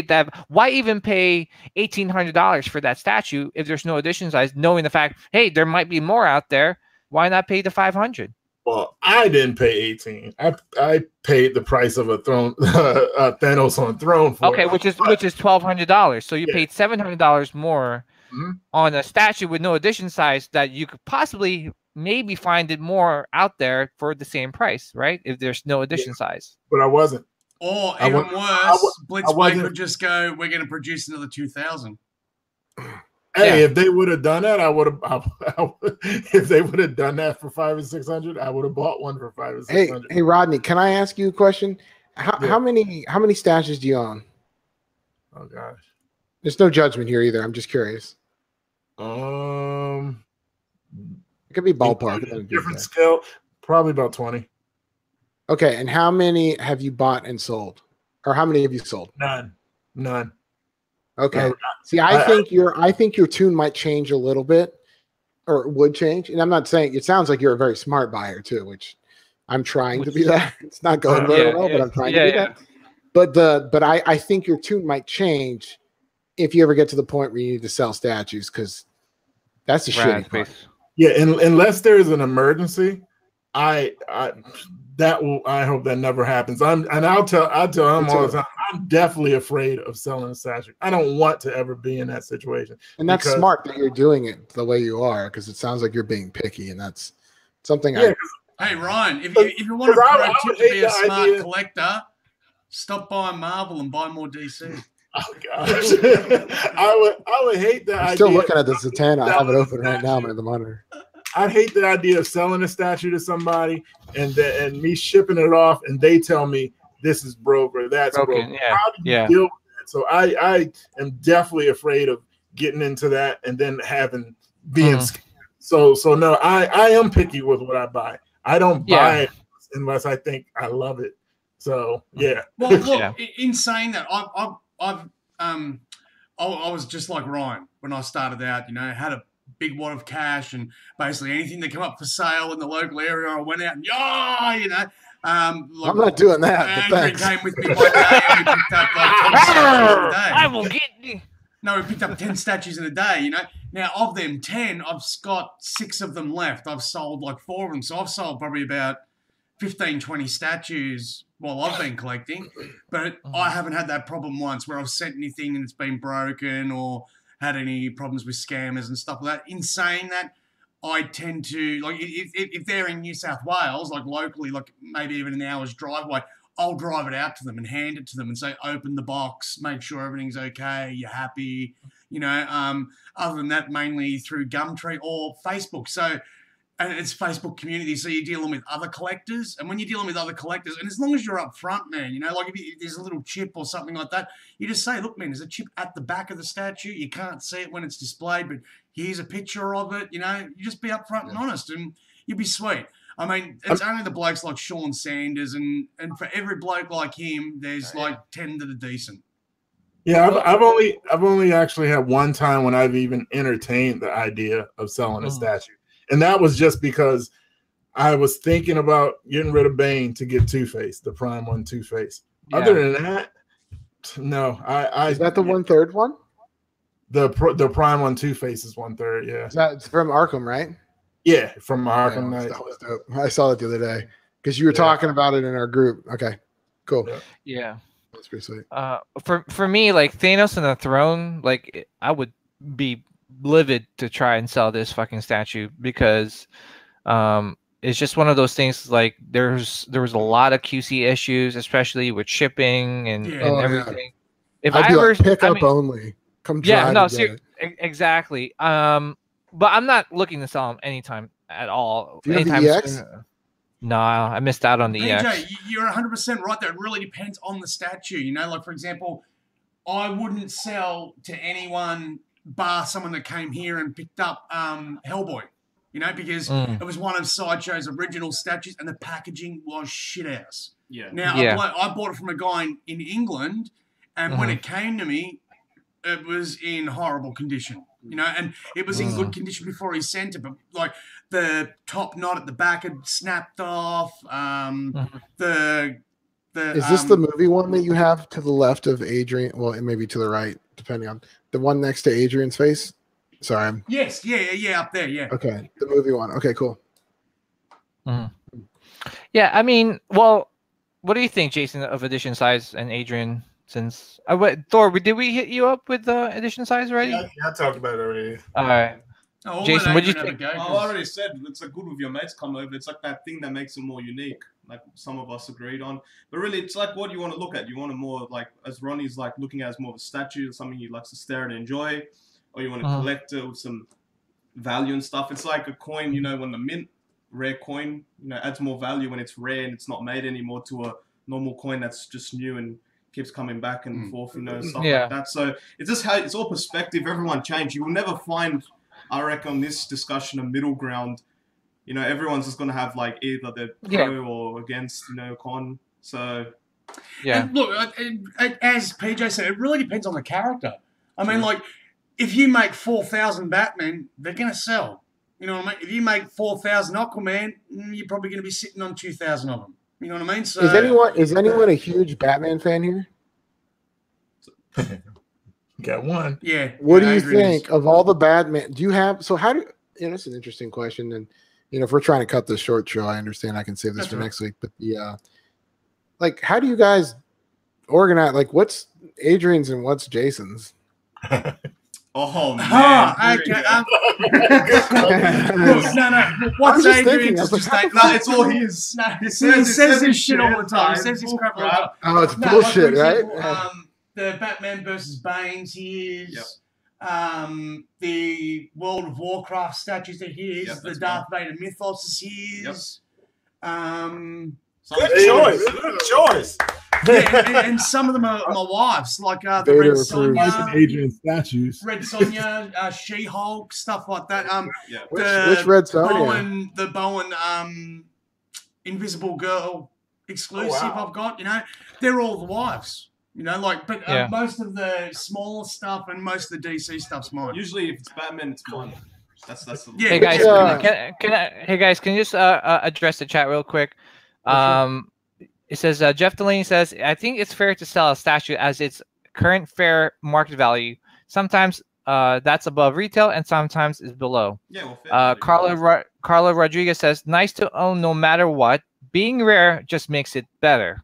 that? Why even pay $1,800 for that statue if there's no edition size, knowing the fact, hey, there might be more out there? Why not pay the $500? Well, I didn't pay 18. I paid the price of a throne, Thanos on Throne. For it. Which is $1,200. So you paid $700 more on a statue with no edition size that you could possibly maybe find it more out there for the same price, right? If there's no edition size. But I wasn't. Or even worse, Blitzway would just go, we're going to produce another 2,000. Hey, if they would have done that, I would have. If they would have done that for $500 or $600, I would have bought one for $500 or $600. Hey, Rodney, can I ask you a question? How many statues do you own? Oh gosh, there's no judgment here either. I'm just curious. It could be ballpark. Different scale, probably about 20. Okay, and how many have you bought and sold, or how many have you sold? None. Okay. See, I think your tune might change a little bit, or would change. And I'm not saying it sounds like you're a very smart buyer too, which I'm trying to be that. It's not going very well, but I'm trying to be that. But I think your tune might change if you ever get to the point where you need to sell statues, because that's a shitty part. Yeah, and unless there is an emergency, I hope that never happens. I'll tell him all the time, I'm definitely afraid of selling a statue. I don't want to ever be in that situation. And that's smart that you're doing it the way you are, because it sounds like you're being picky, and that's something Hey, Ryan, if you want to be a smart collector, stop buying Marvel and buy more DC. Oh gosh. I would hate that. I'm still looking at the Zatanna. I have it open right now. I'm in the monitor. I hate the idea of selling a statue to somebody and me shipping it off, and they tell me this is broke or that's broken. Yeah. How do you deal with that? So I am definitely afraid of getting into that and then being scared. So no, I am picky with what I buy. I don't buy it unless I think I love it. So yeah. Well, look, in saying that, I was just like Ryan when I started out. You know, I had a big wad of cash, and basically anything that came up for sale in the local area, I went out and I'm not doing that. But came with me one day, and we picked up like 10 statues in a day. I will get you. No, we picked up 10 statues in a day. You know, now of them 10, I've got 6 of them left. I've sold like 4 of them, so I've sold probably about 15, 20 statues while I've been collecting. But I haven't had that problem once where I've sent anything and it's been broken or had any problems with scammers and stuff like that. In saying that, I tend to, like, if they're in New South Wales, like locally, like maybe even an hour's drive away, I'll drive it out to them and hand it to them and say, open the box, make sure everything's okay, you're happy, you know. Other than that, mainly through Gumtree or Facebook. So, and it's Facebook community, so you're dealing with other collectors. And when you're dealing with other collectors, and as long as you're up front, man, you know, like if there's a little chip or something like that, you just say, look, man, there's a chip at the back of the statue. You can't see it when it's displayed, but here's a picture of it. You know, you just be up front and honest, and you'll be sweet. I mean, it's only the blokes like Sean Sanders, and for every bloke like him, there's like 10 that are decent. Yeah, I've only actually had one time when I've even entertained the idea of selling a statue, and that was just because I was thinking about getting rid of Bane to get Two-Face, the Prime 1 Two-Face. Yeah. Other than that, no. Is that the 1/3 one? The Prime 1 Two-Face is 1/3. Yeah, it's from Arkham, right? Yeah, from Arkham Knight. That was dope. I saw that the other day because you were talking about it in our group. Okay, cool. Yeah. That's pretty sweet. For me, like Thanos and the Throne, like I would be livid to try and sell this fucking statue because it's just one of those things. Like there was a lot of QC issues, especially with shipping and everything. Yeah. If I'd be like, pick up only, come drive. Yeah, no, exactly. But I'm not looking to sell them anytime at all. Do you have the EX? No, I missed out on the EX. AJ, you're 100% right. That really depends on the statue. You know, like, for example, I wouldn't sell to anyone bar someone that came here and picked up Hellboy, you know, because it was one of Sideshow's original statues and the packaging was shit ass. Yeah. Now, I bought it from a guy in England, and when it came to me, it was in horrible condition. You know, and it was in good condition before he sent it, but like the top knot at the back had snapped off. Is this the movie one that you have to the left of Adrian? Well, it may be to the right, depending on the one next to Adrian's face. Sorry. Yes, yeah, up there, yeah. Okay, the movie one. Okay, cool. Yeah, I mean, well, what do you think, Jason, of Edition Size and Adrian? Since Thor, did we hit you up with the edition size already? Yeah, I talked about it already. All right, Jason, what did you think? I already said it's like good with your mates come over. It's like that thing that makes it more unique. Like some of us agreed on, but really, it's like what you want to look at. You want to more like, as Ronnie's like looking at as more of a statue, something you like to stare and enjoy, or you want to collect it with some value and stuff. It's like a coin, you know, when the mint rare coin, you know, adds more value when it's rare and it's not made anymore to a normal coin that's just new and keeps coming back and forth, you know, stuff like that. So it's just how it's all perspective. Everyone changed. You will never find, I reckon, this discussion a middle ground. You know, everyone's just going to have like either they're pro or against, you know, con. So yeah. And look, as PJ said, it really depends on the character. I mean, like if you make 4,000 Batman, they're going to sell. You know what I mean? If you make 4,000 Aquaman, you're probably going to be sitting on 2,000 of them. You know what I mean? So, is anyone a huge Batman fan here? Got one. Yeah. What do you think of all the Batman? Do you have? So how do? You know, that's an interesting question. And you know, if we're trying to cut this short, show, I understand. I can save this for next week. But yeah, like, how do you guys organize? Like, what's Adrian's and what's Jason's? Oh man! No. What's Adrian's? It's all his. No, he says his shit all the time. He says his crap all the time. Oh, it's bullshit, right? The Batman versus Bane's he is. Yep. The World of Warcraft statues that he is. Yep, the Darth Vader mythos is his. Yep. Good choice. Yeah, and some of them are my wife's, like the Red Sonja, Adrian statues, Red Sonja, She-Hulk, stuff like that. Which Red Sonja? The Bowen, Invisible Girl exclusive. Oh, wow. I've got, you know, they're all the wives. You know, like, but most of the smaller stuff and most of the DC stuff's mine. Usually, if it's Batman, it's mine. That's the hey guys, can you just address the chat real quick? It says Jeff Delaney says, I think it's fair to sell a statue as its current fair market value. Sometimes that's above retail and sometimes is below. Yeah, well, Carla Rodriguez says, nice to own no matter what. Being rare just makes it better.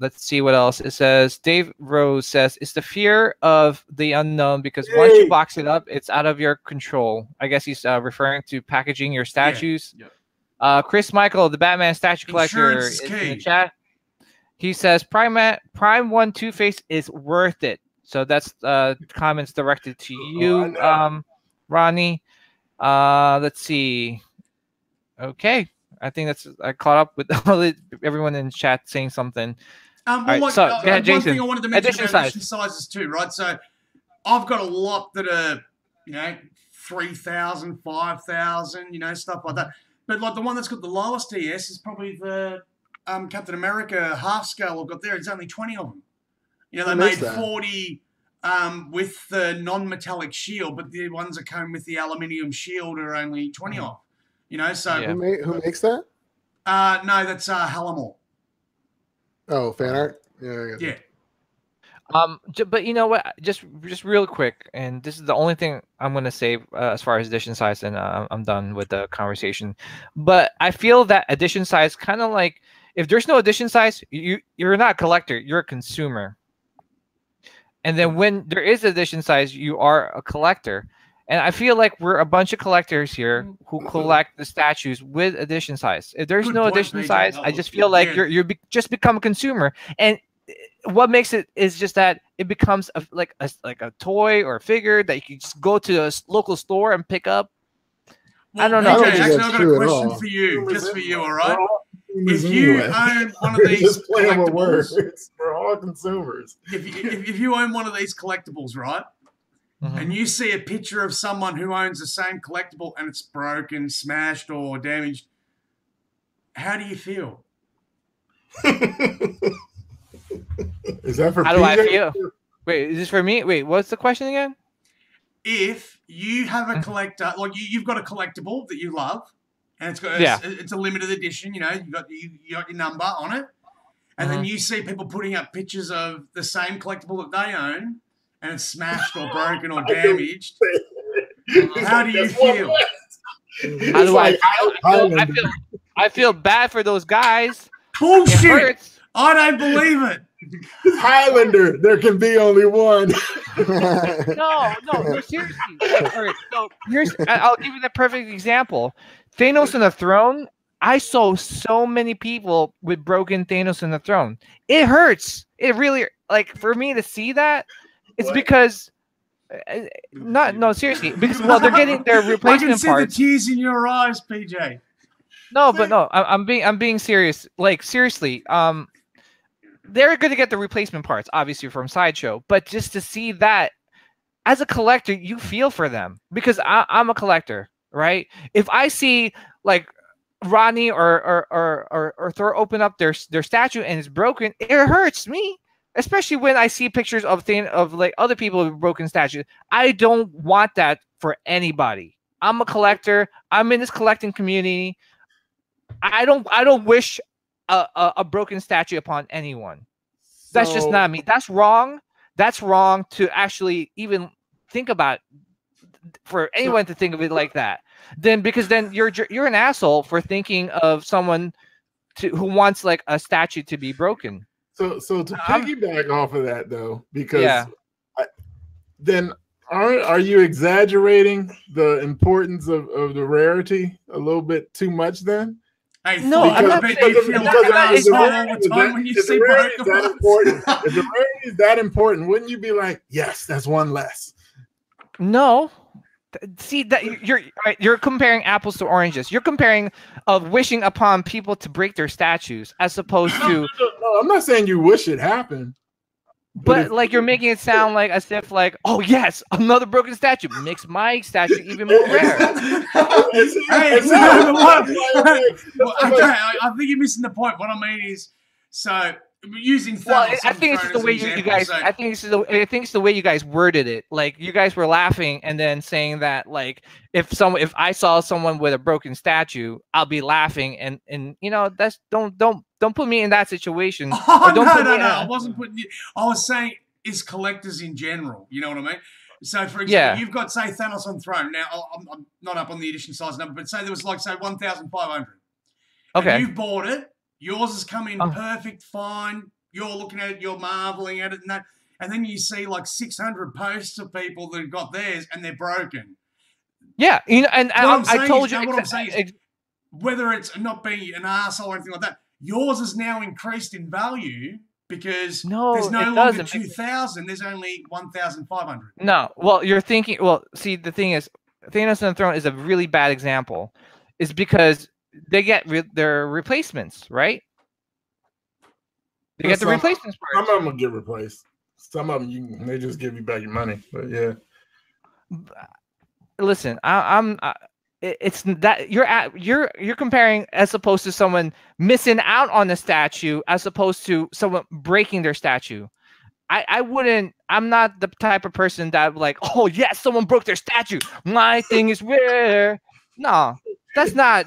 Let's see what else it says. Dave Rose says, it's the fear of the unknown because once you box it up, it's out of your control. I guess he's referring to packaging your statues. Yeah. Chris Michael, the Batman statue collector, is in the chat. He says, Prime 1 Two-Face is worth it. So that's comments directed to you, Ronnie. Let's see. Okay. I think that's – I caught up with everyone in the chat saying something. One thing I wanted to mention about edition sizes too, right? So I've got a lot that are, you know, 3,000, 5,000, you know, stuff like that. But like the one that's got the lowest ES is probably the Captain America half scale I've got there. It's only 20 of them. You know, they made 40 with the non-metallic shield, but the ones that come with the aluminium shield are only 20 off. You know, so yeah. Who makes that? No, that's Hallamore. Oh, fan art. Yeah. Yeah. But you know what? Just real quick, and this is the only thing I'm gonna say as far as edition size, and I'm done with the conversation. But I feel that edition size, kind of like if there's no edition size, you're not a collector, you're a consumer. And then when there is edition size, you are a collector. And I feel like we're a bunch of collectors here who collect the statues with edition size. If there's no edition size, I just feel like you just become a consumer. And what makes it is just that it becomes like a toy or a figure that you can just go to a local store and pick up. Well, I don't know. Okay, actually, I've got a question for you, just for you, all right? If you own one of these collectibles, we're all consumers. If you own one of these collectibles, right? Mm-hmm. And you see a picture of someone who owns the same collectible and it's broken, smashed, or damaged, how do you feel? Is that for How do I feel? Wait, is this for me? Wait, what's the question again? If you have a collector, like you've got a collectible that you love, and it's got it's a limited edition, you know, you got your number on it, and then you see people putting up pictures of the same collectible that they own, and it's smashed or broken or damaged. How do you feel? How do I feel bad for those guys. Bullshit! It hurts. I don't believe it. Highlander, there can be only one. no, seriously. All right, so here's, I'll give you the perfect example. Thanos on the Throne. I saw so many people with broken Thanos on the Throne. It hurts. It really, like, for me to see that, it's because seriously, because they're getting their replacement parts. I can see the tears in your eyes, PJ. No, but no, I'm being serious. Like, seriously, they're going to get the replacement parts, obviously, from Sideshow. But just to see that, as a collector, you feel for them. Because I'm a collector, right? If I see, like, Rodney or Thor open up their statue and it's broken, it hurts me. Especially when I see pictures of like, other people with broken statues. I don't want that for anybody. I'm a collector. I'm in this collecting community. I don't wish a broken statue upon anyone. That's just not me. That's wrong. That's wrong to actually even think about, for anyone to think of it like that. Then because then you're an asshole for thinking of someone who wants like a statue to be broken. So to piggyback off of that though, because then are you exaggerating the importance of the rarity a little bit too much then? Hey, no, I'm not saying it's not all the time when you see broken ones. If the rarity is that important, wouldn't you be like, yes, that's one less? No. See, that you're comparing apples to oranges. You're comparing of wishing upon people to break their statues as opposed to... No, I'm not saying you wish it happened. But like you're making it sound like as if like, oh yes, another broken statue makes my statue even more rare. I think you're missing the point. What I mean is, so using I think it's the way you guys. So, I think it's the way you guys worded it. Like you guys were laughing and then saying that like if I saw someone with a broken statue, I'll be laughing and you know that's don't put me in that situation. Oh, no, I wasn't putting you. I was saying it's collectors in general. You know what I mean? So, for example, you've got, say, Thanos on Throne. Now, I'm not up on the edition size number, but say there was, like, say, 1,500. Okay. You bought it. Yours has come in perfect, fine. You're looking at it. You're marveling at it. And that, and then you see, like, 600 posts of people that have got theirs, and they're broken. Yeah. You know, and I told you. What I'm saying is, whether it's not being an arsehole or anything like that, yours is now increased in value because there's no longer 2,000. There's only 1,500. No. Well, you're thinking – well, see, the thing is Thanos on the Throne is a really bad example. It's because they get their replacements, right? They get the replacements part. Some of them will get replaced. Some of them, they just give you back your money. But, yeah. Listen, it's that you're comparing as opposed to someone missing out on the statue as opposed to someone breaking their statue. I wouldn't, I'm not the type of person that like, oh yes, someone broke their statue. My thing is rare. No, that's not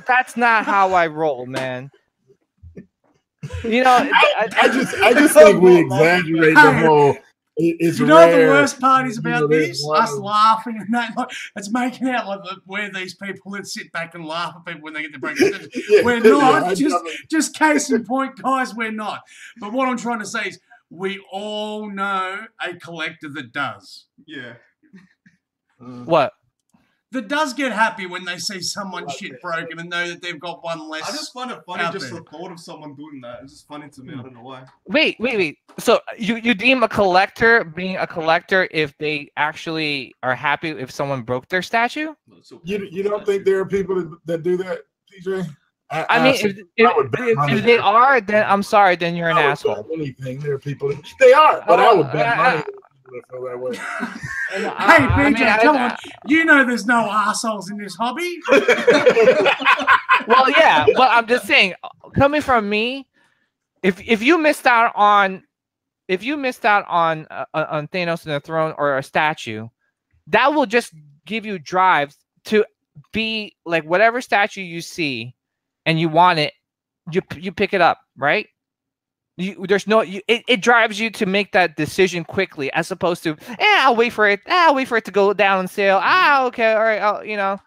how I roll, man. You know, I just think we exaggerate the whole. It's you know rare. The worst part is about this? Us laughing and that. Like, it's making out like we're these people that sit back and laugh at people when they get the break. Yeah, we're not. Just case in point, guys, we're not. But what I'm trying to say is we all know a collector that does. Yeah. What? That does get happy when they see someone like shit that. Broken and know that they've got one less. I just find it funny just the thought of someone doing that. It's just funny to me. I don't know why. Wait. So you deem a collector being a collector if they actually are happy if someone broke their statue? You don't think there are people that do that, TJ? I mean, if they are, then I'm sorry, then you're an asshole. Anything. There are people. They are, but I would bet money. That way. Hey, BJ, come on. You know there's no assholes in this hobby. Well, yeah, but I'm just saying, coming from me, if you missed out on Thanos and the throne or a statue, that will just give you drive to be like whatever statue you see and you want it, you pick it up, right? It drives you to make that decision quickly, as opposed to I'll wait for it. I'll wait for it to go down on sale. Okay, all right. You know,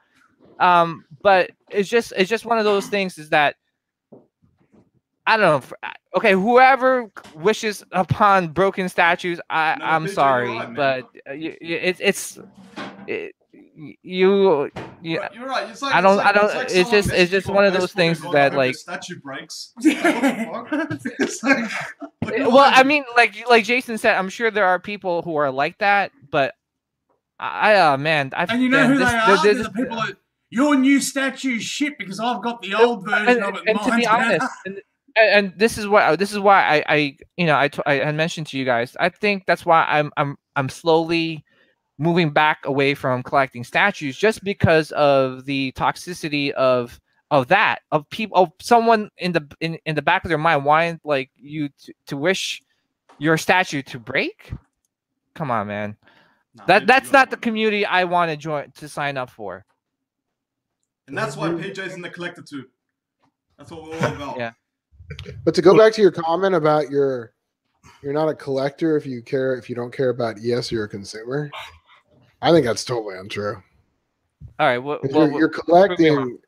but it's just one of those things. Is that I don't know. Okay, whoever wishes upon broken statues, I'm sorry, right, but you're right. It's like, it's just one of those things that like statue breaks. Well, I mean, like Jason said, I'm sure there are people who are like that, but and you know who they are? They're the people that your new statue's shit because I've got the old version of it. And to be honest, and this is why I mentioned to you guys, I think that's why I'm slowly moving back away from collecting statues, just because of the toxicity of people, of someone in the back of their mind wanting like you to wish your statue to break. Come on, man. That's not the community I want to sign up for. And that's why PJ's in the collector too. That's what we're all about. Yeah. But to go back to your comment about you're not a collector if you don't care about ES, you're a consumer. I think that's totally untrue. All right, you're collecting.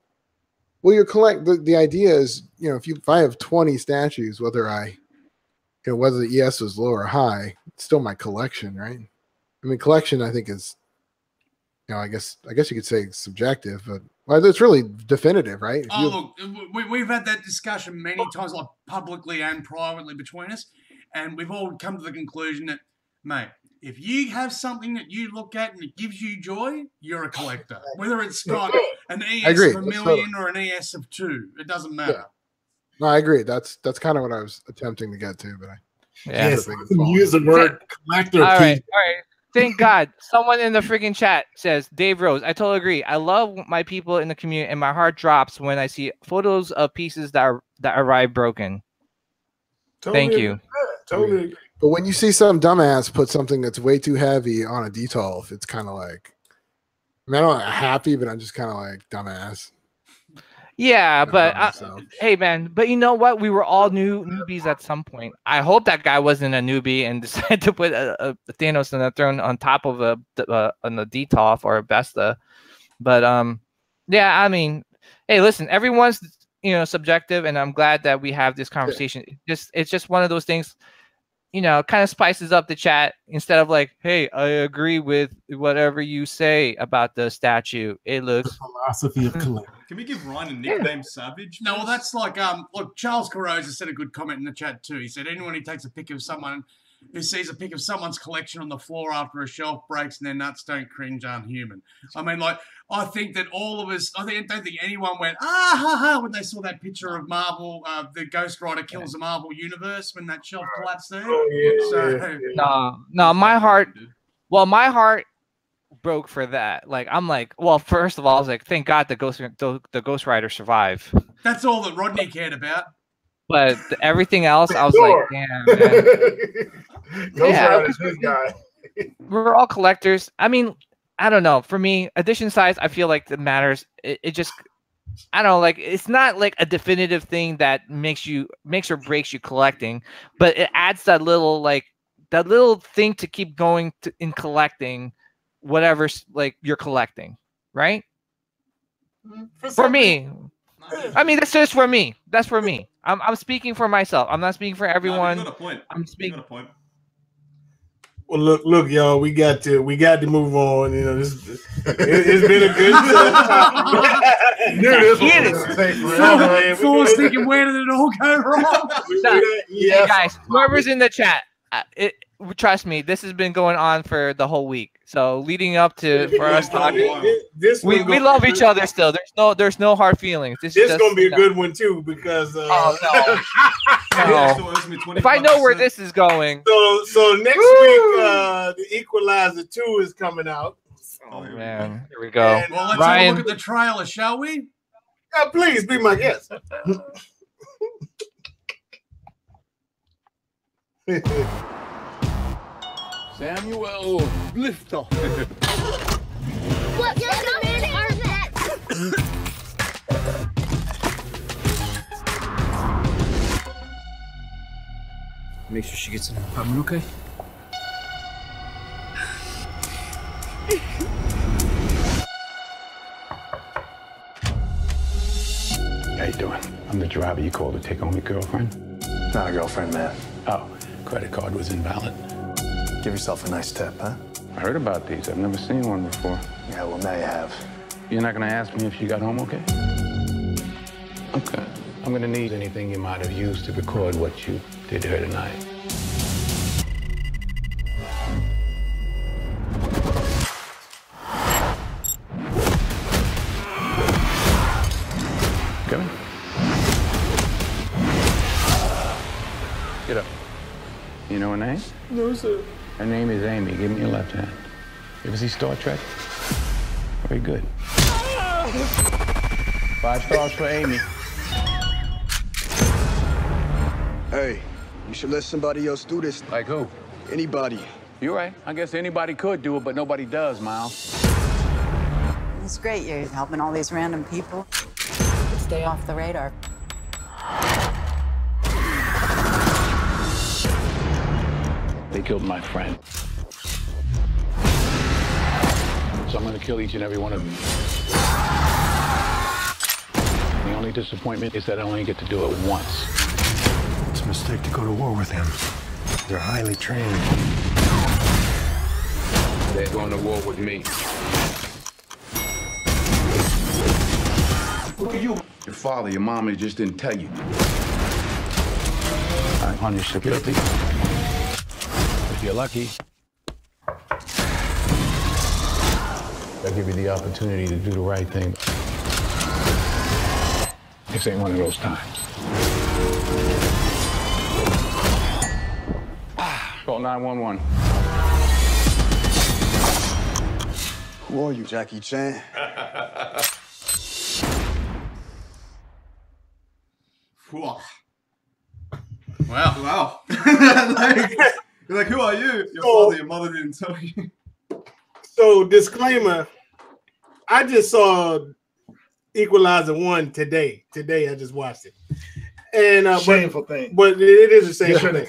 Well, you're collect. The idea is, you know, if I have 20 statues, whether the ES was low or high, it's still my collection, right? I mean, collection, I think is, you know, I guess you could say subjective, but well, it's really definitive, right? Look, we've had that discussion many times, like publicly and privately between us, and we've all come to the conclusion that, mate, if you have something that you look at and it gives you joy, you're a collector. Whether it's got an ES of a million or an ES of 2, it doesn't matter. Yeah. No, I agree. That's kind of what I was attempting to get to, but use the word collector. All right. Thank God. Someone in the freaking chat says, Dave Rose, I totally agree. I love my people in the community, and my heart drops when I see photos of pieces that arrive broken. Totally Thank you. Agree. Totally agree. But when you see some dumbass put something that's way too heavy on a DTOLF, it's kind of like, I mean, I'm not happy, but I'm just kind of like, dumbass. Yeah, but hey, man, but you know what? We were all newbies at some point. I hope that guy wasn't a newbie and decided to put a Thanos and a throne on top of a DTOLF or a Besta. But yeah, I mean, hey, listen, everyone's subjective, and I'm glad that we have this conversation. Yeah. It's just one of those things. You know, kind of spices up the chat instead of like, hey, I agree with whatever you say about the statue. It looks the philosophy of collecting. Can we give Ryan a nickname, Savage? No, well, that's like look, Charles Carroza said a good comment in the chat too. He said anyone who takes a pic of someone who sees a pic of someone's collection on the floor after a shelf breaks and their nuts don't cringe aren't human. I mean, like, I think that all of us, I don't think anyone went, when they saw that picture of Marvel, the Ghost Rider kills the Marvel universe when that shelf collapsed there. Oh, yeah, so, no, my heart broke for that. Like, I'm like, well, first of all, I was like, thank God the Ghost Rider survived. That's all that Rodney cared about. But everything else, I was like, damn, man. We're all collectors. I mean, I don't know. For me, edition size, I feel like it matters. It just, I don't know, like, it's not like a definitive thing that makes or breaks you collecting, but it adds that little, like, that little thing to keep going in collecting whatever, like, you're collecting, right? For me. I mean, that's just for me. That's for me. I'm speaking for myself. I'm not speaking for everyone. No, I'm speaking a point. Well, look, y'all. We got to move on. You know, it's been a good time. Someone's thinking, wait until it all got wrong. Yeah, guys. Whoever's in the chat, trust me, this has been going on for the whole week. So leading up to for us talking, we love each other still. There's no hard feelings. This is gonna be a good one too because no. If I know where this is going, so next week the Equalizer 2 is coming out. Oh man, here we go. And, well, let's have a look at the trailer, shall we? Please be my guest. Samuel, lift off. What gentlemen are met? Make sure she gets in her apartment, okay? How you doing? I'm the driver you called to take home your girlfriend. Not a girlfriend, man. Oh, credit card was invalid. Give yourself a nice tip, huh? I heard about these. I've never seen one before. Yeah, well, now you have. You're not going to ask me if you got home okay? Okay. I'm going to need anything you might have used to record what you did here tonight. Come in. Get up. You know her name? No, sir. Her name is Amy. Give me your left hand. You ever see Star Trek? Very good. 5 stars for Amy. Hey, you should let somebody else do this. Like who? Anybody. You're right. I guess anybody could do it, but nobody does, Miles. It's great you're helping all these random people. Stay off the radar. They killed my friend. So I'm going to kill each and every one of them. The only disappointment is that I only get to do it once. It's a mistake to go to war with him. They're highly trained. They're going to war with me. Look at you. Your father, your mama just didn't tell you. I punish the guilty. If you're lucky, they'll give you the opportunity to do the right thing. This ain't one of those times. Call 911. Who are you, Jackie Chan? Wow. Like, you're like, who are you? Your father, your mother didn't tell you. So, disclaimer, I just saw Equalizer 1 today. Today, I just watched it. And shameful thing. But it is a shameful thing.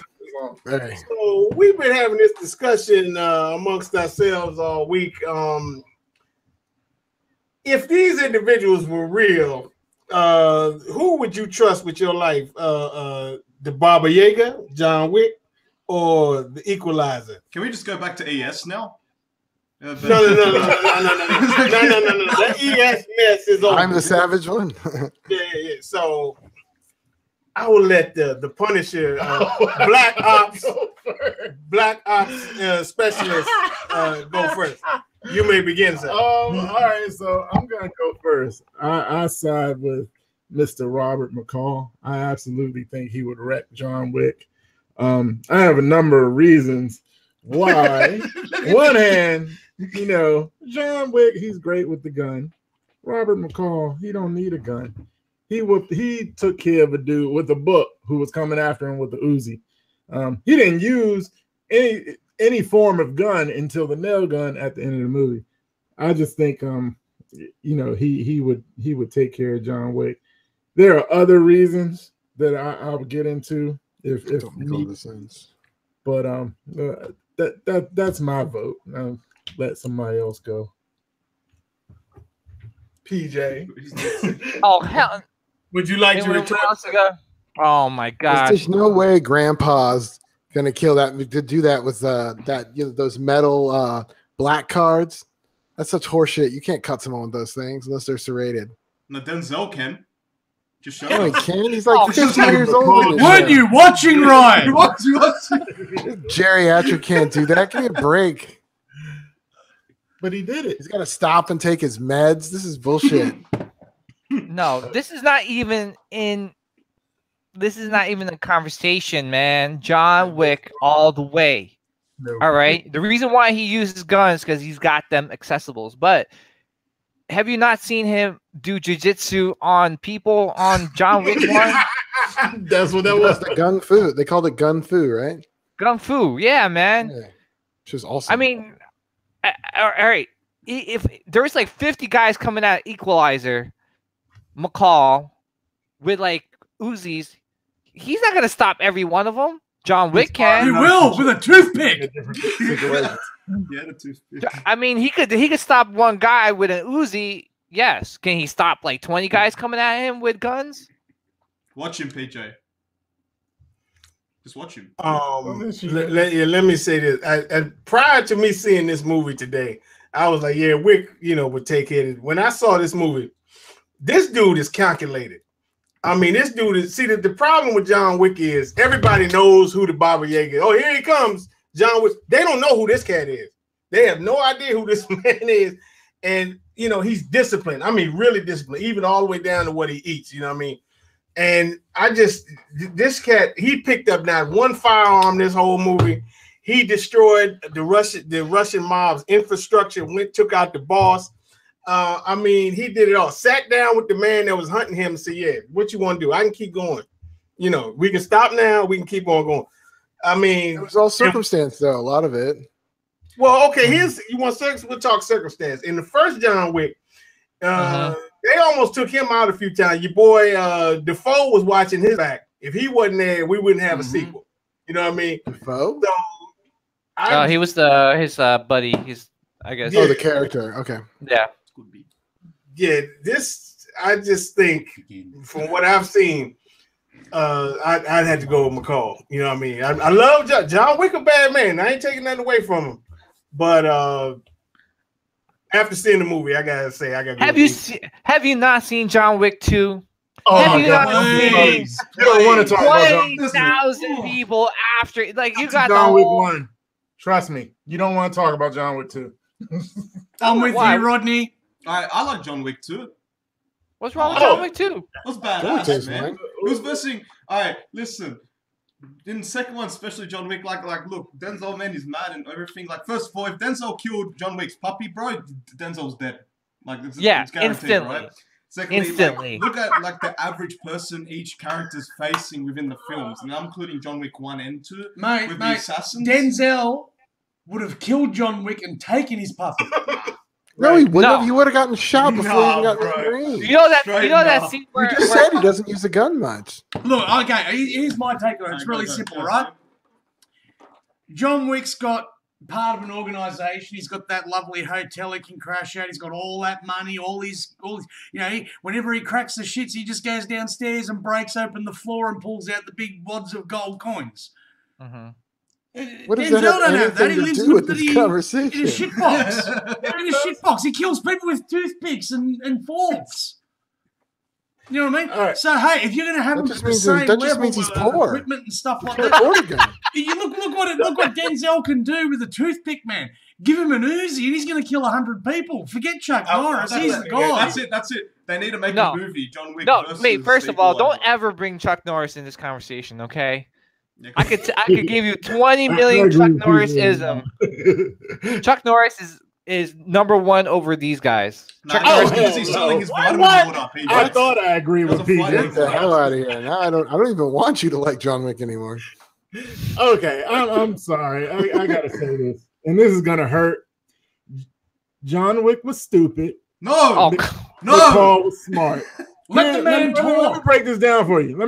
Right. So, we've been having this discussion amongst ourselves all week. If these individuals were real, who would you trust with your life? The Baba Yaga, John Wick, or the Equalizer? Can we just go back to ES now? No. That ES mess is over. I'm the savage one. Yeah. So I will let the Punisher, Black Ops specialist go first. You may begin, sir. All right, so I'm gonna go first. I side with Mr. Robert McCall. I absolutely think he would wreck John Wick. I have a number of reasons why. One hand, you know, John Wick, he's great with the gun. Robert McCall, he don't need a gun. He took care of a dude with a book who was coming after him with the Uzi. He didn't use any form of gun until the nail gun at the end of the movie. I just think you know, he would take care of John Wick. There are other reasons that I'll get into if need, but that's my vote. I'll let somebody else go. PJ, oh hell, would you like to return? Oh my God! There's no way Grandpa's gonna kill that. To do that with that, you know, those metal black cards. That's such horseshit. You can't cut someone with those things unless they're serrated. No, Denzel can. Just show him. He's like 15 years old. Weren't you watching, Ryan? Geriatric can't do that. Give me a break. But he did it. He's got to stop and take his meds. This is bullshit. No, this is not even a conversation, man. John Wick all the way. No. All right. The reason why he uses guns because he's got them accessibles. But have you not seen him do jujitsu on people on John Wick 1? That's what that was. The gun fu. They called it gun fu, right? Gun fu. Yeah, man. Yeah. Which is awesome. I mean, all right. If there's like 50 guys coming out of Equalizer, McCall, with like Uzis, he's not gonna stop every one of them. John Wick can. He will with a toothpick. I mean, he could stop one guy with an Uzi. Yes. Can he stop like 20 guys coming at him with guns? Watch him, PJ. Just watch him. Let me say this. Prior to me seeing this movie today, I was like, yeah, Wick, you know, would take it. When I saw this movie, this dude is calculated. I mean, this dude is... See, the problem with John Wick is everybody knows who the Baba Yaga is. Oh, here he comes, John Wick. They don't know who this cat is. They have no idea who this man is. And, you know, he's disciplined. I mean, really disciplined, even all the way down to what he eats. You know what I mean? And I just... This cat, he picked up not one firearm this whole movie. He destroyed the Russian mob's infrastructure, took out the boss. I mean, he did it all. Sat down with the man that was hunting him and said, yeah, what you want to do? I can keep going. You know, we can stop now. We can keep on going. I mean, it was all circumstance, though, a lot of it. Well, okay, you want sex? We'll talk circumstance. In the first John Wick, they almost took him out a few times. Your boy Defoe was watching his back. If he wasn't there, we wouldn't have a sequel. You know what I mean? Defoe? So, he was his buddy. He's, I guess. Yeah. Oh, the character. Okay. Yeah. Yeah, this I just think from what I've seen, I'd have to go with McCall. You know what I mean? I love John Wick, a bad man. I ain't taking nothing away from him, but after seeing the movie, I gotta say I gotta. Have you not seen John Wick 2? Oh, have you not seen? You don't want to talk about 20,000 people after like you got John Wick 1. Trust me, you don't want to talk about John Wick 2. I'm with you, Rodney. I like John Wick 2. What's wrong with John Wick 2? That was badass, man. Who's versing? All right, listen. In the second one, especially John Wick, like, look, Denzel, man, is mad and everything. Like, first of all, if Denzel killed John Wick's puppy, bro, Denzel's dead. Like, it's guaranteed, instantly. Right? Secondly, instantly. Like, look at, like, the average person each character's facing within the films. And I'm including John Wick 1 and 2 with the assassins. Denzel would have killed John Wick and taken his puppy. No, he wouldn't have. You would have gotten shot before he got Wolverine. You know that scene where... You just said he doesn't use a gun much. Look, okay, here's my take on it. It's really simple, right? John Wick's got part of an organisation. He's got that lovely hotel he can crash at. He's got all that money, all his you know, whenever he cracks the shits, he just goes downstairs and breaks open the floor and pulls out the big wads of gold coins. Mm-hmm. What does that have anything to do with this conversation? In a shitbox. He kills people with toothpicks and forks. You know what I mean? Right. So, hey, if you're going to have him to the same level of equipment and stuff like that, you look what Denzel can do with a toothpick, man. Give him an Uzi and he's going to kill 100 people. Forget Chuck Norris. He's the guy. That's it. They need to make a movie, John Wick. No, mate, first of all, don't ever bring Chuck Norris in this conversation, okay? I could give you 20 million Chuck Norris-ism. Chuck Norris is is number one over these guys. I thought I agreed with PJ. Get the hell out of here. Now I don't even want you to like John Wick anymore. Okay, I'm sorry. I gotta say this, and this is gonna hurt. John Wick was stupid. No, Paul was smart. Let me break this down for you.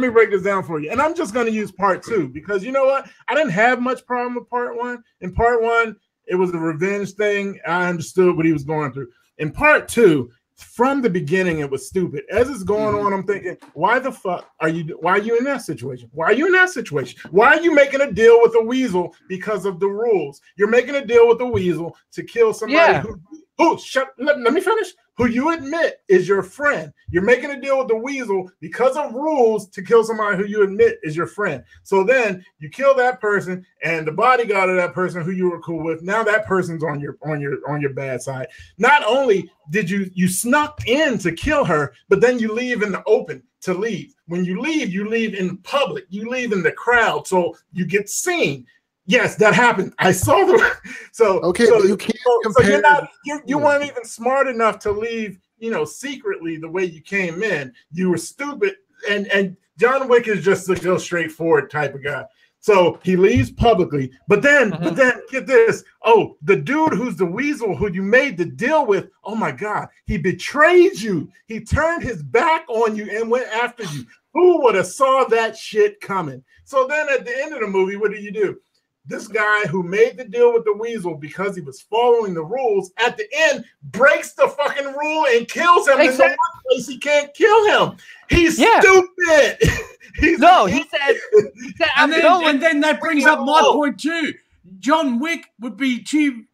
And I'm just gonna use part two because you know what? I didn't have much problem with part one. In part one, it was a revenge thing. I understood what he was going through. In part two, from the beginning, it was stupid. As it's going on, I'm thinking, why the fuck are you? Why are you in that situation? Why are you making a deal with a weasel because of the rules? You're making a deal with a weasel to kill somebody who, let me finish. Who you admit is your friend. You're making a deal with the weasel because of rules to kill somebody who you admit is your friend. So then you kill that person and the bodyguard of that person who you were cool with. Now that person's on your bad side. Not only did you snuck in to kill her, but then you leave in the open to leave. When you leave in public. You leave in the crowd, so you get seen. Yes, that happened. I saw the you weren't even smart enough to leave, you know, secretly the way you came in. You were stupid, and John Wick is just a straightforward type of guy. So he leaves publicly, but then get this. Oh, the dude who's the weasel who you made the deal with, oh my God, he betrayed you. He turned his back on you and went after you. Who would have saw that shit coming? So then at the end of the movie, what do you do? This guy who made the deal with the weasel because he was following the rules at the end breaks the fucking rule and kills him. Exactly. In the one place he can't kill him. He's stupid. He said and then that brings up my point too. John Wick wouldn't be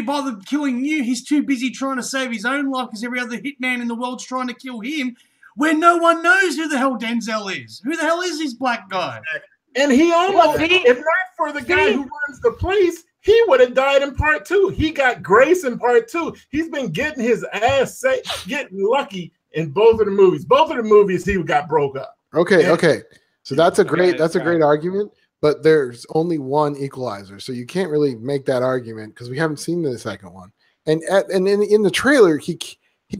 bothered killing you. He's too busy trying to save his own life because every other hitman in the world's trying to kill him. Where no one knows who the hell Denzel is. Who the hell is this black guy? Exactly. And he almost, if not for the guy who runs the place, he would have died in part two. He got grace in part two. He's been getting his ass set, getting lucky in both of the movies. Both of the movies, he got broke up. Okay. So that's a great argument, but there's only one equalizer. So you can't really make that argument because we haven't seen the second one. And in the trailer, he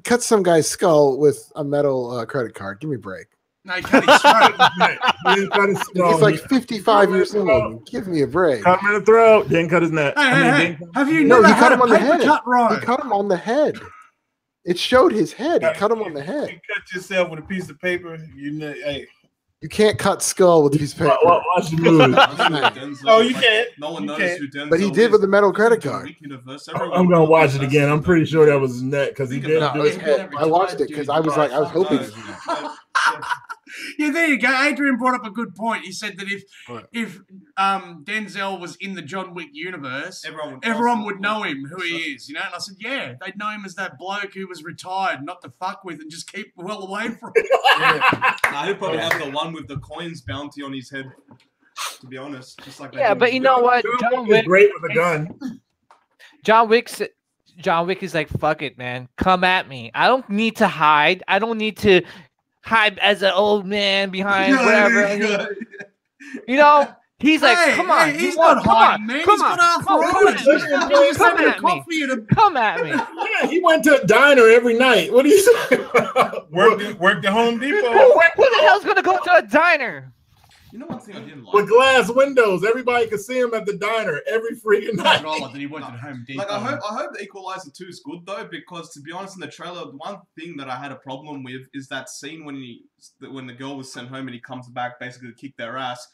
cuts some guy's skull with a metal credit card. Give me a break. He's like 55 years old. Give me a break. Cut him in the throat. Didn't cut his neck. He cut him on the head. It showed his head. He cut him on the head. You cut yourself with a piece of paper. You can't cut skull with a piece of paper. Watch the movie. Oh, you can't. No one knows who Denzel is. But he did with the metal credit card. I'm gonna watch it again. I'm pretty sure that was his neck because he didn't do his head. I watched it because I was hoping to do that. Yeah, there you go. Adrian brought up a good point. He said that if Denzel was in the John Wick universe, everyone would know him, who he is, you know? And I said, yeah, they'd know him as that bloke who was retired, not to fuck with and just keep well away from him. Yeah. Nah, he'd probably have the one with the coins bounty on his head, to be honest. Just like but you know what? John Wick is great with a gun. John Wick is like, fuck it, man. Come at me. I don't need to hide. I don't need to hide as an old man behind whatever. You know, he's like, come on. He's not hiding, man. He's got arthritis. Come at me. Yeah, he went to a diner every night. What are you saying? Worked at Home Depot. Who the hell's going to go to a diner? You know one thing I didn't like? With glass windows. Everybody could see him at the diner every freaking night. He worked at Home Depot. Like, I hope the Equalizer 2 is good, though, because, to be honest, in the trailer, one thing that I had a problem with is that scene when the girl was sent home and he comes back basically to kick their ass.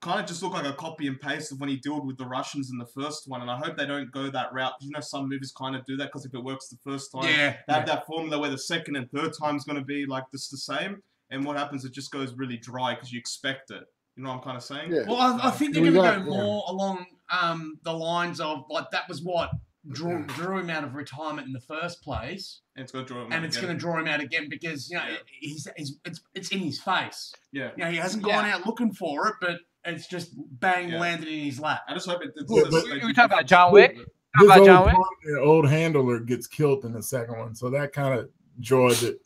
Kind of just looked like a copy and paste of when he dealt with the Russians in the first one, and I hope they don't go that route. You know, some movies kind of do that because if it works the first time, they have that formula where the second and third time is going to be like this the same, and what happens, it just goes really dry because you expect it. You know what I'm kind of saying? Yeah. Well, I think they're going to go more along the lines of, like, that was what drew him out of retirement in the first place. And it's going to draw him out again. And it's going to draw him out again because, you know, it's in his face. Yeah. You know, he hasn't gone out looking for it, but it's just landed in his lap. I just hope it's... You're talking about John Wick? His old handler gets killed in the second one, so that kind of draws it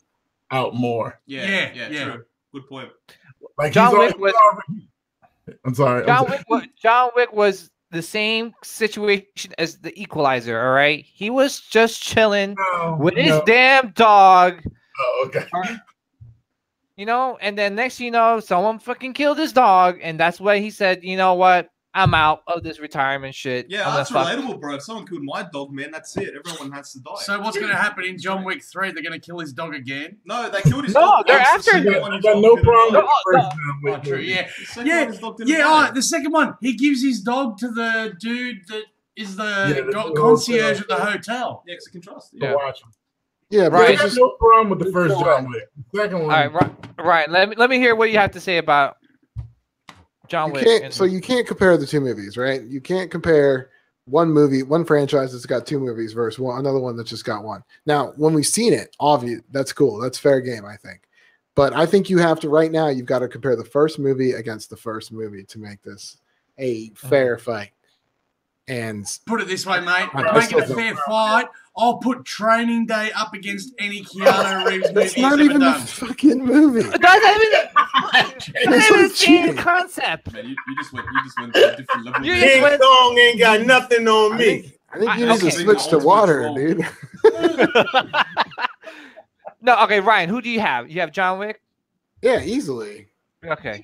out more. Yeah, true. Good point. Like John Wick was. I'm sorry. John Wick was the same situation as the Equalizer, all right? He was just chilling with his damn dog. Oh, okay. You know, and then next, you know, someone fucking killed his dog, and that's why he said, you know what? I'm out of this retirement shit. Yeah, that's relatable, bro. If someone killed my dog, man, that's it. Everyone has to die. So what's going to happen in John Wick 3? They're going to kill his dog again? No, they killed his dog. No, they're after him. I got no problem with the the second one, he gives his dog to the dude that is the concierge at the hotel. Yeah, because I can trust him. Yeah, right. I got no problem with the first John Wick. Second one. All right, right. Let me hear what you have to say about John Wick. So you can't compare the two movies, right? You can't compare one movie, one franchise that's got two movies versus one, another one that's just got one. Now, when we've seen it, obviously, that's cool. That's fair game, I think. But I think you have to, right now, you've got to compare the first movie against the first movie to make this a fair fight. And put it this way, mate. Make it a fair fight. I'll put Training Day up against any Keanu Reeves movie. It's not even a fucking movie. That's even the same concept. Man, you just went to a different level. King Kong ain't got nothing on me. I think you need to switch to water, dude. No, okay, Ryan. Who do you have? You have John Wick. Yeah, easily. Okay.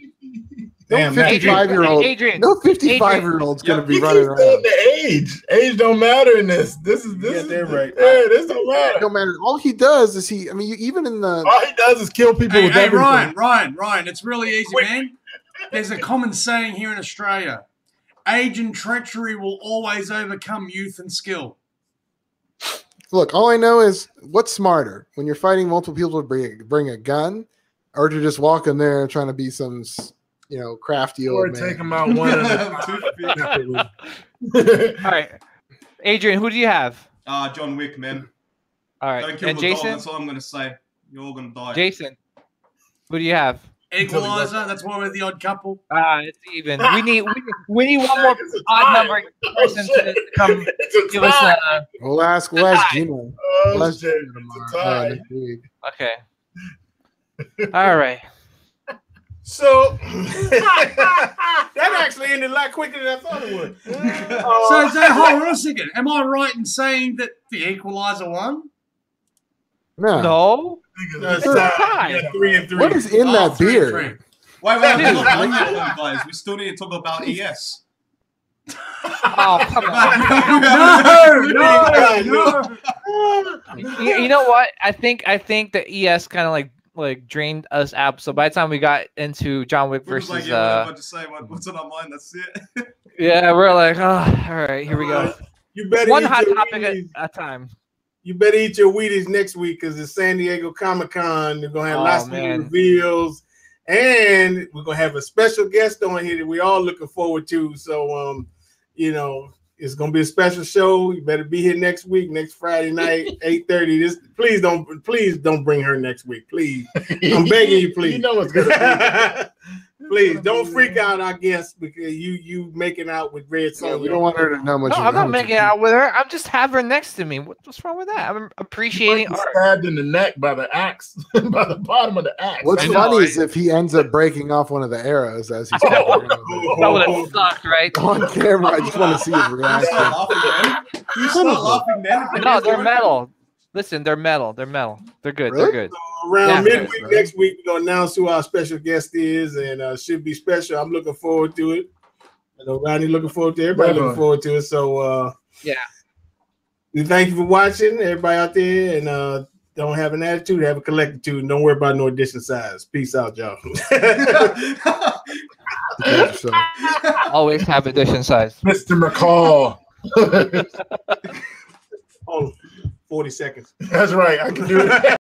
No 55-year-old. No 55-year-old's gonna be running around. The age don't matter in this. This is right. Yeah, this don't matter. It don't matter. All he does is he. I mean, even in the. All he does is kill people. Hey, everything. Ryan. It's really easy, man. There's a common saying here in Australia: age and treachery will always overcome youth and skill. Look, all I know is what's smarter when you're fighting multiple people to bring a gun, or to just walk in there trying to be some. You know, crafty old man. Or take them out one at a All right. Adrian, who do you have? John Wick, man. All right. Don't kill and Jason? Dog, that's all I'm going to say. You're all going to die. Jason, who do you have? Equalizer. That's why we're the odd couple. It's even. We need one more odd number person to come give us a... We'll ask Gino. Okay. All right. So that actually ended a lot quicker than I thought it would. So hold on a second. Am I right in saying that the Equalizer won? No. It's a tie. Yeah, 3-3. What is in that beer? Wait. On that one, guys. We still need to talk about ES. Oh, come on. No. You know what? I think the ES kind of like drained us out. So by the time we got into John Wick versus, what's on our mind? That's it. Yeah, we're like, all right, here we go. You better one hot topic at a time. You better eat your Wheaties next week because it's San Diego Comic Con. They're gonna have lots of reveals, and we're gonna have a special guest on here that we're all looking forward to. So, you know, it's gonna be a special show. You better be here next week, next Friday night, 8:30. This please don't bring her next week, please. I'm begging you, please. You know what's gonna be. Please don't freak out, I guess, because you making out with Red Sun. We don't want her to know much. No, I'm not making out with her. I'm just have her next to me. What's wrong with that? I'm appreciating art. Stabbed in the neck by the axe, by the bottom of the axe. What's funny is if he ends up breaking off one of the arrows as he's that would have sucked, right? On camera, I just want to see his reaction. He's still laughing, man. No, they're metal. Listen, they're metal. They're metal. They're good. Really? They're good. So around midweek next week, we're going to announce who our special guest is, and should be special. I'm looking forward to it. I know Rodney looking forward to it. Everybody looking forward to it. So, yeah. We thank you for watching, everybody out there, and don't have an attitude, have a collectitude. Don't worry about no edition size. Peace out, y'all. Always have edition size. Mr. McCall. Oh. 40 seconds. That's right. I can do it.